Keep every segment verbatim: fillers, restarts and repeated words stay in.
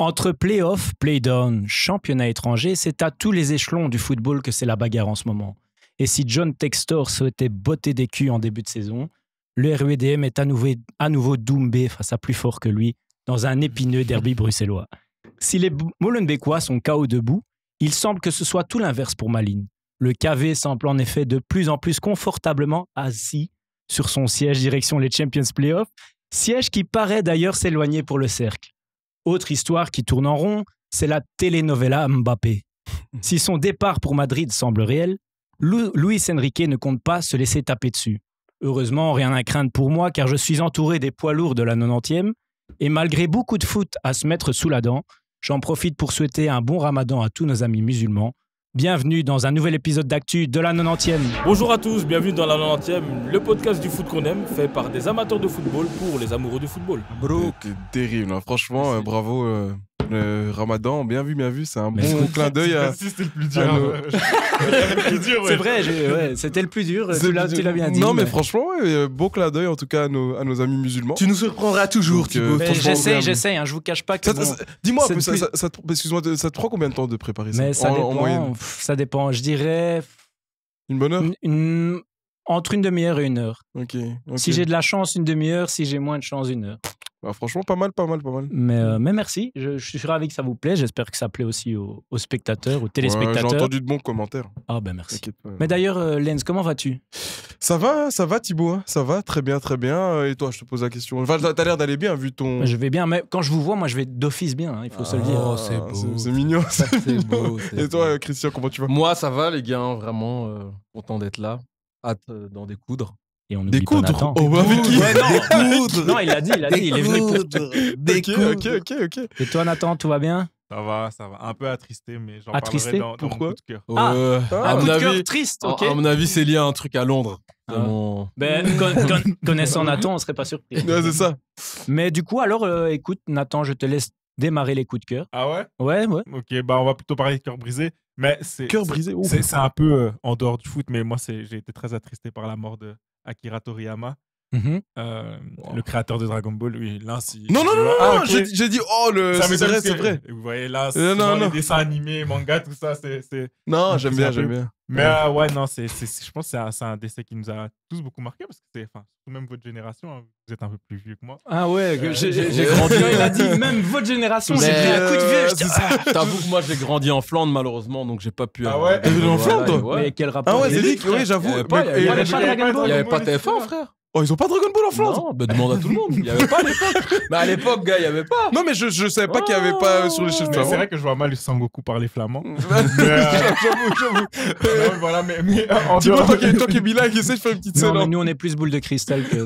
Entre play-off, play-down, championnat étranger, c'est à tous les échelons du football que c'est la bagarre en ce moment. Et si John Textor souhaitait botter des culs en début de saison, le R U E D M est à nouveau, à nouveau Doumbé face à plus fort que lui dans un épineux derby bruxellois. Si les Molenbeekois sont K O debout, il semble que ce soit tout l'inverse pour Malines. Le K V semble en effet de plus en plus confortablement assis sur son siège direction les Champions Playoffs, siège qui paraît d'ailleurs s'éloigner pour le cercle. Autre histoire qui tourne en rond, c'est la telenovela Mbappé. Si son départ pour Madrid semble réel, Luis Enrique ne compte pas se laisser taper dessus. Heureusement, rien à craindre pour moi car je suis entouré des poids lourds de la nonantième et malgré beaucoup de foot à se mettre sous la dent, j'en profite pour souhaiter un bon ramadan à tous nos amis musulmans. Bienvenue dans un nouvel épisode d'actu de la nonantième. Bonjour à tous, bienvenue dans la nonantième, le podcast du foot qu'on aime, fait par des amateurs de football pour les amoureux du football. Bro, t'es terrible, hein. Franchement, euh, bravo euh, le Ramadan, bien vu, bien vu, c'est un bon clin d'œil. À... C'était le plus dur. Ah, euh... ouais. C'est vrai, ouais, c'était le plus dur, tu l'as bien dit. Non mais, mais franchement, ouais, bon clin d'œil en tout cas à nos, à nos amis musulmans. Tu nous surprendras toujours. Euh, j'essaie, j'essaie, hein, je vous cache pas que... Bon, dis-moi un peu, ça, plus... ça, ça, excuse-moi, ça te prend combien de temps de préparer ça, mais ça en, dépend, en moyenne? Ça dépend, je dirais... Une bonne heure une, une, entre une demi-heure et une heure. Okay, okay. Si j'ai de la chance, une demi-heure. Si j'ai moins de chance, une heure. Bah, franchement, pas mal, pas mal, pas mal. Mais, euh, mais merci, je, je suis ravi que ça vous plaît. J'espère que ça plaît aussi aux, aux spectateurs, aux téléspectateurs. Ouais, j'ai entendu de bons commentaires. Ah ben merci. Pas, mais d'ailleurs, euh, Lenz, comment vas-tu? Ça va, ça va Thibaut, hein, ça va, très bien, très bien. Et toi, je te pose la question. Enfin, t'as l'air d'aller bien vu ton... Je vais bien, mais quand je vous vois, moi je vais d'office bien, hein, il faut ah, se le dire. Oh, c'est beau. C'est mignon, c'est beau. Et toi, beau. Christian, comment tu vas? Moi, ça va les gars, vraiment euh, content d'être là, hâte euh, d'en découdre. Et on des coudres. Oh, bah, avec qui? Ouais, non. Des coudres. Non, il l'a dit, il l'a dit, il est venu pour... Des coudres. Ok, ok, ok, ok. Et toi, Nathan, tout va bien? Ça va, ça va. Un peu attristé, mais j'en parlerai dans, dans mon coup de cœur. Ah, euh, ah, un coup de cœur triste, ok. À mon avis, c'est lié à un truc à Londres. Ah. Mon... Ben, con, con, connaissant Nathan, on serait pas surpris. Ouais, c'est ça. Mais du coup, alors, euh, écoute, Nathan, je te laisse démarrer les coups de cœur. Ah ouais? Ouais, ouais. Ok, bah on va plutôt parler de cœur brisé. Mais c'est un peu euh, en dehors du foot, mais moi, j'ai été très attristé par la mort de Akira Toriyama. Mm-hmm. euh, wow. Le créateur de Dragon Ball, oui, là, si. Non, non, non, non, ah, okay. J'ai dit, oh, le. Ça m'étonne, c'est vrai. Vous voyez, là, non, non, les non. dessins animés, manga, tout ça, c'est. Non, j'aime bien, j'aime bien. Mais ouais, euh, ouais non, c'est, je pense que c'est un, un décès qui nous a tous beaucoup marqué parce que c'est, enfin, même votre génération, hein, vous êtes un peu plus vieux que moi. Ah ouais, euh, j'ai grandi. Il a dit, même votre génération, j'ai pris un coup de vieux. Ah, t'avoue que moi, j'ai grandi en Flandre, malheureusement, donc j'ai pas pu. Ah ouais, t'es venu en Flandre, toi? Mais quel rapport? Ah ouais, c'est vrai, j'avoue. Il y avait pas Dragon Ball. Il y avait pas T F un, frère. Oh, ils ont pas Dragon Ball en Flandre? Non, bah demande à tout le monde. Il y avait pas à l'époque. Mais à l'époque, gars, il y avait pas. Non, mais je, je savais pas oh, qu'il y avait pas sur les chaînes. C'est vrai que je vois mal Sangoku parler flamand. J'avoue, j'avoue. Voilà, mais, mais Thibaut, toi qui es bilingue, essaie de faire une petite scène. Non, mais nous, on est plus boule de cristal que.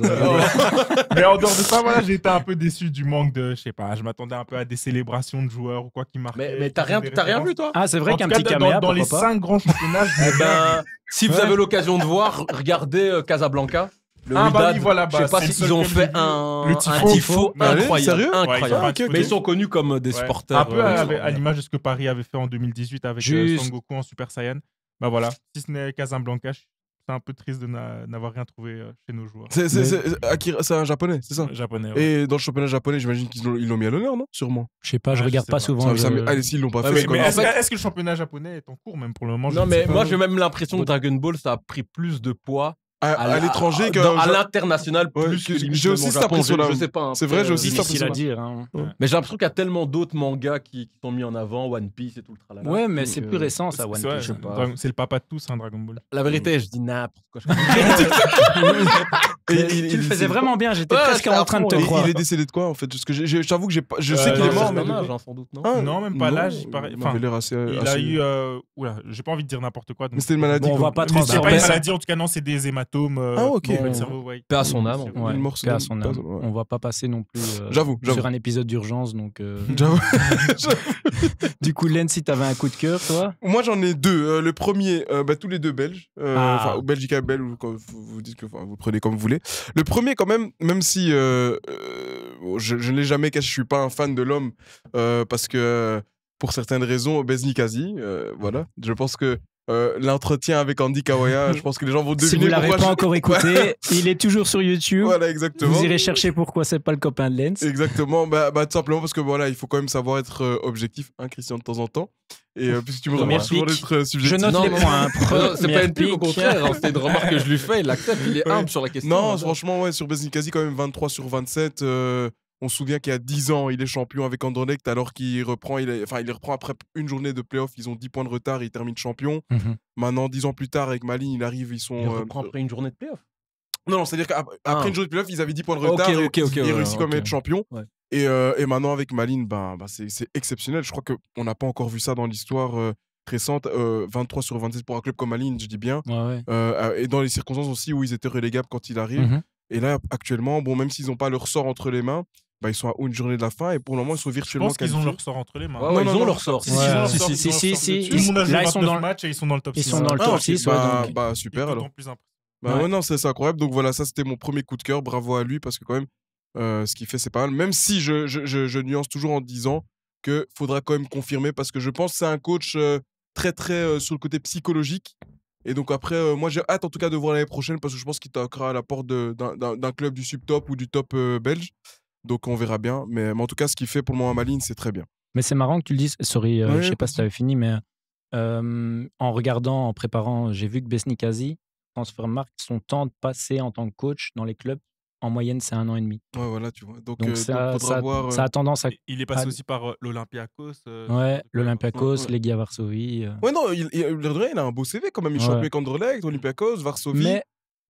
Mais en dehors de ça, voilà, j'ai été un peu déçu du manque de, je sais pas, je m'attendais un peu à des célébrations de joueurs ou quoi qui marquent. Mais, mais t'as rien, t'as rien vu toi? Ah, c'est vrai qu'un petit caméra. Dans les cinq grands championnats. Eh ben, si vous avez l'occasion de voir, regardez Casablanca. Le ah bah oui, voilà, bah, je sais pas s'ils ont fait un, un tifo, tifo bah, incroyable, sérieux incroyable. Ouais, okay, okay. Mais ils sont connus comme des ouais. supporters. Un peu euh, avec, à l'image de ce que Paris avait fait en deux mille dix-huit avec Juste... Son Goku en Super Saiyan. Bah voilà, si ce n'est Casablanca, c'est un peu triste de n'avoir rien trouvé chez nos joueurs. C'est mais... un japonais, c'est ça? Japonais, ouais. Et dans le championnat japonais, j'imagine qu'ils l'ont mis à l'honneur, non? Sûrement. Je sais pas, je ah, regarde je pas, pas souvent. Ça, le... ça, allez, s'ils l'ont pas ouais, fait. Est-ce est est que le championnat japonais est en cours même pour le moment? Non, mais moi j'ai même l'impression que Dragon Ball, ça a pris plus de poids à l'étranger, à l'international, ouais, plus que j'ai aussi cette impression là. Je sais pas. Hein, c'est vrai, j'ai aussi cette impression là. Dire, hein. Ouais. Mais j'ai l'impression qu'il y a tellement d'autres mangas qui, qui sont mis en avant, One Piece et tout le tralala. Ouais, mais c'est euh... plus récent ça, One Piece. C'est le papa de tous, hein, Dragon Ball. La vérité, je dis n'importe quoi. Il, il, il, il faisait vraiment bien, j'étais ouais, presque en train de te il, croire. Il est décédé de quoi en fait? Parce que je t'avoue que j'ai pas, je euh, sais qu'il est mort, mais l'âge, hein, sans doute non. Ah, non, même pas l'âge. Enfin, il, assez, il assez... a eu, euh, oula, j'ai pas envie de dire n'importe quoi. Donc... Mais c'était une maladie. Bon, on va pas trop. C'est pas une maladie, en tout cas non, c'est des hématomes. Euh, ah ok. Bon, bon, ouais. Paix à son âme. Ouais, paix à son âme. On va pas passer non plus. Euh, j'avoue. Sur un épisode d'urgence, donc. J'avoue. Du coup, Len, si t'avais un coup de cœur, toi? Moi, j'en ai deux. Le premier, tous les deux belges, enfin Belgique à Belge, vous dites que vous prenez comme vous voulez. Le premier, quand même, même si euh, euh, je, je ne l'ai jamais caché, je suis pas un fan de l'homme euh, parce que, pour certaines raisons, Besnik Hasi, euh, voilà, je pense que Euh, l'entretien avec Andy Kawaya, je pense que les gens vont deviner. Si vous ne l'avez pas je... encore écouté, il est toujours sur YouTube. Voilà, exactement. Vous irez chercher pourquoi c'est pas le copain de Lens. Exactement, bah, bah, tout simplement parce que voilà, il faut quand même savoir être objectif, hein, Christian, de temps en temps. Et euh, puisque tu me remarques souvent d'être subjectif. Je note non, les points. C'est pas une pique, au contraire. Hein, c'est une remarque que je lui fais. Il l'accepte, il est humble ouais. sur la question. Non, franchement, ouais, sur Besnik Hasi, quand même vingt-trois sur vingt-sept. Euh... On se souvient qu'il y a dix ans, il est champion avec Anderlecht, alors qu'il reprend, il est, enfin, il reprend après une journée de play-off. Ils ont dix points de retard, il termine champion. Mm-hmm. Maintenant, dix ans plus tard, avec Malines, il arrive, ils sont... Il reprend euh, après une journée de play-off. Non, non, c'est-à-dire qu'après ah. une journée de play-off, ils avaient dix points de retard, okay, okay, okay, et, okay, ils réussissent quand même à être champion. Ouais. Et, euh, et maintenant, avec Malines, ben, ben, c'est exceptionnel. Je crois qu'on n'a pas encore vu ça dans l'histoire euh, récente. Euh, vingt-trois sur vingt-sept pour un club comme Malines, je dis bien. Ouais, ouais. Euh, et dans les circonstances aussi où ils étaient relégables quand il arrive. Mm-hmm. Et là, actuellement, bon, même s'ils n'ont pas leur sort entre les mains, bah, ils sont à une journée de la fin et pour le moment ils sont virtuellement qualifiés. Je pense qu'ils ont leur sort entre les mains. Ouais, ouais, non, ils, non, ont non, leur sort. Ouais. Si, si, si, si. Tout le monde a joué vingt-neuf matchs et ils sont dans le top six. Ils sont dans le top six, ouais. Bah super alors. Bah ouais, non, c'est incroyable. Donc voilà, ça c'était mon premier coup de cœur. Bravo à lui parce que quand même, euh, ce qu'il fait c'est pas mal. Même si je, je, je, je nuance toujours en disant qu'il faudra quand même confirmer parce que je pense que c'est un coach euh, très très euh, sur le côté psychologique. Et donc après, euh, moi j'ai hâte en tout cas de voir l'année prochaine parce que je pense qu'il toquera à la porte d'un club du sub-top ou du top euh, belge. Donc on verra bien. Mais, mais en tout cas, ce qu'il fait pour le moment à Malines, c'est très bien. Mais c'est marrant que tu le dises. Sorry, euh, ouais, je ne sais pas, pas si tu avais fini, mais euh, en regardant, en préparant, j'ai vu que Besnik Hasi, Transfermarkt, son temps de passer en tant que coach dans les clubs, en moyenne, c'est un an et demi. Ouais, voilà, tu vois. Donc, donc euh, ça, donc ça, voir, euh... ça a tendance à... Il est passé à... aussi par euh, l'Olympiakos. Euh, ouais, l'Olympiakos, ouais. Legia Varsovie. Euh... Ouais, non, il, il, il a un beau C V quand même. Il est ouais. champion Anderlecht, Olympiakos, Varsovie. Mais...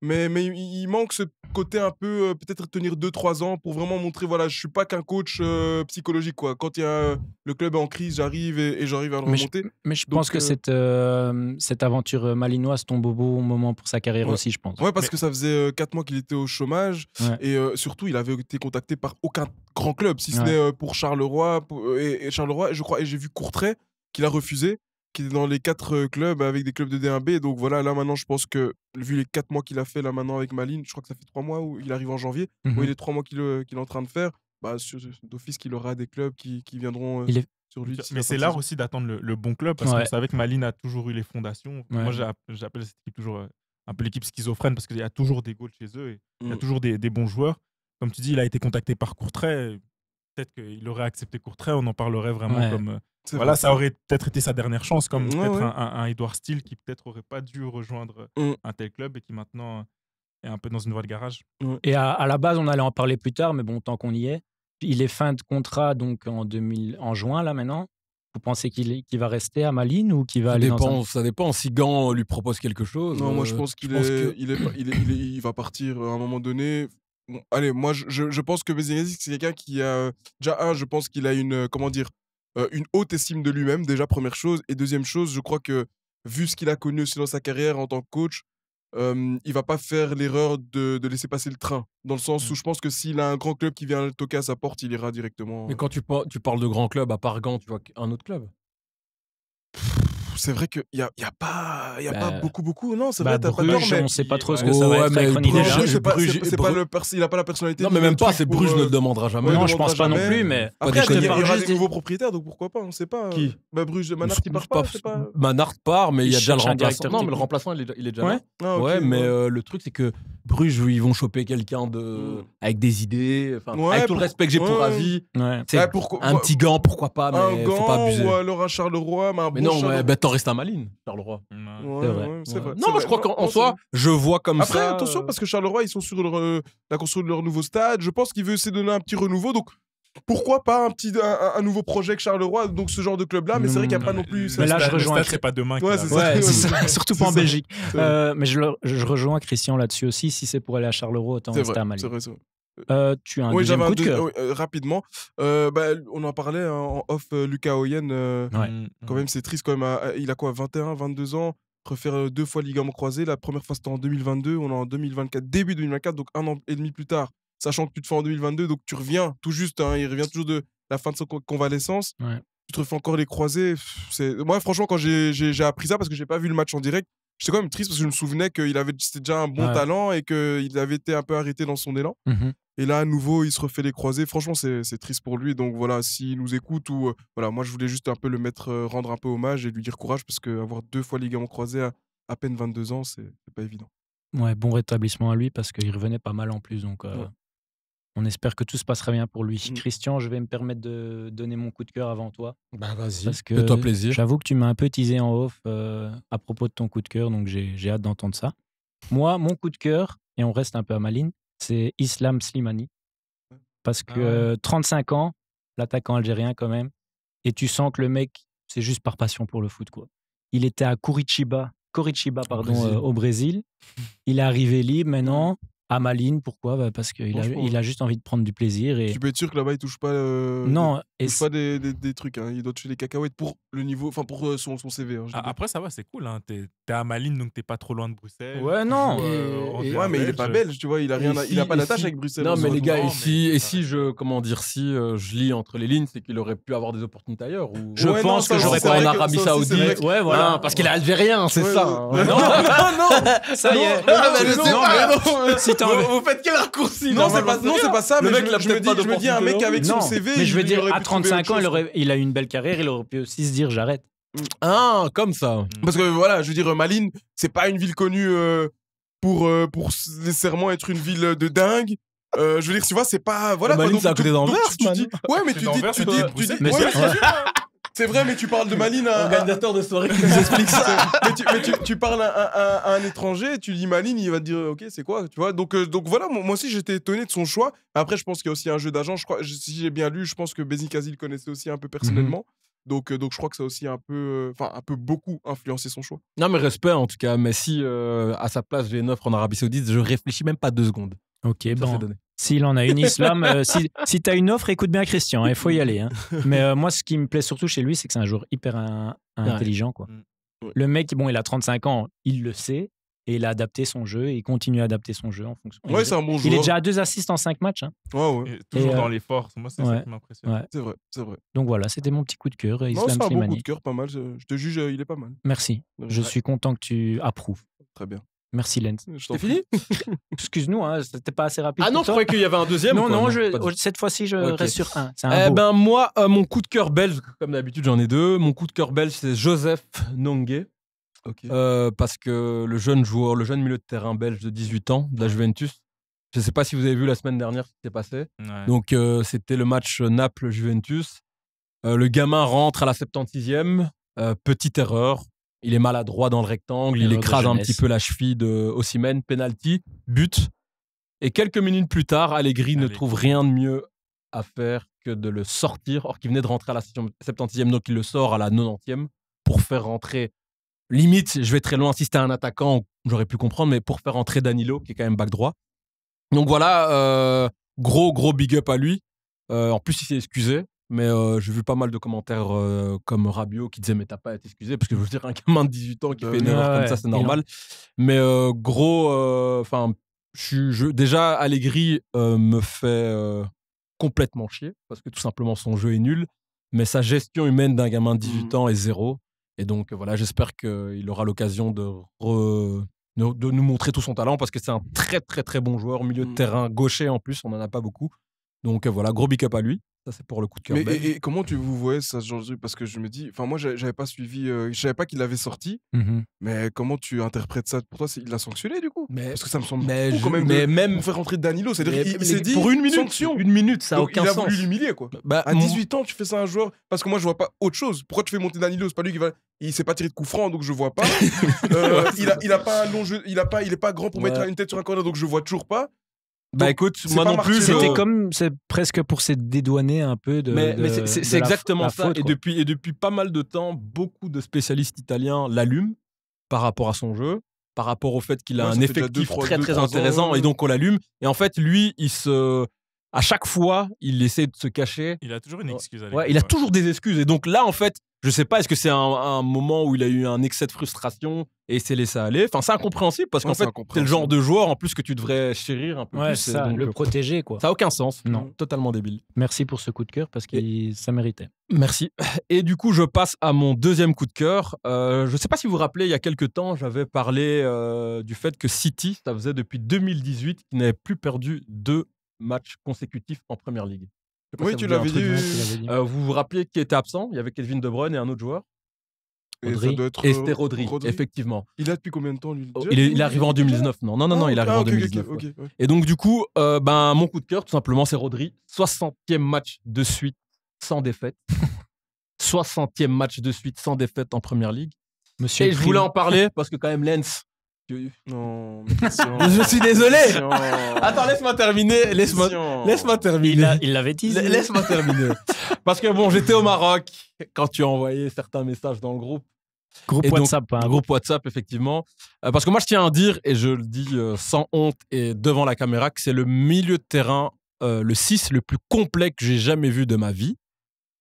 Mais, mais il manque ce côté un peu, euh, peut-être tenir deux trois ans pour vraiment montrer, voilà, je ne suis pas qu'un coach euh, psychologique, quoi. Quand il y a, euh, le club est en crise, j'arrive et, et j'arrive à le remonter. Mais je, mais je Donc, pense que euh... cette, euh, cette aventure malinoise tombe au bon moment pour sa carrière ouais. aussi, je pense. Ouais, parce mais... que ça faisait quatre mois qu'il était au chômage ouais. et euh, surtout, il avait été contacté par aucun grand club, si ce ouais. n'est euh, pour Charleroi, pour, et, et Charleroi, je crois, et j'ai vu Courtrai qu'il a refusé, qui est dans les quatre clubs avec des clubs de D un B. Donc voilà, là maintenant, je pense que vu les quatre mois qu'il a fait là maintenant avec Malines, je crois que ça fait trois mois où il arrive en janvier, mm-hmm. où il est trois mois qu'il qu'il est en train de faire, bah, d'office qu'il aura des clubs qui, qui viendront euh, est... sur lui. Mais c'est l'art aussi d'attendre le, le bon club, parce ouais. qu'on savait que Malines a toujours eu les fondations. Ouais. Moi, j'appelle cette équipe toujours un peu l'équipe schizophrène, parce qu'il y a toujours des goals chez eux, et mm. il y a toujours des, des bons joueurs. Comme tu dis, il a été contacté par Courtrai. Peut-être qu'il aurait accepté Courtrai, on en parlerait vraiment ouais. comme... Voilà, ça aurait peut-être été sa dernière chance, comme ouais, peut-être ouais. un, un Edouard Steele qui peut-être n'aurait pas dû rejoindre mm. un tel club et qui maintenant est un peu dans une voie de garage. Mm. Et à, à la base, on allait en parler plus tard, mais bon, tant qu'on y est, il est fin de contrat donc en, deux mille, en juin, là maintenant. Vous pensez qu'il qu va rester à Malines ou qu'il va ça aller dépend, dans un... Ça dépend. Si Gand lui propose quelque chose... Non, euh, moi je pense qu'il que... il il il il va partir à un moment donné... Bon, allez, moi je, je, je pense que Besnik Hasi, c'est quelqu'un qui a déjà un, je pense qu'il a une comment dire euh, une haute estime de lui-même déjà, première chose, et deuxième chose, je crois que vu ce qu'il a connu aussi dans sa carrière en tant que coach, euh, il va pas faire l'erreur de, de laisser passer le train, dans le sens mmh. où je pense que s'il a un grand club qui vient toquer à sa porte, il ira directement. Mais quand tu, par tu parles de grand club, à part Gand, tu vois un autre club? C'est vrai qu'il n'y a, y a, pas, y a bah, pas beaucoup, beaucoup. Non, c'est bah, vrai, t'as pas tort, mais... on ne sait pas trop ce que oh, ça va ouais, être avec René Lévin. Il n'a pas la personnalité. Non, mais même pas, c'est Bruges euh... ne le demandera jamais. Ouais, non, je ne pense pas jamais. non plus, mais... Après, après il y, y, y aura des, des nouveaux propriétaires, donc pourquoi pas, on ne sait pas. Qui bah, Bruges, Manard qui part pas. Manard part, mais il y a déjà le remplaçant. Non, mais le remplaçant, il est déjà là. Ouais, mais le truc, c'est que Bruges, ils vont choper quelqu'un avec des idées, avec tout le respect que j'ai pour Ravi. Un petit Gand, pourquoi pas, mais il ne faut pas abuser. Ou alors un Charleroi, mais un bon... T'en restes à Malines, Charleroi. Ouais, c'est vrai. Ouais, ouais. vrai. Non, mais je crois qu'en soi, je vois comme Après, ça. Après, attention, parce que Charleroi, ils sont sur leur, euh, la construction de leur nouveau stade. Je pense qu'ils veulent essayer de donner un petit renouveau. Donc, pourquoi pas un, petit, un, un nouveau projet avec Charleroi, donc ce genre de club-là. Mais mmh. c'est vrai qu'il n'y a pas non plus. Mais là, je rejoins. Le stade, c'est pas demain. Ouais, c'est ouais, ouais, ça. Surtout pas en Belgique. Euh, mais je, le, je rejoins Christian là-dessus aussi. Si c'est pour aller à Charleroi, autant rester à Malines. C'est vrai, c'est vrai. Euh, tu as un oui, deuxième coup de cœur. Oui, euh, rapidement. Euh, bah, on en parlait hein, en off, euh, Lucas Oyen. Euh, ouais. Quand même, c'est triste. Quand même, à, à, il a quoi, vingt et un, vingt-deux ans, refaire euh, deux fois ligament croisé. La première fois, c'était en deux mille vingt-deux. On est en deux mille vingt-quatre, début deux mille vingt-quatre, donc un an et demi plus tard. Sachant que tu te fais en deux mille vingt-deux, donc tu reviens tout juste. Hein, il revient toujours de la fin de sa convalescence. Ouais. Tu te refais encore les croisés. Moi, franchement, quand j'ai appris ça, parce que j'ai pas vu le match en direct, J'étais quand même triste parce que je me souvenais qu'il avait déjà un bon ouais. talent et qu'il avait été un peu arrêté dans son élan. Mmh. Et là, à nouveau, il se refait les croisés. Franchement, c'est triste pour lui. Donc voilà, s'il nous écoute, ou euh, voilà, moi je voulais juste un peu le mettre, euh, rendre un peu hommage et lui dire courage, parce qu'avoir deux fois ligament croisé à, à peine vingt-deux ans, c'est pas évident. Ouais, bon rétablissement à lui parce qu'il revenait pas mal en plus. Donc euh, ouais. on espère que tout se passera bien pour lui. Mmh. Christian, je vais me permettre de donner mon coup de cœur avant toi. Bah vas-y, fais-toi plaisir. J'avoue que tu m'as un peu teasé en off euh, à propos de ton coup de cœur, donc j'ai hâte d'entendre ça. Moi, mon coup de cœur, et on reste un peu à Malines, c'est Islam Slimani. Parce que ah ouais. euh, trente-cinq ans, l'attaquant algérien quand même, et tu sens que le mec, c'est juste par passion pour le foot, quoi. Il était à Curitiba, Curitiba pardon, au Brésil. Euh, au Brésil. Il est arrivé libre maintenant à Malines. Pourquoi? Bah parce qu'il a, il a juste envie de prendre du plaisir. Et... Tu peux être sûr que là-bas, il ne touche pas, euh, non, il touche et pas des, des, des trucs. Hein. Il doit toucher des cacahuètes pour, le niveau, pour euh, son, son C V. Hein, après, ça va, c'est cool. Hein. Tu es, es à Malines, donc tu n'es pas trop loin de Bruxelles. Ouais, non. Et, euh, et, ouais, mais il n'est pas belge. Tu vois, il n'a si, pas d'attache si, avec Bruxelles. Non, mais les gars, et si, et si je, comment dire, si euh, je lis entre les lignes, c'est qu'il aurait pu avoir des opportunités ailleurs. Ou... Je ouais, pense non, que j'aurais pas en Arabie Saoudite. Ouais, voilà. Parce qu'il est algérien, c'est ça. Non, non, ça y est. Vous, vous faites quel raccourci? Non, c'est pas, pas ça, mais le mec, je, je, me dis, je me dis un mec avec non, son C V. Mais je veux dire, à trente-cinq ans, il, aurait, il a eu une belle carrière, il aurait pu aussi se dire j'arrête. Ah, comme ça. Parce que voilà, je veux dire, Malines, c'est pas une ville connue euh, pour, euh, pour nécessairement être une ville de dingue. Euh, je veux dire, tu vois, c'est pas. Voilà, Malines, c'est à côté d'Anvers, man. Ouais, mais tu dis. Tu dis. Mais c'est vrai. C'est vrai, mais tu parles de Malines à... Organisateur de soirée qui nous explique ça. Mais, tu, mais tu, tu parles à, à, à un étranger, tu dis Malines, il va te dire « Ok, c'est quoi ?» tu vois. Donc, euh, donc voilà, moi aussi, j'étais étonné de son choix. Après, je pense qu'il y a aussi un jeu d'agent. Je je, si j'ai bien lu, je pense que Besnik Hasi le connaissait aussi un peu personnellement. Mm-hmm. donc, euh, donc je crois que ça a aussi un peu, euh, un peu beaucoup influencé son choix. Non, mais respect en tout cas. Mais si euh, à sa place, j'ai une offre en Arabie Saoudite, je réfléchis même pas deux secondes. Ok, ça bon. S'il en a une, Islam, euh, si, si tu as une offre, écoute bien Christian, il hein, faut y aller. Hein. Mais euh, moi, ce qui me plaît surtout chez lui, c'est que c'est un joueur hyper un, un ouais. intelligent. Quoi. Ouais. Le mec, bon, il a trente-cinq ans, il le sait, et il a adapté son jeu, et il continue à adapter son jeu en fonction. Ouais, c'est un bon joueur. Il est déjà à deux assists en cinq matchs. Hein. Ouais, ouais. Et, toujours et, euh, dans les forces, moi, c'est ouais, ça qui m'impressionne. Ouais. C'est vrai, c'est vrai. Donc voilà, c'était mon petit coup de cœur. Islam Slimani. C'est un bon coup de cœur, pas mal. Je te juge, il est pas mal. Merci. Ouais. Je suis content que tu approuves. Très bien. Merci Lens. T'es fini? Excuse-nous, hein, c'était pas assez rapide. Ah non, je croyais qu'il y avait un deuxième. Non, non, je, cette fois-ci, je okay. reste sur un. un eh beau. ben moi, euh, mon coup de cœur belge, comme d'habitude, j'en ai deux. Mon coup de cœur belge, c'est Joseph Nongue. Okay. Euh, parce que le jeune joueur, le jeune milieu de terrain belge de dix-huit ans, de la Juventus, je ne sais pas si vous avez vu la semaine dernière ce qui s'est passé. Ouais. Donc, euh, c'était le match Naples-Juventus. Euh, le gamin rentre à la septante-sixième. Euh, petite erreur. Il est maladroit dans le rectangle, il écrase un petit peu la cheville de Osimhen, penalty, but. Et quelques minutes plus tard, Allegri Allez. ne trouve rien de mieux à faire que de le sortir. Or, qu'il venait de rentrer à la septante-sixième, donc il le sort à la nonantième pour faire rentrer. Limite, je vais très loin, si c'était un attaquant, j'aurais pu comprendre, mais pour faire rentrer Danilo, qui est quand même back droit. Donc voilà, euh, gros, gros big up à lui. Euh, en plus, il s'est excusé. Mais euh, j'ai vu pas mal de commentaires euh, comme Rabiot qui disait mais t'as pas à t'excuser, parce que je veux dire un gamin de dix-huit ans qui euh, fait une erreur ouais, comme ça, c'est normal. Mais euh, gros, enfin, euh, je, je, déjà Allegri euh, me fait euh, complètement chier parce que tout simplement son jeu est nul, mais sa gestion humaine d'un gamin de dix-huit ans est zéro. Et donc euh, voilà, j'espère qu'il aura l'occasion de, re... de nous montrer tout son talent parce que c'est un très très très bon joueur, milieu de terrain, gaucher en plus, on n'en a pas beaucoup. Donc euh, voilà, gros big up à lui. Ça, c'est pour le coup de cœur. Mais et, et comment tu vous voyez ça, ce genre de truc? Parce que je me dis, enfin, moi, j'avais pas suivi, euh, je savais pas qu'il l'avait sorti, mm-hmm. mais comment tu interprètes ça? Pour toi, il l'a sanctionné, du coup? Mais parce que ça me semble mais fou, je, quand même. Mais de, même. Pour faire rentrer Danilo, c'est-à-dire qu'il s'est dit. Pour une minute. Sanction. Une minute, ça a donc, aucun il sens. Il a voulu l'humilier, quoi. Bah, à dix-huit ans, tu fais ça à un joueur. Parce que moi, je vois pas autre chose. Pourquoi tu fais monter Danilo? C'est pas lui qui va. Il s'est pas tiré de coup franc, donc je vois pas. euh, il, a, il a pas un long jeu, il, a pas, il est pas grand pour ouais. mettre une tête sur un corner, donc je vois toujours pas. Bah donc, écoute, moi non plus. C'était euh... comme, c'est presque pour se dédouaner un peu de. Mais, mais c'est exactement la ça. Faute, et, depuis, et depuis pas mal de temps, beaucoup de spécialistes italiens l'allument par rapport à son jeu, par rapport au fait qu'il a ouais, un effectif deux, trois, très deux, très intéressant, ans. Et donc on l'allume. Et en fait, lui, il se, à chaque fois, il essaie de se cacher. Il a toujours une excuse. Ouais, il a toujours des excuses. Et donc là, en fait, je sais pas, est-ce que c'est un, un moment où il a eu un excès de frustration et s'est laissé aller? Enfin, c'est incompréhensible parce ouais, qu'en fait, c'est le genre de joueur en plus que tu devrais chérir un peu ouais, plus. Ça, donc, le protéger, quoi. Ça n'a aucun sens. Non. Totalement débile. Merci pour ce coup de cœur parce que et... ça méritait. Merci. Et du coup, je passe à mon deuxième coup de cœur. Euh, je sais pas si vous vous rappelez, il y a quelques temps, j'avais parlé euh, du fait que City, ça faisait depuis deux mille dix-huit qu'il n'avait plus perdu deux matchs consécutifs en Première Ligue. Oui, tu l'avais dit. dit. Euh, vous vous rappelez qui était absent? Il y avait Kevin De Bruyne et un autre joueur. Et c'était Rodri, Rodri, effectivement. Il a depuis combien de temps, lui? Il est, il est arrivé en deux mille dix-neuf. Non, non, non, non, il est arrivé ah, okay, en deux mille dix-neuf. Okay, okay, ouais. Et donc, du coup, euh, ben, mon coup de cœur, tout simplement, c'est Rodri. soixantième match de suite, sans défaite. soixantième match de suite, sans défaite en Première Ligue. Monsieur et je voulais en parler parce que, quand même, Lens. Non, je suis désolé. Attends, laisse-moi terminer. Laisse-moi laisse terminer. Il l'avait dit. Laisse-moi terminer. Parce que bon, j'étais au Maroc quand tu as envoyé certains messages dans le groupe. Groupe et WhatsApp. Donc, hein, groupe WhatsApp, effectivement. Euh, parce que moi, je tiens à dire, et je le dis euh, sans honte et devant la caméra, que c'est le milieu de terrain, euh, le six, le plus complet que j'ai jamais vu de ma vie.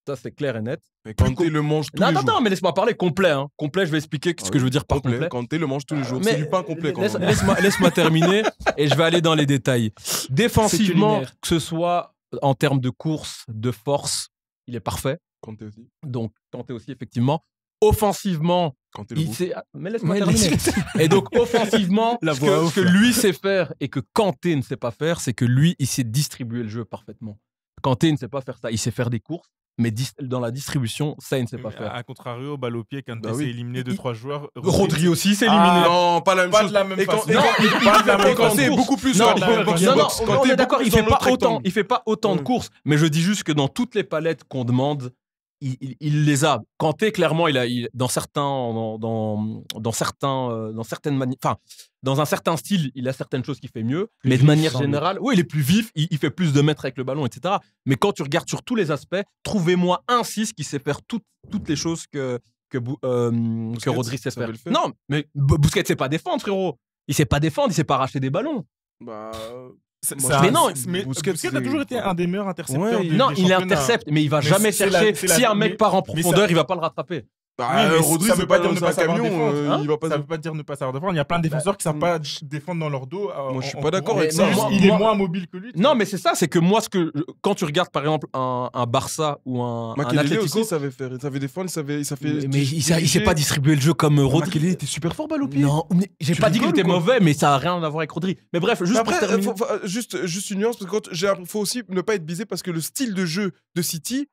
Ça, c'est clair et net. Mais Kanté le mange tous non, les attends, jours. Attends, mais laisse-moi parler complet. Hein. Complet, je vais expliquer ce que je veux dire par complet. Kanté le mange tous les jours. C'est du pain complet. Laisse, laisse-moi, laisse-moi terminer et je vais aller dans les détails. Défensivement, que ce soit en termes de course, de force, il est parfait. Kanté aussi. Donc, Kanté aussi, effectivement. Offensivement, Kanté le il mais laisse-moi terminer. Et donc, offensivement, La ce que, off, que lui sait faire et que Kanté ne sait pas faire, c'est que lui, il sait distribuer le jeu parfaitement. Kanté ne sait pas faire ça. Il sait faire des courses. Mais dans la distribution, ça, il ne sait pas faire. À contrario, balle au pied, quand bah, il s'est oui. éliminé deux trois joueurs. Rodri aussi s'est éliminé. Ah, non, pas la même pas chose. Pas de la même façon. Non, il pensait beaucoup plus. Non, on est d'accord, il ne fait pas autant de courses. Mais je dis juste que dans toutes les palettes qu'on demande, Il, il, il les a. Kanté, clairement, il a, il, dans, certains, dans, dans, dans, certains, euh, dans, certaines enfin, dans un certain style, il a certaines choses qu'il fait mieux. Plus mais de manière générale, oui, il est plus vif, il, il fait plus de mètres avec le ballon, et cetera. Mais quand tu regardes sur tous les aspects, trouvez-moi un six qui sait faire tout, toutes les choses que, que, euh, Busquets, que Rodri sait faire. Non, mais Busquets ne sait pas défendre, frérot. Il ne sait pas défendre, il ne sait pas arracher des ballons. Bah... Moi, mais non, mais Busquets a toujours été un des meilleurs intercepteurs. Ouais, des, non, des il intercepte, mais il va mais jamais chercher. La, si la, un mec mais, part en profondeur, ça, il va pas le rattraper. Bah, oui, Rodri, ça veut pas dire ne pas savoir défendre. Ça veut pas dire ne pas savoir défendre. Il y a plein de défenseurs bah, qui savent pas défendre dans leur dos. Euh, moi, je suis pas d'accord avec ça. Moi, il moi, est moins mobile que lui. Non, mais c'est ça. C'est que moi, ce que quand tu regardes par exemple un, un Barça ou un, un Atlético, aussi, il savait faire, il savait défendre, il savait, il savait. Mais il sait pas distribuer le jeu comme Rodri. Makelele était super fort balle au pied. Non, j'ai pas dit qu'il était mauvais, mais ça a rien à voir avec Rodri. Mais bref, juste pour terminer. Juste, juste une nuance parce que j'ai, faut aussi ne pas être biaisé parce que le style de jeu de City.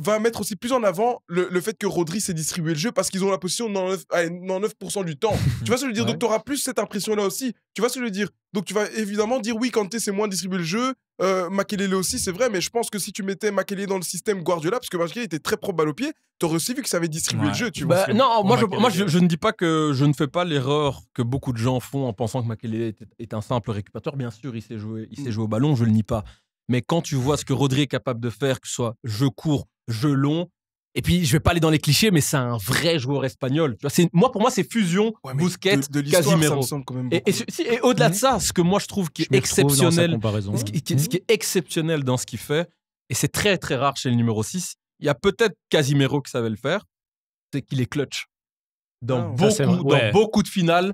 va mettre aussi plus en avant le, le fait que Rodri s'est distribué le jeu parce qu'ils ont la position dans neuf pour cent du temps. Tu vas se le dire, ouais. Donc tu auras plus cette impression-là aussi. Tu vas se le dire. Donc tu vas évidemment dire oui, Kanté c'est moins distribué le jeu, euh, Makelele aussi, c'est vrai, mais je pense que si tu mettais Makelele dans le système Guardiola, parce que Makelele était très propre balle au pied, tu aurais aussi vu que ça avait distribué ouais. le jeu. Tu bah, vois, non, moi, je, moi je, je ne dis pas que je ne fais pas l'erreur que beaucoup de gens font en pensant que Makelele est, est un simple récupérateur. Bien sûr, il sait jouer, il sait jouer au ballon, je ne le nie pas. Mais quand tu vois ce que Rodri est capable de faire, que ce soit jeu court, jeu long, et puis je vais pas aller dans les clichés, mais c'est un vrai joueur espagnol. Tu vois, c'est, moi, pour moi, c'est fusion, ouais, Busquets, de, de Casimiro. Ça me quand même et, et, si, et au-delà mmh. de ça, ce que moi je trouve qui est exceptionnel, ce qui, mmh. ce qui est exceptionnel dans ce qu'il fait, et c'est très très rare chez le numéro six, il y a peut-être Casimiro qui savait le faire, c'est qu'il est clutch. Dans, ah, beaucoup, ça, dans ouais. beaucoup de finales.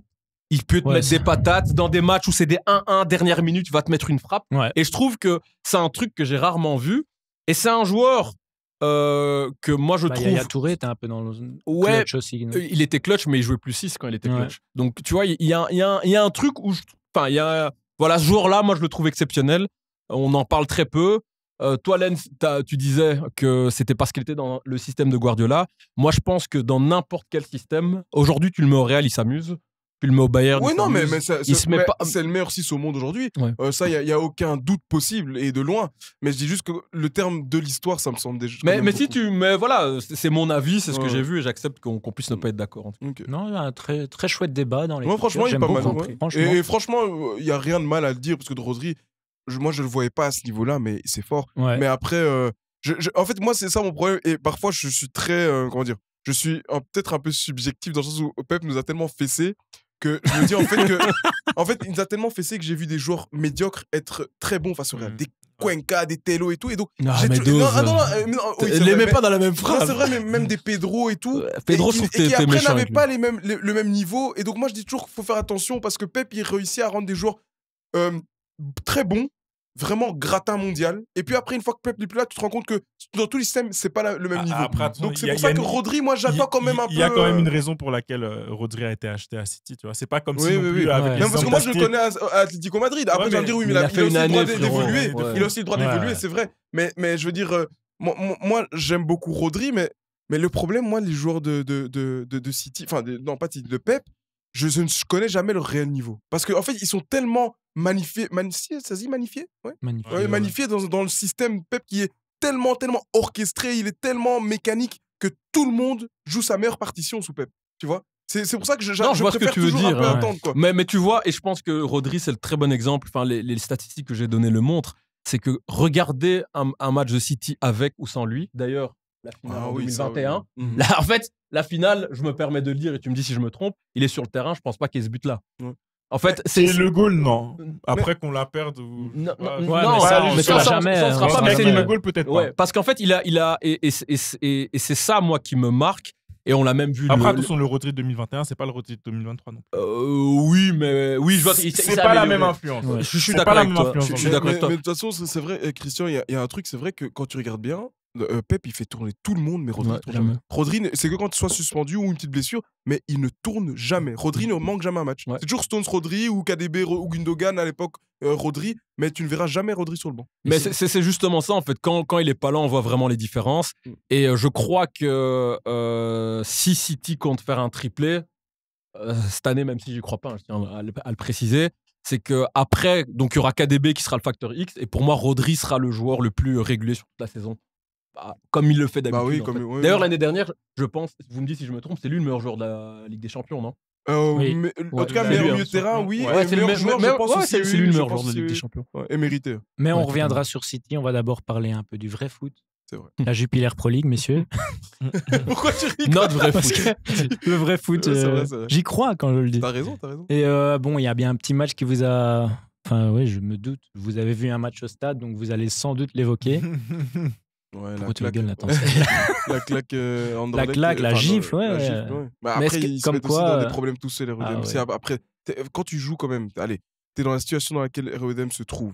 Il peut te ouais, mettre des patates dans des matchs où c'est des un un, dernière minute, il va te mettre une frappe. Ouais. Et je trouve que c'est un truc que j'ai rarement vu. Et c'est un joueur euh, que moi je bah, trouve. Yaya Touré était un peu dans le ouais, clutch aussi. Il était clutch, mais il jouait plus six quand il était clutch. Ouais. Donc tu vois, il y, y, y, y a un truc où. Je... Enfin, il y a. Voilà, ce joueur-là, moi je le trouve exceptionnel. On en parle très peu. Euh, toi, Lens, tu disais que c'était parce qu'il était dans le système de Guardiola. Moi je pense que dans n'importe quel système, aujourd'hui tu le mets au Real, il s'amuse. Il met au Bayern. Oui, non, mais, mais c'est pas... le meilleur six au monde aujourd'hui. Ouais. Euh, ça, il n'y a, a aucun doute possible et de loin. Mais je dis juste que le terme de l'histoire, ça me semble déjà. Mais, mais si tu. Mais voilà, c'est mon avis, c'est ce ouais. que j'ai vu et j'accepte qu'on qu'on puisse ne pas être d'accord. Okay. Non, il y a un très, très chouette débat dans les. Moi, franchement, il est pas mal. Ouais. Franchement. Et, et franchement, il n'y a rien de mal à le dire parce que de Rodri, je, moi, je ne le voyais pas à ce niveau-là, mais c'est fort. Ouais. Mais après, euh, je, je, en fait, moi, c'est ça mon problème. Et parfois, je, je suis très. Euh, comment dire, je suis peut-être un peu subjectif dans le sens où Pep nous a tellement fessé. que je me dis en fait que en fait il nous a tellement fessé que j'ai vu des joueurs médiocres être très bons face au Real, des Cuenca, des Telo et tout, et donc non, mais tout... non, ah, non, non, oui, les mets pas dans la même phrase, c'est vrai, mais même des Pedro et tout, Pedro et, et, et qui après n'avaient pas les mêmes, les, le même niveau, et donc moi je dis toujours qu'il faut faire attention parce que Pep il réussit à rendre des joueurs euh, très bons, vraiment gratin mondial, et puis après une fois que Pep n'est plus là tu te rends compte que dans tout le système c'est pas la, le même niveau. Ah, après, donc c'est pour ça que une... Rodri, moi j'attends quand même un y, peu il y a quand même une raison pour laquelle euh, Rodri a été acheté à City, tu vois, c'est pas comme oui, si oui, non oui, plus, ouais. avec non, parce que moi je le connais à, à Atlético Madrid, après ouais, tu vas me dire oui mais il a, il a, il a, il a aussi le droit d'évoluer, ouais. il a aussi le droit ouais. d'évoluer, c'est vrai, mais, mais je veux dire euh, moi, moi j'aime beaucoup Rodri, mais, mais le problème, moi les joueurs de, de, de, de, de City, enfin non pas de Pep, je ne connais jamais leur réel niveau parce qu'en fait ils sont tellement magnifié, magnifié, ça se dit magnifié, ouais. magnifié, ouais, ouais. magnifié dans, dans le système Pep qui est tellement, tellement orchestré, il est tellement mécanique que tout le monde joue sa meilleure partition sous Pep, tu vois. C'est pour ça que je, non, je, je vois préfère ce que tu toujours veux dire, un peu ouais. attendre, quoi. Mais, mais tu vois, et je pense que Rodri, c'est le très bon exemple, enfin, les, les statistiques que j'ai données le montrent, c'est que regarder un, un match de City avec ou sans lui, d'ailleurs, la finale ah, en oui, deux mille vingt et un, oui. là, en fait, la finale, je me permets de le dire et tu me dis si je me trompe, il est sur le terrain, je pense pas qu'il y ait ce but-là. Ouais. En fait, c'est le goal, non. Après mais... qu'on la perde, ou... non, non, ouais, non, mais ça, mais ça, ça jamais. Ça ne sera pas. Mais c'est le goal peut-être. Ouais, parce qu'en fait, il a, il a, et, et, et, et, et c'est ça, moi, qui me marque. Et on l'a même vu. Après, attention, le, le... le Rodri de deux mille vingt et un, c'est pas le Rodri de deux mille vingt-trois non plus. Euh, oui, mais oui, je vois. C'est pas la même influence. Ouais. Je suis d'accord avec toi. Je suis d'accord avec toi. Mais de toute façon, c'est vrai, Christian. Il y a un truc, c'est vrai que quand tu regardes bien. Euh, Pep il fait tourner tout le monde, mais Rodri ouais, tourne jamais. Rodri, c'est que quand il soit suspendu ou une petite blessure, mais il ne tourne jamais. Rodri ne manque jamais un match. Ouais. C'est toujours Stones Rodri ou K D B ou Gundogan à l'époque euh, Rodri, mais tu ne verras jamais Rodri sur le banc. Mais c'est justement ça en fait. Quand, quand il est pas là, on voit vraiment les différences. Mm. Et euh, je crois que euh, si City compte faire un triplé euh, cette année, même si j'y crois pas, hein, je tiens à le, à le préciser. C'est qu'après, donc il y aura K D B qui sera le facteur X, et pour moi Rodri sera le joueur le plus régulier sur toute la saison. Bah, comme il le fait d'habitude. Bah oui, en fait. oui, D'ailleurs, oui. l'année dernière, je pense, vous me dites si je me trompe, c'est lui le meilleur joueur de la Ligue des Champions, non euh, oui. mais, En ouais, tout cas, meilleur milieu de terrain, oui. Ouais, ouais, c'est lui le meilleur joueur de la Ligue des Champions. Ouais, et mérité. Mais ouais, on reviendra ouais. sur City, on va d'abord parler un peu du vrai foot. C'est vrai. La Jupiler Pro League, messieurs. Pourquoi tu rigoles? Notre vrai foot. Le vrai foot, j'y crois quand je le dis. T'as raison, t'as raison. Et bon, il y a bien un petit match qui vous a... Enfin, oui, je me doute. Vous avez vu un match au stade, donc vous allez sans doute l'évoquer. Ouais, la, claque, gueule, ouais. la claque euh, Anderlecht, la claque, la gifle, ouais, la gifle ouais. Bah après ils se mettent aussi dans euh... des problèmes tous seuls, ah, ouais. Après quand tu joues quand même, allez, t'es dans la situation dans laquelle R O D M se trouve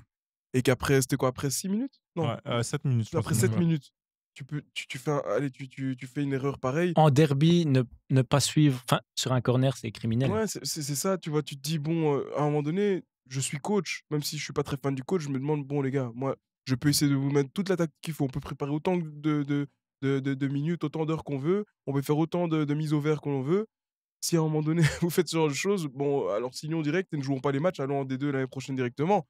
et qu'après c'était quoi, après six minutes non ouais, euh, sept minutes après sept minutes tu peux tu, tu fais un, allez tu, tu, tu fais une erreur pareille en derby, ne, ne pas suivre enfin sur un corner, c'est criminel, ouais, c'est ça, tu vois, tu te dis bon euh, à un moment donné je suis coach, même si je suis pas très fan du coach, je me demande bon les gars, moi je peux essayer de vous mettre toute la tactique qu'il faut. On peut préparer autant de, de, de, de, de minutes, autant d'heures qu'on veut. On peut faire autant de, de mises au vert qu'on veut. Si à un moment donné, vous faites ce genre de choses, bon, alors signons direct et ne jouons pas les matchs, allons en D deux l'année prochaine directement.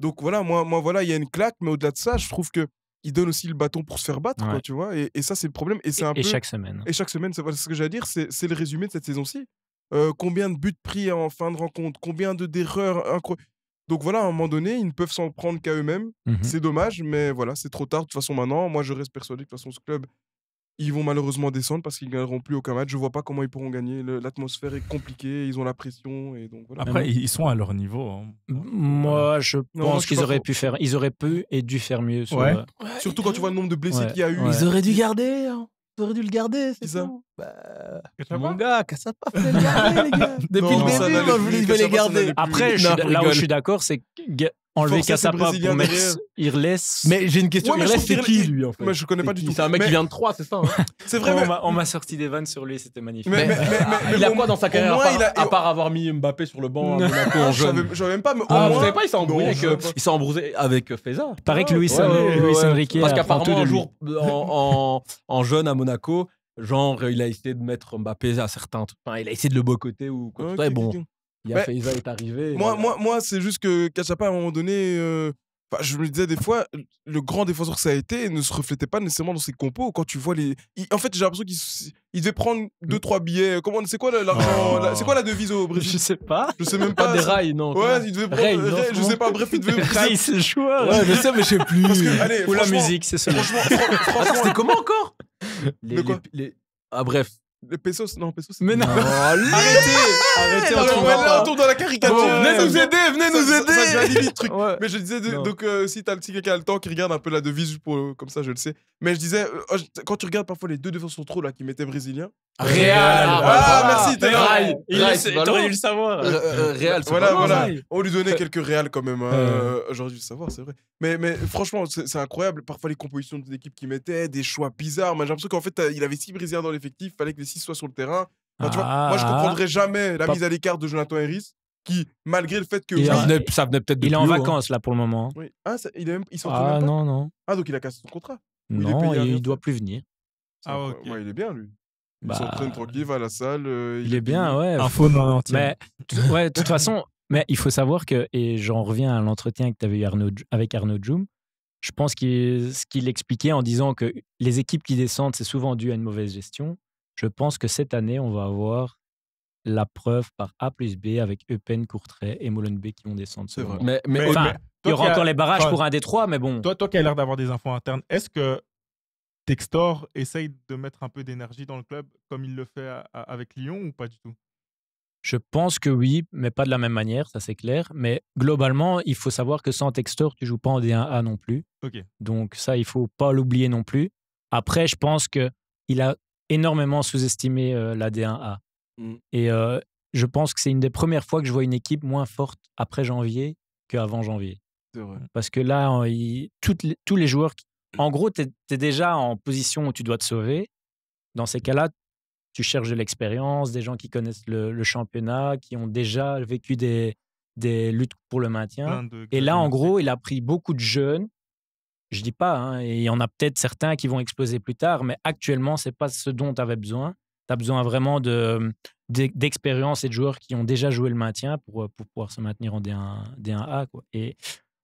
Donc voilà, moi, moi voilà, il y a une claque, mais au-delà de ça, je trouve que il donne aussi le bâton pour se faire battre, ouais. quoi, tu vois. Et, et ça, c'est le problème. Et, et, un et peu... chaque semaine. Et chaque semaine, c'est ce que j'allais dire, c'est le résumé de cette saison-ci. Euh, combien de buts pris en fin de rencontre, combien d'erreurs incroyables. Donc voilà, à un moment donné, ils ne peuvent s'en prendre qu'à eux-mêmes. Mmh. C'est dommage, mais voilà, c'est trop tard. De toute façon, maintenant, moi, je reste persuadé que de toute façon, ce club, ils vont malheureusement descendre parce qu'ils ne gagneront plus aucun match. Je ne vois pas comment ils pourront gagner. L'atmosphère est compliquée, ils ont la pression. Et donc, voilà. Après, ils sont à leur niveau. Hein. Moi, je non, pense qu'ils auraient pu faire, ils auraient pu et dû faire mieux. Sur ouais. Le... Ouais, surtout quand tu vois le nombre de blessés ouais. qu'il y a eu. Ouais. Ils auraient dû garder. Hein. Vous auriez dû le garder, c'est ça. Bah, mon gars, Kassapa, vous allez le garder, les gars. Depuis non, le début, non, je voulais le garder. Après, je non, suis, là où je suis d'accord, c'est enlever Kassapa pour mettre Irles. Mais j'ai une question. Ouais, Irles, c'est qui, lui, en fait? Moi, je connais pas du tout. C'est un mec mais... qui vient de Troyes, c'est ça, hein? C'est vrai. Ouais, mais... On m'a sorti des vannes sur lui, c'était magnifique. Mais, mais, mais, mais, il a quoi dans sa carrière à part avoir mis Mbappé sur le banc à Monaco en jeune? Je savais même pas. Vous savez pas, il s'est embrouillé avec Feza. Pareil que Luis Enrique. Parce qu'apparemment, un jour, en jeune à Monaco, genre, il a essayé de mettre Mbappé à certains trucs. Enfin, il a essayé de le boycotter ou quoi. Et bon. Il y a Feza est arrivé. Moi, moi, moi c'est juste que Kachapa, à un moment donné, euh, je me disais des fois, le grand défenseur que ça a été ne se reflétait pas nécessairement dans ses compos. Quand tu vois les. Il, en fait, j'ai l'impression qu'il il devait prendre deux trois billets. Comment, c'est quoi l'argent, oh. C'est quoi la devise au Brésil? Je sais pas. Je sais même pas. Pas des rails, non. Ouais, il devait prendre. Ray, non, Ray, je sais pas, bref, il devait. Rails, c'est joueur. Ouais, je sais, mais je sais plus. Parce que, allez, ou la musique, c'est ça. Franchement, franchement. C'était comment encore les, les, les... Ah, bref. Le Pesos, non, Pesos, mais non, non. Arrêtez, arrêtez, non, on, ouais, là, on tombe dans la caricature. Bon, venez ouais, nous aider, venez ça, nous aider. Ça, ça, ça limite, truc. Ouais. Mais je disais, de, donc euh, si t'as le petit quelqu'un a le temps qui regarde un peu la devise, juste pour, comme ça je le sais. Mais je disais, euh, quand tu regardes parfois les deux défenseurs trop là qui mettaient brésilien. Real. Ah, ah bah, merci, t'es là. T'aurais dû le savoir. Real. Voilà, voilà. On lui donnait quelques Real quand même. J'aurais dû le savoir, c'est vrai. Mais mais franchement, c'est incroyable. Parfois les compositions de l'équipe qui mettaient des choix bizarres. J'ai l'impression qu'en fait, il avait six brésiliens dans l'effectif, fallait que les soit sur le terrain. Enfin, ah, tu vois, moi, je comprendrais jamais la pas... mise à l'écart de Jonathan Herrys, qui, malgré le fait que... Il, oui, a... ça venait peut-être de il est en haut, vacances, hein, là, pour le moment. Oui. Ah, ça, il est même... il s'en ah, même non, non. Ah, donc il a cassé son contrat. Non, il, il doit plus venir. Ah, ouais, okay. Ouais, il est bien, lui. Il bah... s'entraîne tranquille, va à la salle. Euh, il, il est bien, ouais. Info non entière. Mais, ouais, de toute façon, mais il faut savoir que, et j'en reviens à l'entretien que tu avais eu Arnaud, avec Arnaud Djoum, je pense qu'il qu'il expliquait en disant que les équipes qui descendent, c'est souvent dû à une mauvaise gestion. Je pense que cette année, on va avoir la preuve par A plus B avec Eupen, Courtrai et Molenbeek qui vont descendre. C'est vrai. Mais, mais, enfin, mais, il y aura encore a... les barrages enfin, pour un des trois, mais bon. Toi, toi qui as l'air d'avoir des infos internes, est-ce que Textor essaye de mettre un peu d'énergie dans le club comme il le fait à, à, avec Lyon ou pas du tout? Je pense que oui, mais pas de la même manière, ça c'est clair. Mais globalement, il faut savoir que sans Textor, tu ne joues pas en D un A non plus. Okay. Donc ça, il ne faut pas l'oublier non plus. Après, je pense qu'il a énormément sous-estimé euh, la D un A. Mm. Et euh, je pense que c'est une des premières fois que je vois une équipe moins forte après janvier qu'avant janvier. Parce que là, on, il, toutes les, tous les joueurs... Qui, en gros, tu es, es déjà en position où tu dois te sauver. Dans ces cas-là, tu cherches de l'expérience, des gens qui connaissent le, le championnat, qui ont déjà vécu des, des luttes pour le maintien. De... Et là, en gros, il a pris beaucoup de jeunes. Je ne dis pas, hein, et il y en a peut-être certains qui vont exploser plus tard, mais actuellement, ce n'est pas ce dont tu avais besoin. Tu as besoin vraiment d'expérience de, de, et de joueurs qui ont déjà joué le maintien pour, pour pouvoir se maintenir en D un, D un A. Quoi. Et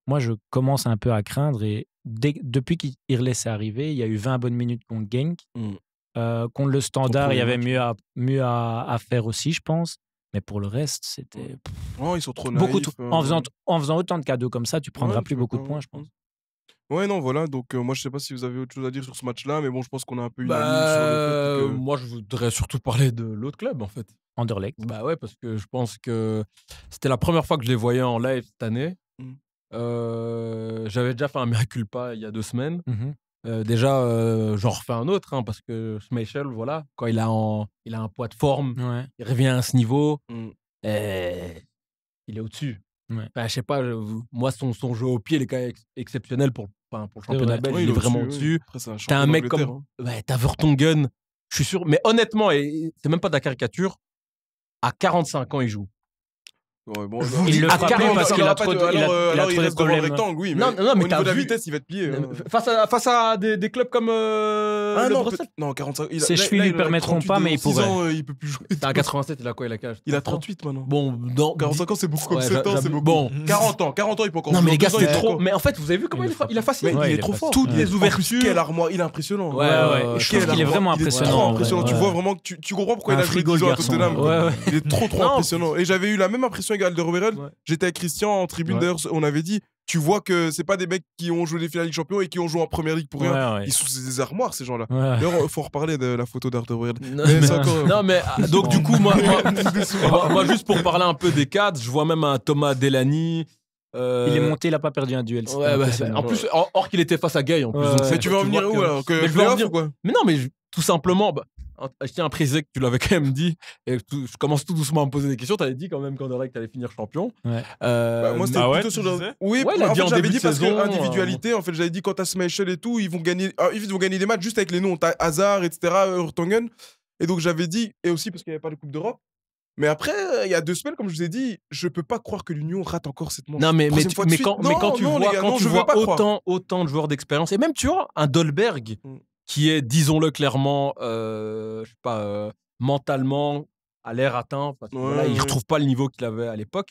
moi, je commence un peu à craindre. Et dès, depuis qu'il laisse arriver, il y a eu vingt bonnes minutes contre Genk. Mm. Euh, contre le Standard, il y avait mieux, à, mieux à, à faire aussi, je pense. Mais pour le reste, c'était... Oh, ils sont trop naïfs. Beaucoup, euh... en, faisant, en faisant autant de cadeaux comme ça, tu ne prendras ouais, plus beaucoup de points, je pense. Ouais, non, voilà. Donc, euh, moi, je sais pas si vous avez autre chose à dire sur ce match-là, mais bon, je pense qu'on a un peu une bah, sur le fait que... Moi, je voudrais surtout parler de l'autre club, en fait. Anderlecht. Bah ouais, parce que je pense que c'était la première fois que je les voyais en live cette année. Mm. Euh, J'avais déjà fait un mea culpa il y a deux semaines. Mm -hmm. euh, déjà, euh, j'en refais un autre, hein, parce que Schmeichel, voilà, quand il a, en... il a un poids de forme, ouais, il revient à ce niveau, mm, et il est au-dessus. Ouais. Enfin, je sais pas, je, moi son, son jeu au pied il est quand même ex exceptionnel pour, enfin, pour le championnat belge, ouais, il, il est vraiment dessus. Ouais. T'as un mec comme hein. ouais, t'as Vertonghen, je suis sûr, mais honnêtement, c'est même pas de la caricature. À quarante-cinq ans, il joue. Ouais, bon, il le frappe parce qu'il a trop de problèmes. Alors il reste dans le rectangle, oui, mais non, non, mais au niveau de la vitesse, il va être plié. Hein. Face à, face à des, des clubs comme euh, ah, le non, Bruxelles. Non, quarante-cinq. Ses chevilles ne lui permettront pas, mais il pourrait. Ans, euh, il peut plus jouer. À quatre-vingt-sept, il a quoi? Il a quel âge? Il a trente-huit maintenant. Bon, dans quarante-cinq ans, c'est beaucoup. Comme sept ans, c'est beaucoup. Bon, quarante ans, quarante ans, il peut encore. Non, mais les gars, c'est trop. Mais en fait, vous avez vu comment il a facile. Il est trop fort. Toutes les ouvertures. Quel armoire, il est impressionnant. Ouais, ouais. Je trouve qu'il est vraiment impressionnant. Tu vois vraiment que tu comprends pourquoi il a joué dix ans à Tottenham. Il est trop, trop impressionnant. Et j'avais eu la même impression de Roberel, ouais. J'étais avec Christian en tribune, ouais. D'ailleurs on avait dit, tu vois que c'est pas des mecs qui ont joué les finales Ligue Champion et qui ont joué en première ligue pour rien, ouais, ouais. Ils sont des armoires ces gens-là, ouais. D'ailleurs faut reparler de la photo d'Arderweil. Non, encore... non mais donc du coup moi, moi, moi juste pour parler un peu des cadres, je vois même un Thomas Delaney. Euh... Il est monté, il n'a pas perdu un duel. Ouais, bah, en plus, or, or qu'il était face à Gay en plus. Ouais, donc, mais tu veux en venir où alors? Que... Mais, je en venir... Quoi mais non, mais je... tout simplement, bah, je tiens à préciser que tu l'avais quand même dit. Et tout... je commence tout doucement à me poser des questions. Tu avais dit quand même qu'Anderlecht allait finir champion. Ouais. Euh... Bah, moi, c'était ah plutôt ouais, sur le. Oui, ouais, en fait, j'avais dit parce que individualité, euh... en fait, j'avais dit quant à Schmeichel et tout, ils vont gagner, ah, ils vont gagner des matchs juste avec les noms. T'as Hazard, et cetera, Vertonghen. Et donc, j'avais dit, et aussi parce qu'il n'y avait pas de Coupe d'Europe. Mais après, il y a deux semaines, comme je vous ai dit, je peux pas croire que l'Union rate encore cette manche. Non, mais, mais, tu, mais, quand, non, mais quand tu non, vois, gars, quand non, tu vois autant, autant de joueurs d'expérience, et même tu vois un Dolberg mm. qui est, disons-le clairement, euh, je sais pas, euh, mentalement à l'air atteint, parce que ouais, voilà, ouais. il retrouve pas le niveau qu'il avait à l'époque.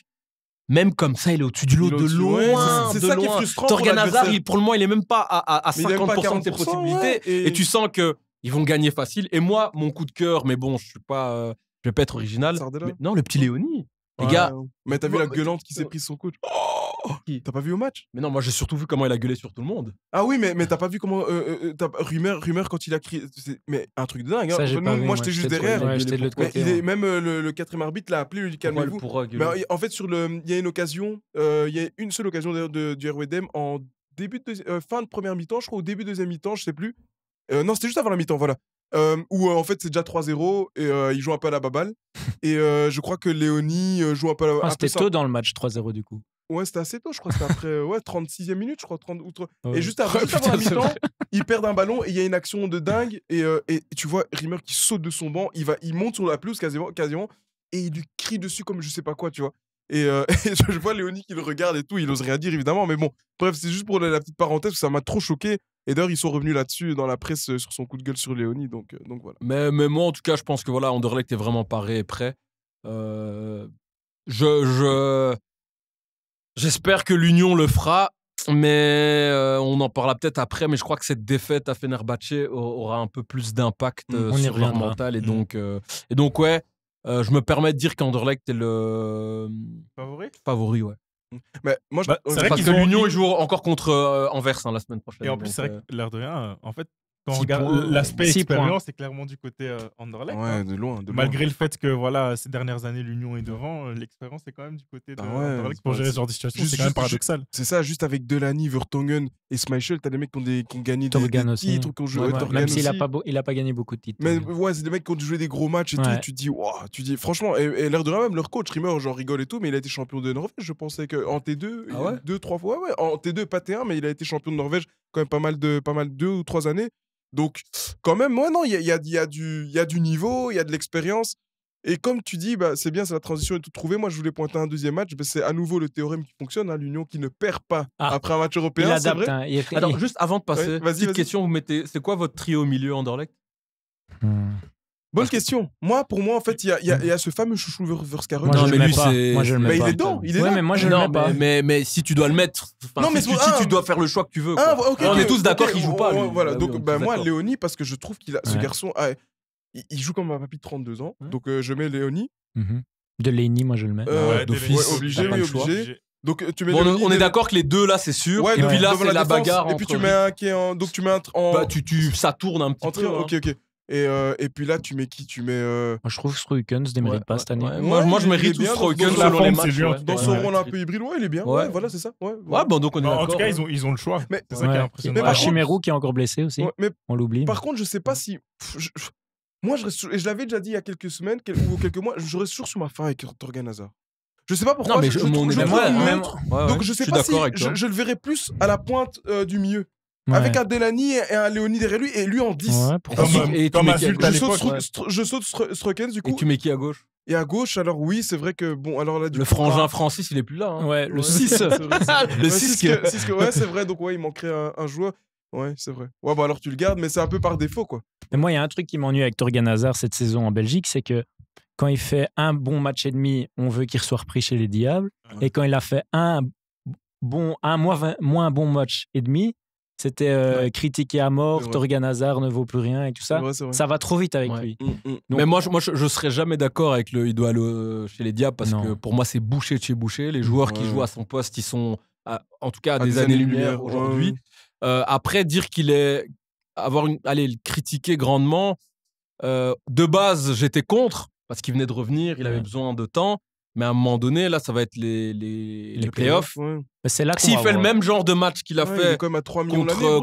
Même comme ça, il est au-dessus du lot de loin. C'est ça loin. Qui est frustrant. Torgan Hazard, il, pour le moment, il est même pas à, à, à cinquante pour cent de ses possibilités, ouais, et... et tu sens que ils vont gagner facile. Et moi, mon coup de cœur, mais bon, je suis pas. Euh, Je vais pas être original. Mais non, le petit Léonie. Les ouais, gars. Mais t'as vu la gueulante qui s'est prise son coach. Oh Oh, t'as pas vu au match? Mais non, moi j'ai surtout vu comment il a gueulé sur tout le monde. Ah oui, mais, mais t'as pas vu comment. Euh, euh, rumeur, rumeur quand il a crié. Mais un truc de dingue. Ça, hein. Nous, pas vu, moi j'étais juste derrière. Ouais, de l'autre côté, ouais. est, même euh, le, le quatrième arbitre l'a appelé, lui dit calmez-vous. En fait, il y a une occasion, il euh, y a une seule occasion d'ailleurs de, du R W D M en début de, euh, fin de première mi-temps, je crois, ou début de deuxième mi-temps, je sais plus. Euh, non, c'était juste avant la mi-temps, voilà. Euh, où euh, en fait c'est déjà trois zéro et euh, ils jouent un peu à la baballe. Et euh, je crois que Léonie joue un peu à la baballe. Ah, c'était tôt dans le match, trois zéro du coup. Ouais, c'était assez tôt, je crois. C'était après ouais, trente-sixième minute, je crois. trente, ou trente... Ouais. Et juste avant, juste avant la mi-temps, ils perdent un ballon et il y a une action de dingue. Et, euh, et, et tu vois, Rimmer qui saute de son banc, il, va, il monte sur la pelouse quasiment, quasiment et il lui crie dessus comme je sais pas quoi, tu vois. Et, euh, et je vois Léonie qui le regarde et tout, il n'ose rien dire évidemment. Mais bon, bref, c'est juste pour la, la petite parenthèse, ça m'a trop choqué. Et d'ailleurs, ils sont revenus là-dessus dans la presse sur son coup de gueule sur Léonie. Donc, euh, donc voilà. Mais, mais moi, en tout cas, je pense que voilà, Anderlecht est vraiment paré et prêt. Euh, je, je, j'espère que l'Union le fera, mais euh, on en parlera peut-être après. Mais je crois que cette défaite à Fenerbahçe aura un peu plus d'impact euh, sur leur mental. Et, mmh. donc, euh, et donc, ouais, euh, je me permets de dire qu'Anderlecht est le favori. Favori, ouais. Mais moi, je... bah, c'est parce que l'Union ils... joue encore contre euh, Anvers hein, la semaine prochaine. Et en plus, c'est vrai euh... que l'air de rien, euh, en fait, quand on regarde l'aspect expérience, c'est clairement du côté euh, Anderlecht. Ouais, hein. de loin, de Malgré loin. le fait que voilà, ces dernières années, l'Union est devant, euh, l'expérience est quand même du côté de ah ouais, Anderlecht pour gérer ce genre de situation. C'est quand même paradoxal. C'est ça, juste avec Delaney, Vertonghen et Schmeichel, t'as des mecs qui ont, des, qui ont gagné des, des titres, qui ont joué. Ouais, ouais. Même s'il a pas, il a pas gagné beaucoup de titres. Mais ouais, c'est des mecs qui ont joué des gros matchs et tout. Tu dis, waouh, tu dis, franchement, et l'air de rien, même leur coach, Rimmer, j'en rigole et tout, mais il a été champion de Norvège. Je pensais qu'en T deux, deux, trois fois, ouais, en T deux, pas T un, mais il a été champion de Norvège quand même pas mal de, pas mal deux ou trois années. Donc, quand même, ouais, non, il y a, y, a, y, a y a du niveau, il y a de l'expérience. Et comme tu dis, bah, c'est bien, c'est la transition et tout trouvé. Moi, je voulais pointer un deuxième match. Bah, c'est à nouveau le théorème qui fonctionne, hein, l'Union qui ne perd pas ah, après un match européen. Il adapte, vrai. Hein, il est... Alors, juste avant de passer, ouais, vas-y, petite vas-y. question, vous mettez, c'est quoi votre trio au milieu Anderlecht? hmm. Bonne Parce question. Que... Moi, pour moi, en fait, il y, y, y a ce fameux chouchou Verskaren. Non, mais lui, c'est. Moi, je le mets mais pas. Il est dedans. Il est ouais, là. Mais moi, je non, le mets pas. Mais, mais, mais si tu dois le mettre. Non, mais si, ah, si tu dois faire le choix que tu veux. Quoi. Ah, okay, on okay, est tous d'accord okay, qu'il joue pas. Lui. Voilà. Bah, donc, oui, bah, moi, Léonie, parce que je trouve qu'il a. Ouais. Ce garçon, ah, il, il joue comme un papy de trente-deux ans. Ouais. Donc, euh, je mets Léonie. Mm-hmm. De Léonie, moi, je le mets. Euh, ouais, d'office. Ouais, obligé, oui, obligé. Donc, tu mets bon, Léonie, on est d'accord que les deux là c'est sûr. Ouais, et puis là, c'est la bagarre. Et puis tu mets un qui est. Donc, tu mets un. Tu ça tourne un petit peu. Ok, ok. Et, euh, et puis là, tu mets qui tu mets, euh... Moi, je trouve que Struikens ne mérite ouais, pas cette année. Ouais, ouais, moi, moi, je mérite Struikens selon les matchs. Ouais. Dans son ouais, rôle ouais, un peu hybride, ouais, il est bien. Ouais, ouais voilà, c'est ça. Ouais, ouais. ouais bon, donc on est en tout cas, ouais. ils, ont, ils ont le choix. C'est ouais. ça qui est impressionnant. Ah, Chimérou qui est encore blessé aussi. Ouais, mais on l'oublie. Par contre, je ne sais pas si. Je... Moi, je, reste... je l'avais déjà dit il y a quelques semaines quel... ou quelques mois, je reste toujours sur ma fin avec Thorgan Hazard. Je sais pas pourquoi. Non, mais je trouve. Donc, je sais pas si je le verrai plus à la pointe du milieu. Ouais. Avec un Delaney et un Léonie derrière lui, et lui en dix. Ouais, pour comme, et comme insulte à l'époque. Je saute Struikens, du coup. Et tu mets qui à gauche? Et à gauche, alors oui, c'est vrai que... bon, alors là, du Le coup, frangin là, Francis, il est plus là. Hein. Ouais, le six. Ouais, le six. Ouais, que... ouais, c'est vrai, donc ouais, il manquerait un, un joueur. Ouais, c'est vrai. Ouais, bah alors tu le gardes, mais c'est un peu par défaut, quoi. Mais moi, il y a un truc qui m'ennuie avec Thorgan Hazard cette saison en Belgique, c'est que quand il fait un bon match et demi, on veut qu'il soit repris chez les Diables. Ouais. Et quand il a fait un bon, un moins, moins bon match et demi, c'était euh, ouais. critiqué à mort, Thorgan Hazard ne vaut plus rien et tout ça. Vrai, ça va trop vite avec ouais. lui. Mmh, mmh. Donc, mais moi, je, moi, je ne serais jamais d'accord avec le « il doit aller euh, chez les Diables » parce non. que pour moi, c'est bouché de chez bouché. Les joueurs ouais. qui jouent à son poste, ils sont à, en tout cas à, à des années-lumière aujourd'hui. Ouais. Euh, après, dire qu'il est... avoir une, allez, le critiquer grandement. Euh, de base, j'étais contre parce qu'il venait de revenir, il ouais. avait besoin de temps. Mais à un moment donné, là, ça va être les, les, les playoffs. Ouais. S'il fait avoir. le même genre de match qu'il a ouais, fait à contre,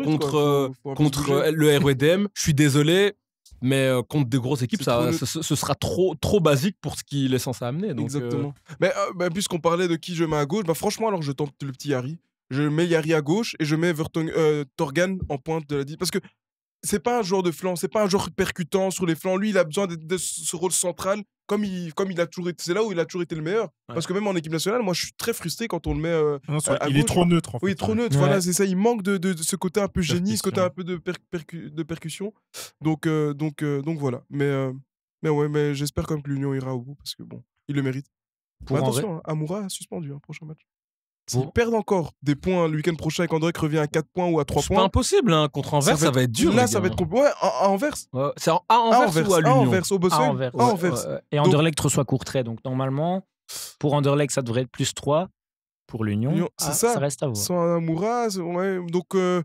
contre, faut, faut contre le R W D M, je suis désolé, mais contre des grosses équipes, ça, le... ce, ce sera trop, trop basique pour ce qu'il est censé amener. Donc, exactement. Euh... Mais euh, bah, puisqu'on parlait de qui je mets à gauche, bah, franchement, alors je tente le petit Yari. Je mets Yari à gauche et je mets Vertong... euh, Thorgan en pointe de la dix. Parce que c'est pas un joueur de flanc, c'est pas un joueur percutant sur les flancs. Lui, il a besoin de, de ce rôle central. Comme il, comme il a toujours été, c'est là où il a toujours été le meilleur. Ouais. Parce que même en équipe nationale, moi, je suis très frustré quand on le met. Euh, non, à, à il gauche, est trop neutre. En fait. Oui, il est trop neutre. Ouais. Voilà, c'est ça. Il manque de, de, de ce côté un peu percussion. génie, ce côté un peu de, per, percu, de percussion. Donc, euh, donc, euh, donc voilà. Mais, euh, mais ouais, mais j'espère quand même que l'Union ira au bout parce que bon, il le mérite. Pour bah, attention, hein, Amoura suspendu hein, prochain match. S'ils bon. perdent encore des points le week-end prochain et qu'André revient à quatre points ou à trois points. C'est pas impossible, hein. Contre Anvers, ça va être, ça va être dur. Là, ça va être compliqué. Ouais, à Anvers. Ouais. C'est à Anvers ou à l'Union. À Anvers, au Bosson. À Anvers. Ouais. Anvers. Ouais. Et Anderlecht donc... reçoit Courtrai. Donc normalement, pour Anderlecht, ça devrait être plus trois. pour l'Union, ah, ça. ça reste à voir. Sans Amoura, ouais. Donc, euh,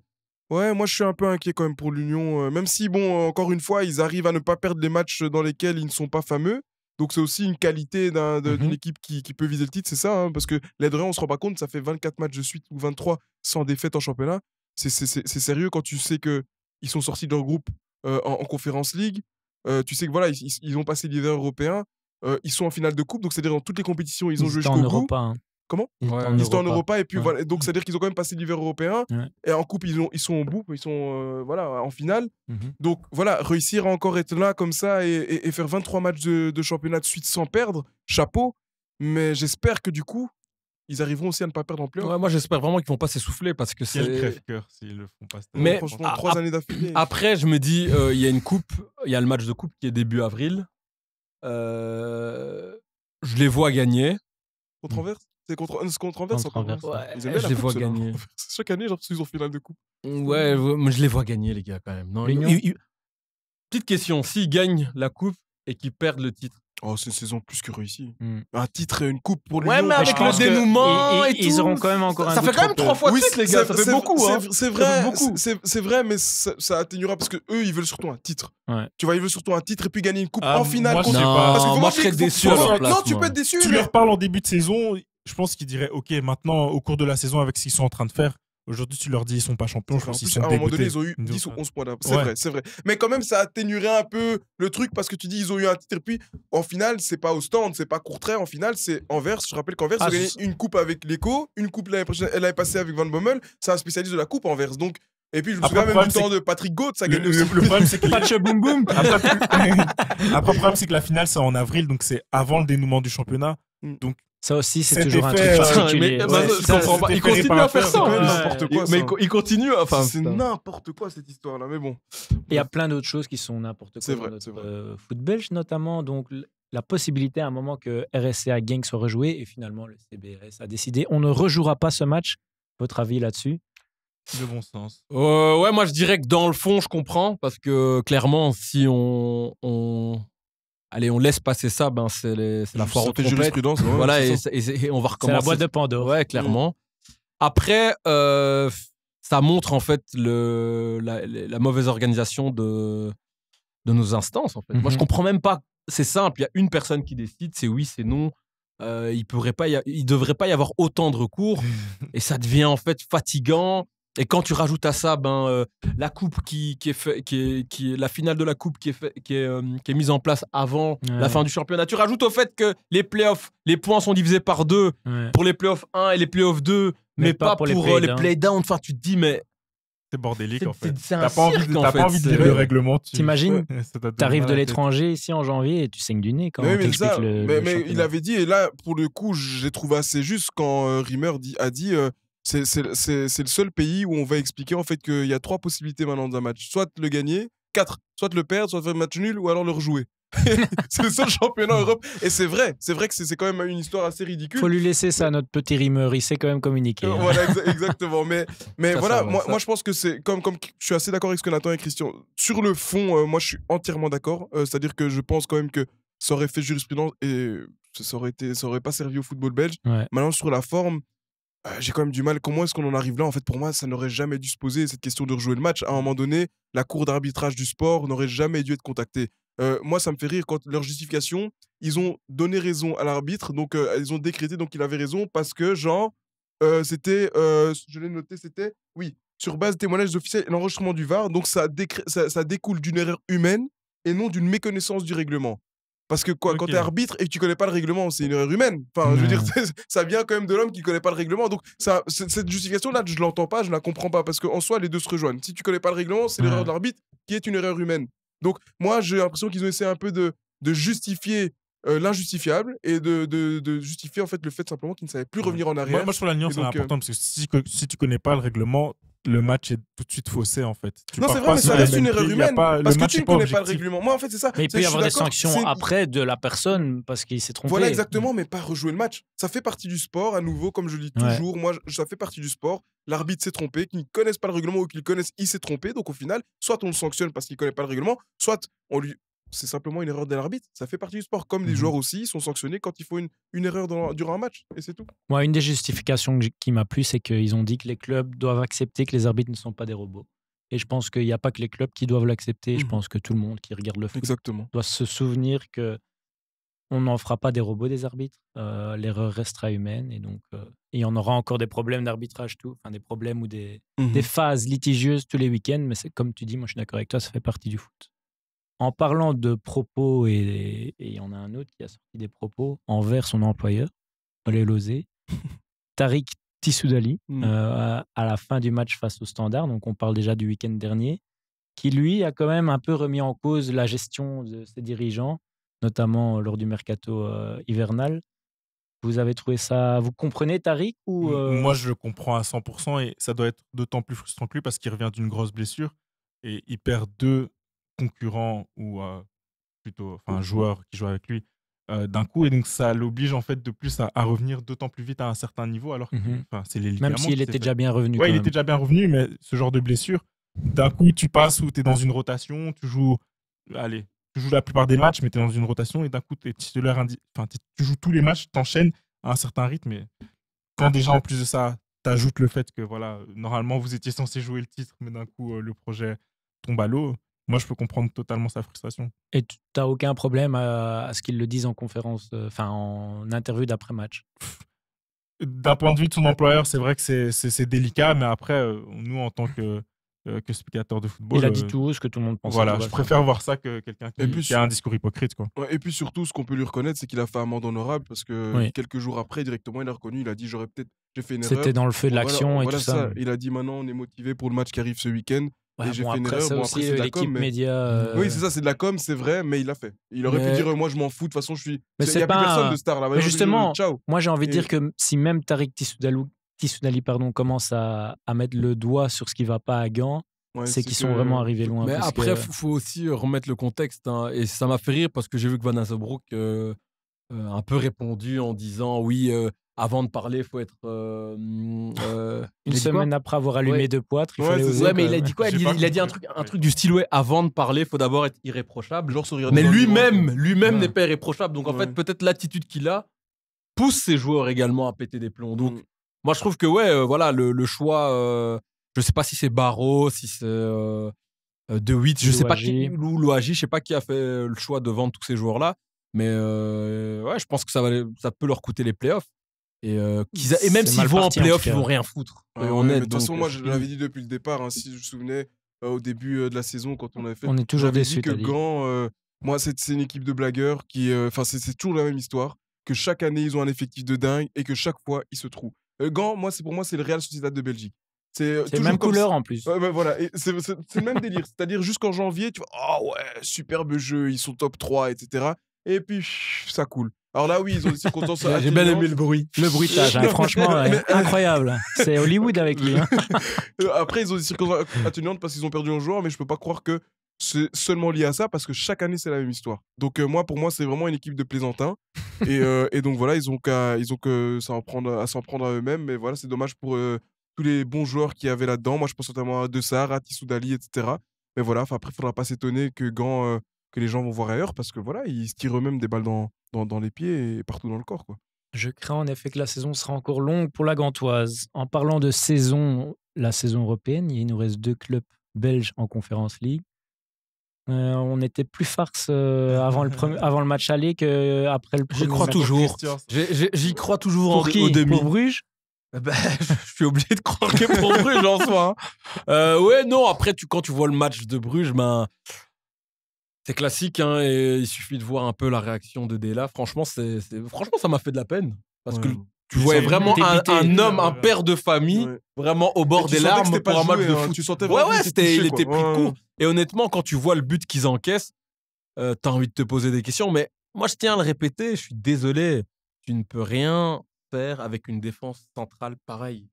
ouais, moi, je suis un peu inquiet quand même pour l'Union. Euh, même si, bon, encore une fois, ils arrivent à ne pas perdre des matchs dans lesquels ils ne sont pas fameux. Donc, c'est aussi une qualité d'une un, mm-hmm. équipe qui, qui peut viser le titre, c'est ça. Hein, parce que l'Adrien, on ne se rend pas compte, ça fait vingt-quatre matchs de suite ou vingt-trois sans défaite en championnat. C'est sérieux quand tu sais qu'ils sont sortis de leur groupe euh, en, en Conference League. Euh, tu sais que voilà, ils, ils ont passé leader européen. Euh, ils sont en finale de coupe, donc c'est-à-dire dans toutes les compétitions, ils ont ils joué jusqu'au bout. Hein. Comment ils, ouais, ils étaient en Europa et puis ouais. voilà, donc c'est-à-dire qu'ils ont quand même passé l'hiver européen ouais. et en coupe ils, ont, ils sont au bout, ils sont euh, voilà en finale. Mm -hmm. Donc voilà, réussir à encore être là comme ça et, et, et faire vingt-trois matchs de, de championnat de suite sans perdre, chapeau. Mais j'espère que du coup ils arriveront aussi à ne pas perdre en playoff. Ouais, moi j'espère vraiment qu'ils vont pas s'essouffler parce que c'est crève-cœur s'ils le font pas. Mais franchement, trois années d'affilée. Après je me dis il euh, y a une coupe, il y a le match de coupe qui est début avril. Euh, je les vois gagner. Contre Anvers, c'est contre, contre Anvers, contre Anvers. Ouais, ils je les vois gagner. Chaque année, genre, ils ont finale de coupe. Ouais, je les vois gagner, les gars, quand même. Non, il, il... Petite question, s'ils gagnent la coupe et qu'ils perdent le titre. Oh, c'est une saison plus que réussie. Mm. Un titre et une coupe pour l'Union. Ouais, mais avec le dénouement et, et, et tout. Ils auront quand même encore un ça fait quand même trois fois de oui, titre, les gars. Ça fait beaucoup. C'est hein. vrai, c'est vrai, mais ça, ça atténuera parce que eux, ils veulent surtout un titre. Ouais. Tu vois, ils veulent surtout un titre et puis gagner une coupe ah, en finale. Moi, je non, pas. Parce que moi, je serais déçu. Non, tu peux être déçu. Tu leur parles en début de saison. Je pense qu'ils diraient, ok, maintenant, au cours de la saison, avec ce qu'ils sont en train de faire. Aujourd'hui, tu leur dis ils sont pas champions. Je pense qu'ils sont dégoûtés. À un moment donné, ils ont eu dix ou onze points d'avance. C'est vrai, c'est vrai. Mais quand même, ça atténuerait un peu le truc parce que tu dis ils ont eu un titre. Et puis, en finale, c'est pas au Standard, c'est pas Courtrai. En finale, c'est Anvers. Je rappelle qu'Anvers, ils ont gagné une coupe avec l'Echo, une coupe l'année prochaine, elle est passée avec Van Bommel. C'est un spécialiste de la coupe Anvers. Donc, et puis je me souviens même du temps de Patrick Gauth, ça gagne aussi. Le problème, c'est que patch boum boum. Après, le problème, c'est que la finale, c'est en avril, donc c'est avant le dénouement du championnat. Donc ça aussi, c'est toujours un truc particulier. Il continue à faire ça. N'importe quoi. Mais il continue. Enfin, c'est n'importe quoi cette histoire-là. Mais bon. Il y a plein d'autres choses qui sont n'importe quoi dans notre foot belge, notamment donc la possibilité à un moment que R S C A Genk soit rejoué et finalement le C B R S a décidé on ne rejouera pas ce match. Votre avis là-dessus? De bon sens. Euh, ouais, moi je dirais que dans le fond, je comprends parce que clairement, si on, on... allez, on laisse passer ça, ben c'est la foire aux trompettes. Ouais, voilà, et, et, et on va recommencer. C'est la boîte de Pandore. Ouais, clairement. Mmh. Après, euh, ça montre en fait le, la, la mauvaise organisation de, de nos instances. En fait. Mmh. Moi, je comprends même pas. C'est simple. Il y a une personne qui décide. C'est oui, c'est non. Euh, il ne devrait pas y avoir autant de recours. Et ça devient en fait fatigant. Et quand tu rajoutes à ça ben, euh, la coupe qui, qui, est fait, qui, est, qui est la finale de la coupe qui est, fait, qui est, euh, qui est mise en place avant ouais. la fin du championnat, tu rajoutes au fait que les playoffs, les points sont divisés par deux ouais. pour les playoffs un et les playoffs deux, mais, mais pas, pas pour, pour les playdowns. Play enfin, tu te dis, mais. C'est bordélique en fait. T'as pas envie de lire le règlement. T'imagines, t'arrives de l'étranger ici en janvier et tu saignes du nez quand on t'explique le. Mais il avait dit, et là, pour le coup, j'ai trouvé assez juste quand Rimmer a dit. C'est le seul pays où on va expliquer en fait qu'il y a trois possibilités maintenant d'un match. Soit le gagner, quatre, soit le perdre, soit faire match nul ou alors le rejouer. C'est le seul championnat Europe. Et c'est vrai, c'est vrai que c'est quand même une histoire assez ridicule. Faut lui laisser ça, notre petit rimeur, il sait quand même communiquer. Hein. Voilà, exa exactement. Mais, mais ça, voilà, ça, moi, moi je pense que c'est comme, comme je suis assez d'accord avec ce que Nathan et Christian. Sur le fond, euh, moi je suis entièrement d'accord. Euh, C'est-à-dire que je pense quand même que ça aurait fait jurisprudence et ça aurait, été, ça aurait pas servi au football belge. Ouais. Maintenant, sur la forme. Euh, j'ai quand même du mal. Comment est-ce qu'on en arrive là? En fait, pour moi, ça n'aurait jamais dû se poser cette question de rejouer le match. À un moment donné, la cour d'arbitrage du sport n'aurait jamais dû être contactée. Euh, moi, ça me fait rire quand leur justification, ils ont donné raison à l'arbitre, donc euh, ils ont décrété, donc il avait raison parce que, genre, euh, c'était, euh, je l'ai noté, c'était, oui, sur base des témoignages officiels et l'enregistrement du V A R, donc ça, ça, ça découle d'une erreur humaine et non d'une méconnaissance du règlement. Parce que quoi, okay. quand t'es arbitre et que tu connais pas le règlement, c'est une erreur humaine. Enfin, mmh. je veux dire, ça vient quand même de l'homme qui connaît pas le règlement. Donc, ça, cette justification-là, je l'entends pas, je la comprends pas. Parce qu'en soi, les deux se rejoignent. Si tu connais pas le règlement, c'est mmh. l'erreur de l'arbitre qui est une erreur humaine. Donc, moi, j'ai l'impression qu'ils ont essayé un peu de, de justifier euh, l'injustifiable et de, de, de justifier en fait le fait simplement qu'ils ne savaient plus revenir en arrière. Moi, moi je trouve la nuance donc, importante euh... parce que si, si tu connais pas le règlement, le match est tout de suite faussé en fait. Tu non, c'est vrai, mais ça reste une erreur humaine. Pas, parce que tu ne connais objectif. Pas le règlement. Moi, en fait, c'est ça. Mais il peut y avoir des sanctions après de la personne parce qu'il s'est trompé. Voilà, exactement, mais pas rejouer le match. Ça fait partie du sport, à nouveau, comme je le dis ouais. toujours. Moi, ça fait partie du sport. L'arbitre s'est trompé, qu'il ne connaisse pas le règlement ou qu'il connaisse, il s'est trompé. Donc, au final, soit on le sanctionne parce qu'il ne connaît pas le règlement, soit on lui c'est simplement une erreur de l'arbitre. Ça fait partie du sport. Comme les joueurs aussi sont sanctionnés quand ils font une, une erreur dans, durant un match. Et c'est tout. Moi, une des justifications qui m'a plu, c'est qu'ils ont dit que les clubs doivent accepter que les arbitres ne sont pas des robots. Et je pense qu'il n'y a pas que les clubs qui doivent l'accepter. Mmh. Je pense que tout le monde qui regarde le foot Exactement. doit se souvenir que on n'en fera pas des robots des arbitres. Euh, L'erreur restera humaine. Et donc, euh, et on aura encore des problèmes d'arbitrage, tout. Enfin, des problèmes ou des, mmh. des phases litigieuses tous les week-ends. Mais comme tu dis, moi, je suis d'accord avec toi, ça fait partie du foot. En parlant de propos, et il y en a un autre qui a sorti des propos envers son employeur, Olé Lozé, Tariq Tissoudali, mmh. euh, à la fin du match face au Standard, donc on parle déjà du week-end dernier, qui lui a quand même un peu remis en cause la gestion de ses dirigeants, notamment lors du mercato euh, hivernal. Vous avez trouvé ça... Vous comprenez, Tariq ou euh... Moi, je le comprends à cent pour cent et ça doit être d'autant plus frustrant que lui parce qu'il revient d'une grosse blessure et il perd deux concurrents ou euh, plutôt enfin, un joueur qui joue avec lui euh, d'un coup. Et donc, ça l'oblige en fait de plus à, à revenir d'autant plus vite à un certain niveau alors que mm-hmm. c'est les ligaments. Même s'il était déjà bien revenu. Oui, il était déjà bien revenu, mais ce genre de blessure, d'un coup, tu passes ou tu es dans une rotation, tu joues... Allez... Tu joues la plupart des matchs, mais tu es dans une rotation et d'un coup, t'es titulaire indi... enfin, tu joues tous les matchs, tu enchaînes à un certain rythme. Et quand déjà, en plus de ça, tu ajoutes le fait que voilà, normalement, vous étiez censé jouer le titre, mais d'un coup, euh, le projet tombe à l'eau. Moi, je peux comprendre totalement sa frustration. Et tu n'as aucun problème à, à ce qu'ils le disent en conférence, enfin, euh, en interview d'après-match? D'un point de vue de son employeur, c'est vrai que c'est délicat, mais après, euh, nous, en tant que... Euh, que spectateur de football. Il a dit euh... tout haut ce que tout le monde pense. Voilà, je préfère voir ça que quelqu'un qui, qui a un discours hypocrite. Quoi. Ouais, et puis surtout, ce qu'on peut lui reconnaître, c'est qu'il a fait amende honorable parce que oui. quelques jours après, directement, il a reconnu, il a dit j'aurais peut-être fait une erreur. C'était dans le feu de l'action voilà, et voilà tout ça. ça. Il a dit maintenant, on est motivé pour le match qui arrive ce week-end. Ouais, et j'ai bon, fait une erreur. Ça bon, aussi, après, c'est de la com. Média, euh... Oui, c'est ça, c'est de la com, c'est vrai, mais il l'a fait. Il aurait mais... pu dire moi, je m'en fous, de toute façon, je suis. Mais il n'y a pas... plus personne de star là. Mais justement, moi, j'ai envie de dire que si même Tariq Tissoudalou Tissoudali pardon, commence à, à mettre le doigt sur ce qui ne va pas à Gand, ouais, c'est qu'ils sont que... vraiment arrivés loin. Mais après, il que... faut aussi remettre le contexte. Hein, et ça m'a fait rire parce que j'ai vu que Van Asselbroek euh, euh, un peu répondu en disant « Oui, euh, avant de parler, il faut être… Euh, » euh, Une semaine après avoir allumé ouais. deux poitres, il ouais, fallait oser. Ouais, mais il a dit quoi? Il, il a dit un truc, un truc du style ouais, « avant de parler, il faut d'abord être irréprochable. » Genre sourire. Mais lui-même, lui-même ouais. n'est pas irréprochable. Donc en ouais. fait, peut-être l'attitude qu'il a pousse ses joueurs également à péter des plombs. Donc, mm. moi, je trouve que ouais, euh, voilà, le, le choix, euh, je ne sais pas si c'est Barreau, si c'est euh, De Witt, je ne sais pas qui, Lou, Louagie, je ne sais pas qui a fait le choix de vendre tous ces joueurs-là, mais euh, ouais, je pense que ça, va, ça peut leur coûter les playoffs. Et, euh, a, et même s'ils vont en playoffs, ils ne vont rien foutre. Ah, ouais, honnête, de toute façon, donc, moi, je l'avais dit depuis le départ, hein, si je me souvenais, euh, au début euh, de la saison, quand on avait fait. On est toujours déçus. que Gand, euh, moi, c'est une équipe de blagueurs qui. Enfin, euh, c'est toujours la même histoire, que chaque année, ils ont un effectif de dingue et que chaque fois, ils se trouvent. Gand, moi, pour moi, c'est le Real Sociedad de Belgique. C'est la même couleur en plus. Ouais, bah, voilà. C'est le même délire. C'est-à-dire, jusqu'en janvier, tu vois, oh ouais, superbe jeu, ils sont top trois, et cetera. Et puis, ça coule. Alors là, oui, ils ont des circonstances. J'ai bien aimé le bruit. Le bruitage, hein, franchement, ouais, incroyable. C'est Hollywood avec lui. Hein. Après, ils ont des circonstances atténuantes parce qu'ils ont perdu un joueur, mais je ne peux pas croire que c'est seulement lié à ça parce que chaque année, c'est la même histoire. Donc, euh, moi, pour moi, c'est vraiment une équipe de plaisantins. Et, euh, et donc voilà, ils ont qu'à s'en prendre, prendre à eux-mêmes. Mais voilà, c'est dommage pour euh, tous les bons joueurs qu'il y avait là-dedans. Moi, je pense notamment à De Sarr, à Tissoudali, et cetera. Mais voilà, après, il ne faudra pas s'étonner que Gand, euh, que les gens vont voir ailleurs parce que voilà, ils se tirent eux-mêmes des balles dans, dans, dans les pieds et partout dans le corps. Quoi. Je crains en effet que la saison sera encore longue pour la Gantoise. En parlant de saison, la saison européenne, il nous reste deux clubs belges en Conference League. Euh, on était plus farce euh, avant, le premier, avant le match aller qu'après le premier. J'y crois toujours. J'y crois toujours. Pour en, qui au demi. Pour Bruges bah, je suis obligé de croire que pour Bruges en soi. Hein. Euh, ouais, non, après, tu, quand tu vois le match de Bruges, ben, c'est classique. Hein, et il suffit de voir un peu la réaction de Della. Franchement, c'est, c'est, franchement ça m'a fait de la peine. Parce ouais. que tu voyais vraiment un, un homme, un père de famille, ouais. vraiment au bord des larmes pour un joué, match de hein, foot. Tu sentais vraiment ouais, ouais, était, il était pris de court. Et honnêtement, quand tu vois le but qu'ils encaissent, euh, tu as envie de te poser des questions. Mais moi, je tiens à le répéter, je suis désolé, tu ne peux rien faire avec une défense centrale pareille.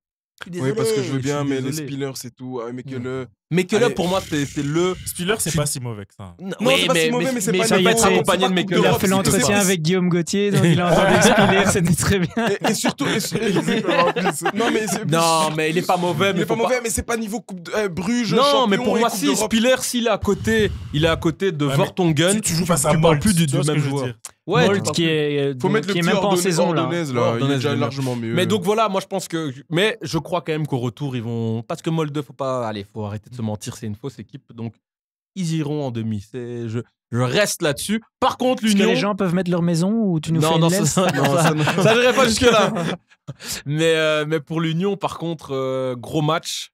Désolé, oui, parce que je veux bien, je mais désolé. Les Spillers, c'est tout. Ah, Makelele. Makelele, pour moi, c'est le. Spillers, c'est pas si mauvais que ça. Non, oui, c'est pas mais, si mauvais, mais, mais c'est pas ça. Il est accompagné de Makelele. Il a fait l'entretien avec Guillaume Gauthier, donc il a entendu Spillers, c'était très bien. Et, et surtout. Et, et, non, mais non, mais il est pas mauvais. Il est pas mauvais, mais c'est pas niveau Coupe Bruges. Non, mais pour moi, si Spillers, s'il est à côté, il est à côté de Vertonghen. Tu joues face à Mold, tu parles plus du même joueur. Ouais, Mold qui est, faut mettre qui le est même pas en saison là. Là. Oh, il est déjà largement mieux. Mais donc voilà, moi je pense que, mais je crois quand même qu'au retour ils vont, parce que Molde, faut pas, allez, faut arrêter de se mentir, c'est une fausse équipe, donc ils iront en demi. C'est, je, je reste là-dessus. Par contre, l'Union. Est-ce que les gens peuvent mettre leur maison ou tu nous non, fais non, une laisse ça, non, ça, non, ça n'irait pas jusque là. Mais euh, mais pour l'Union, par contre, euh, gros match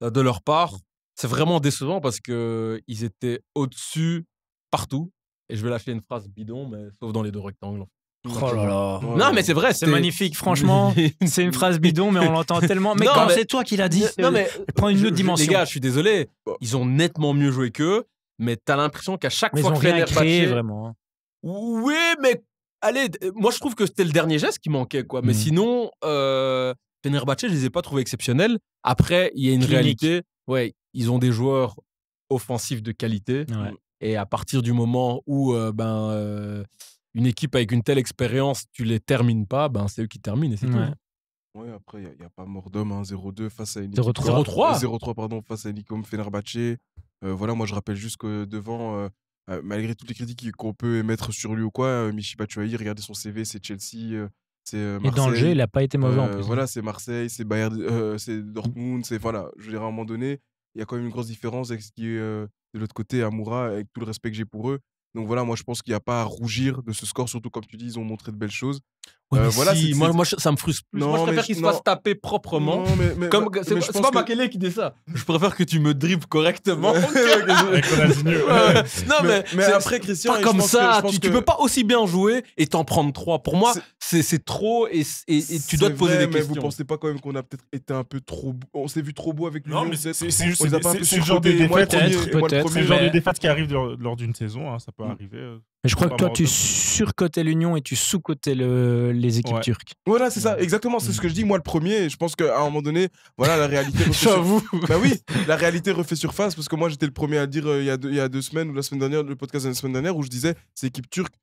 de leur part. C'est vraiment décevant parce que ils étaient au-dessus partout. Et je vais lâcher une phrase bidon, mais sauf dans les deux rectangles. Oh là là. Non, mais c'est vrai, c'est magnifique, franchement. C'est une phrase bidon, mais on l'entend tellement. Mais non, quand mais... c'est toi qui l'as dit, non, mais... prends une autre dimension. Les gars, je suis désolé, ils ont nettement mieux joué qu'eux, mais t'as l'impression qu'à chaque mais fois que Fenerbahçe vraiment. Oui, mais allez, moi je trouve que c'était le dernier geste qui manquait, quoi. Mais mmh. sinon, euh... Fenerbahçe, je les ai pas trouvés exceptionnels. Après, il y a une Clinique. réalité. Ouais, ils ont des joueurs offensifs de qualité. Ouais. Et à partir du moment où euh, ben, euh, une équipe avec une telle expérience, tu les termines pas, ben, c'est eux qui terminent et c'est ouais. tout. Ouais, après, il n'y a, a pas mort d'homme, hein, zéro deux face à une zéro trois pardon, face à une équipe comme Fenerbahçe. Euh, voilà, moi, je rappelle juste que devant, euh, euh, malgré toutes les critiques qu'on peut émettre sur lui ou quoi, euh, Michy Batshuayi, regardez son C V, c'est Chelsea, euh, c'est euh, Marseille. Et dans le jeu, il n'a pas été mauvais euh, en plus. Voilà, c'est Marseille, c'est Bayern, euh, c'est Dortmund, c'est voilà. Je dirais à un moment donné, il y a quand même une grosse différence avec ce qui est... Euh, de l'autre côté, Amoura, avec tout le respect que j'ai pour eux. Donc voilà, moi, je pense qu'il n'y a pas à rougir de ce score, surtout comme tu dis, ils ont montré de belles choses. Ouais, euh, voilà, si, moi, moi, ça me frustre plus. Non, moi, je préfère qu'ils se fassent taper proprement. C'est pas que... Makelele qui dit ça. Je préfère que tu me dribbles correctement. Ouais, ouais. Non, mais, mais après, Christian, pas comme je pense ça. Que, je pense tu ne que... peux pas aussi bien jouer et t'en prendre trois. Pour moi, c'est trop et, et, et tu dois te poser vrai, des questions. Mais vous pensez pas quand même qu'on a peut-être été un peu trop. On s'est vu trop beau avec l'Union. Non, mais c'est juste le genre de défaite qui arrive lors d'une saison. Ça peut arriver. Je crois que toi, tu surcotais l'Union et tu sous-cotais le, les équipes ouais. turques. Voilà, c'est ouais. ça, exactement. C'est mmh. ce que je dis, moi, le premier. Je pense qu'à un moment donné, voilà, la réalité refait surface. Bah oui, la réalité refait surface, parce que moi, j'étais le premier à dire euh, il, y a deux, il y a deux semaines, ou la semaine dernière, le podcast de la semaine dernière, où je disais, c'est l'équipe turque.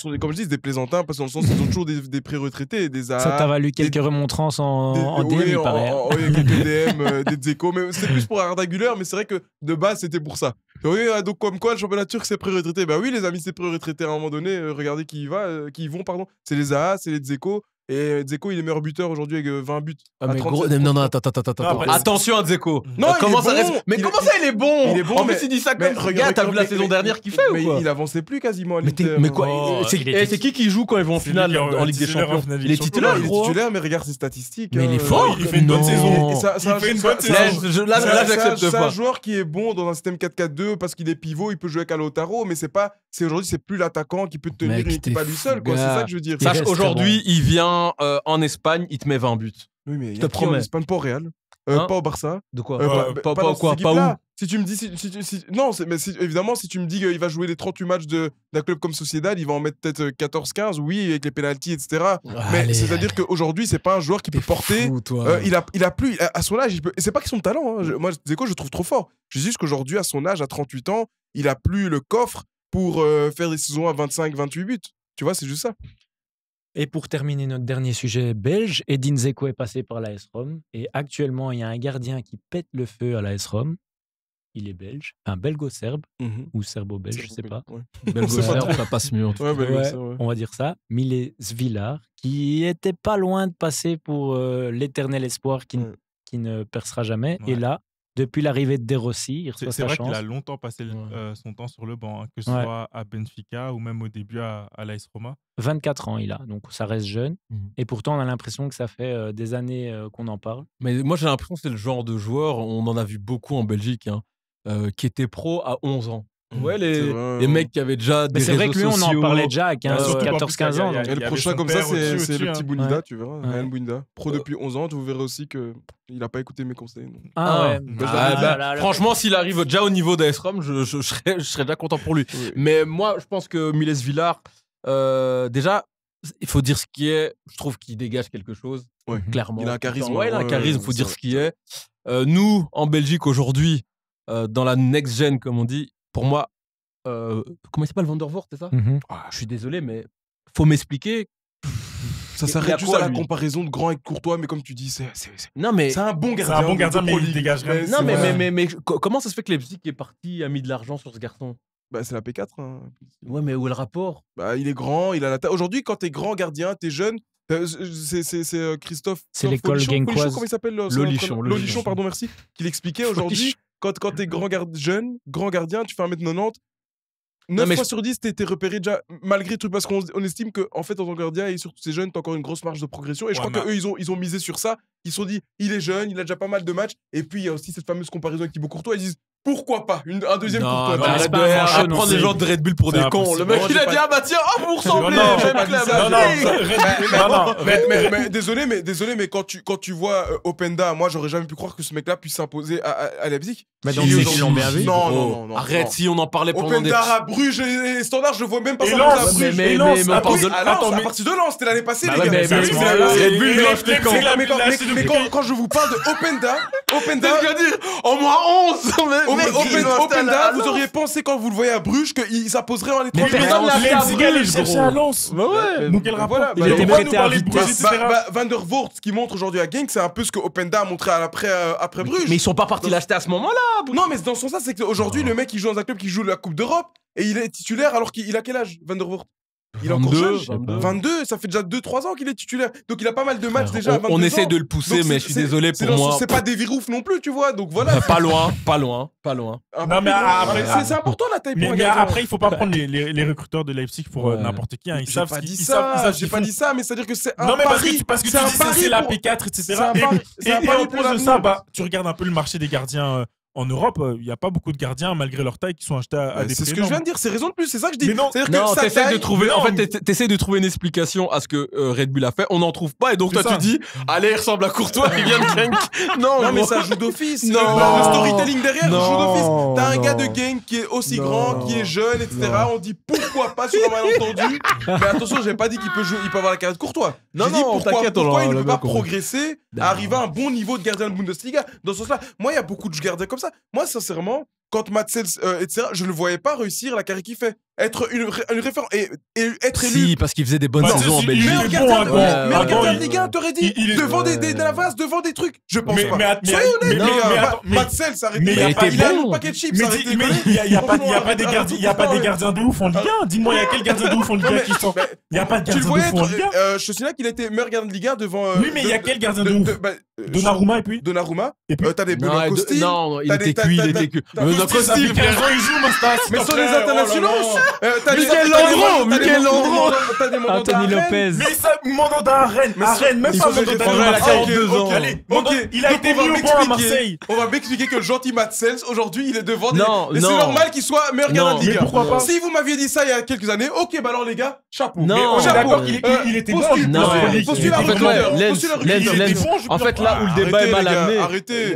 Sont, comme je dis, c'est des plaisantins, parce que dans le sens, ils ont toujours des, des pré-retraités. Des a, ça t'a valu quelques des, remontrances en, des, en D M, oui, il paraît. Oui, quelques D M, euh, des Dzeko, mais c'est plus pour un radagulaire, mais c'est vrai que de base, c'était pour ça. Oui, donc comme quoi, le championnat turc, c'est pré-retraité. Bah oui, les amis, c'est pré-retraité à un moment donné. Euh, regardez qui y va, euh, qui y vont, pardon. C'est les A A, c'est les Dzeko. Et Dzeko, il est meilleur buteur aujourd'hui avec vingt buts. Ah mais gros, non, non, attends, attends, attends. Ah, bah, attention à Dzeko. Non, il comment est ça bon. reste... Mais il comment est... ça, il est bon il est bon, en mais... plus, il dit ça comme... Regarde, t'as vu la saison dernière qu'il fait mais ou quoi il, il avançait plus quasiment à l'Inter. Mais quoi oh, c'est était... qui qui joue quand ils vont en finale en Ligue des Champions? Il est titulaire, il est titulaire, mais regarde ses statistiques. Mais il est fort. Il fait une bonne saison. Il fait une bonne saison. Là, j'accepte pas. C'est un joueur qui est bon dans un système quatre quatre deux parce qu'il est pivot, il peut jouer avec Alotaro, mais c'est pas... Aujourd'hui, c'est plus l'attaquant qui peut tenir une équipe à lui seul. C'est ça que je veux dire. Sache qu'aujourd'hui, il vient... Euh, en Espagne, il te met vingt buts. Oui, mais je te promets. En Espagne, pas au Real, euh, hein pas au Barça. De quoi euh, euh, bah, Pas, pas, pas, quoi, pas où Si tu me dis, si, si, si, non, mais si, évidemment, si tu me dis qu'il va jouer les trente-huit matchs d'un club comme Sociedad, il va en mettre peut-être quatorze quinze, oui, avec les pénalties, et cetera. Allez, mais c'est-à-dire qu'aujourd'hui, c'est pas un joueur qui peut porter. Fou, toi. Euh, il a, il a plus à, à son âge. Il peut, et c'est pas que son talent. Hein, je, moi, Dzeko, je le trouve trop fort. Je dis juste qu'aujourd'hui, à son âge, à trente-huit ans, il a plus le coffre pour euh, faire des saisons à vingt-cinq vingt-huit buts. Tu vois, c'est juste ça. Et pour terminer notre dernier sujet belge, Edin Dzeko est passé par l'A S Rome et actuellement il y a un gardien qui pète le feu à l'A S Rome. Il est belge, un belgo-serbe mm -hmm. ou serbo-belge, je ne sais pas. Ouais. Belgo-serbe, ça passe mieux en tout cas. Ouais, ouais, ouais. On va dire ça. Milos Svilar, qui était pas loin de passer pour euh, l'éternel espoir qui, ouais. qui ne percera jamais. Ouais. Et là, depuis l'arrivée de De Rossi, il reçoit sa chance. C'est vrai qu'il a longtemps passé le, ouais. euh, son temps sur le banc, hein, que ce ouais. soit à Benfica ou même au début à, à l'A S Roma. vingt-quatre ans, il a, donc ça reste jeune. Mm -hmm. Et pourtant, on a l'impression que ça fait euh, des années euh, qu'on en parle. Mais moi, j'ai l'impression que c'est le genre de joueur, on en a vu beaucoup en Belgique, hein, euh, qui était pro à onze ans. Ouais, les, vrai, les mecs qui avaient déjà des réseaux sociaux. C'est vrai que lui, on en parlait déjà à quatorze quinze ans. Et le prochain comme ça, c'est le petit Bounida, ouais. tu verras. Ouais. Ryan Bounida, pro depuis onze ans, vous verrez aussi qu'il n'a pas écouté mes conseils. Non. Ah ouais. Ah, ah, bah, là, là, franchement, s'il arrive déjà au niveau d'A S Rome, je, je, je, serais, je serais déjà content pour lui. Oui. Mais moi, je pense que Milos Svilar, euh, déjà, il faut dire ce qui est, je trouve qu'il dégage quelque chose. Ouais. Clairement. Il a un charisme. Ouais, il a un charisme, il faut dire ce qui est. Euh, nous, en Belgique, aujourd'hui, euh, dans la next-gen, comme on dit, pour moi, euh, comment il s'appelle, Vandevoordt, c'est ça? Mm-hmm. Ah, je suis désolé, mais faut m'expliquer. Ça s'arrête juste à la comparaison de Grand avec Courtois, mais comme tu dis, c'est un bon gardien. C'est un bon gardien, mais il dégage rien. Non, mais comment ça se fait que Leipzig est parti, a mis de l'argent sur ce garçon? Bah, c'est la P quatre. Hein. Ouais, mais où est le rapport? Bah, il est grand, il a la taille. Aujourd'hui, quand t'es grand gardien, t'es jeune, c'est Christophe. C'est l'école Genkoise. Comment il s'appelle? Lolichon. Lolichon, pardon, merci. Qui l'expliquait aujourd'hui, quand t'es grand jeune, grand gardien, tu fais un mètre quatre-vingt-dix. neuf fois sur dix, t'es repéré déjà, malgré tout, parce qu'on estime qu'en fait, en tant que gardien, et surtout ces jeunes, t'as encore une grosse marge de progression. Et je crois qu'eux, ils ont, ils ont misé sur ça. Ils se sont dit, il est jeune, il a déjà pas mal de matchs. Et puis, il y a aussi cette fameuse comparaison avec Thibaut Courtois. Ils disent, pourquoi pas une, un deuxième Courtois? Arrête de prendre les gens de Red Bull pour des cons. Le mec, il a dit, ah bah tiens, ah, vous ressemblez. Non, non, désolé, mais désolé, mais quand tu, quand tu vois Openda, moi, j'aurais jamais pu croire que ce mec-là puisse s'imposer à Leipzig. Mais donc, c'est qu'ils ont bien vu. Non, non, non. Arrête, si on en parlait pendant des... Openda à Bruges et Standard, je vois même pas ça à Bruges. Mais Lens, à partir de Lens, c'était l'année passée, les gars. Red Bull, mais quand je vous parle de Openda, Openda... En moins onze. Openda, vous auriez pensé quand vous le voyez à Bruges qu'il s'imposerait en étranger. Mais il cherchait à Lens. Bah ouais. Donc quel rapport? Il était prêté à Vitesse. Vandevoordt, ce qu'il montre aujourd'hui à Genk, c'est un peu ce que Openda a montré après Bruges. Mais ils sont pas partis l'acheter à ce moment-là. Non, mais dans son sens, c'est qu'aujourd'hui, le mec, il joue dans un club qui joue la Coupe d'Europe et il est titulaire alors qu'il a quel âge, Vandevoordt? Il est encore jeune, vingt-deux, ça fait déjà deux trois ans qu'il est titulaire. Donc il a pas mal de matchs déjà. On, on essaie ans. de le pousser, donc mais je suis désolé pour moi. C'est pas des viroufs non plus, tu vois. Donc voilà. Pas loin, pas loin, pas loin. Non, mais après, c'est important la taille pour un gardien. Mais après, il faut pas prendre les, les, les recruteurs de Leipzig pour ouais. n'importe qui. Hein. Ils savent pas dit ça. J'ai pas dit ça, mais c'est à dire que c'est un pari. Non, mais parce que, parce que tu dis c'est la P quatre, et cetera. Et en plus de ça, tu regardes un peu le marché des gardiens. En Europe, il n'y a pas beaucoup de gardiens, malgré leur taille, qui sont achetés à, à des prix. C'est ce que je viens de dire, c'est raison de plus, c'est ça que je dis. Mais non, t'essaies de trouver, non, en fait, t'essaies de trouver une explication à ce que euh, Red Bull a fait, on n'en trouve pas, et donc toi ça. tu dis, allez, il ressemble à Courtois, il vient de Genk. Non, non mais ça joue d'office. Non, non, le storytelling derrière non, joue d'office. T'as un non, gars de Genk qui est aussi non, grand, qui est jeune, et cetera. Non. On dit pourquoi pas sur un malentendu. Mais attention, j'ai pas dit qu'il peut jouer, il peut avoir la carrière de Courtois. Non, non, pourquoi il ne peut pas progresser, arriver à un bon niveau de gardien de Bundesliga. Dans ce sens-là, moi, il y a beaucoup de gardiens comme ça. Moi, sincèrement, quand Matzels, euh, et cetera, je ne le voyais pas réussir la carrière qu'il fait. Être une, ré une référence et, et être élu. Si, parce qu'il faisait des bonnes bah, saisons en Belgique. Mais regarde, bon, euh, mais regarde euh, Ligue un, t'aurais dit, il, il, devant euh, des, des, des avas, devant des trucs. Je pense mais, pas. Mais, mais, Soyez honnête, les gars. Matzels, ça arrêtait. Il a un paquet de chips. Mais il n'y a pas des gardiens de ouf en Ligue un. Dis-moi, il y a quel gardien de ouf en Ligue un qui sort? Il n'y a pas de gardien de ouf en Ligue un. Je sais là qu'il a été meilleur gardien de Ligue un devant. Oui, mais il y a quel gardien de ouf? Donnarumma et puis Donnarumma. Et puis t'as des Benoît Costil. Non, il était cuit, il était cuit. Benoît Costil, il joue, mais ce sont les internationaux. Euh, Michael Landreau, Michael Landreau, Anthony Lopez. Mais ça, Mandanda à Rennes, à Rennes, même pas Mandanda à Rennes. Ok, il a été mis au point à Marseille. On va m'expliquer que le gentil Matzels, aujourd'hui, il est devant. Non, non. Et c'est normal qu'il soit meilleur gardien de Ligue un. Si vous m'aviez dit ça il y a quelques années, ok, bah alors les gars, chapeau. Non, d'accord, il était bon. Non, postule à recruteur. En fait, là où le débat est mal amené,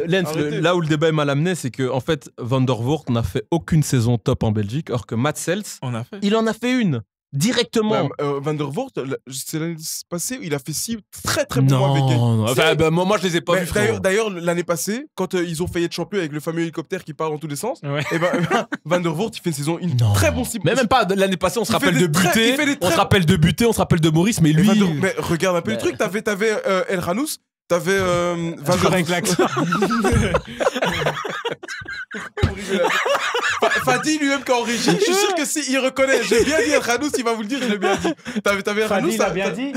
là où le débat est mal amené, c'est que en fait, Vandevoordt n'a fait aucune saison top en Belgique, alors que Matzels, On a fait. il en a fait une directement. Bah, euh, Vandevoordt, c'est l'année passée, il a fait six très très bons avec elle. Enfin, bah, moi, je les ai pas vus. D'ailleurs, l'année passée, quand euh, ils ont failli être champions avec le fameux hélicoptère qui part dans tous les sens, ouais. et ben, ben Vandevoordt, il fait une saison une non. très bonne cible. Mais même pas l'année passée, on se rappelle de Buté, très... on se rappelle de Buté, on se rappelle de Maurice, mais lui. Vandevoordt... Mais regarde un peu mais... le truc, t'avais t'avais euh, El Ranous, t'avais euh, Vandevoordt. Fadi lui-même qui a enrichi, je suis sûr que si il reconnaît, j'ai bien dit Ranous, il va vous le dire, je l'ai bien dit. T'avais, t'avais Ranous, il a bien dit.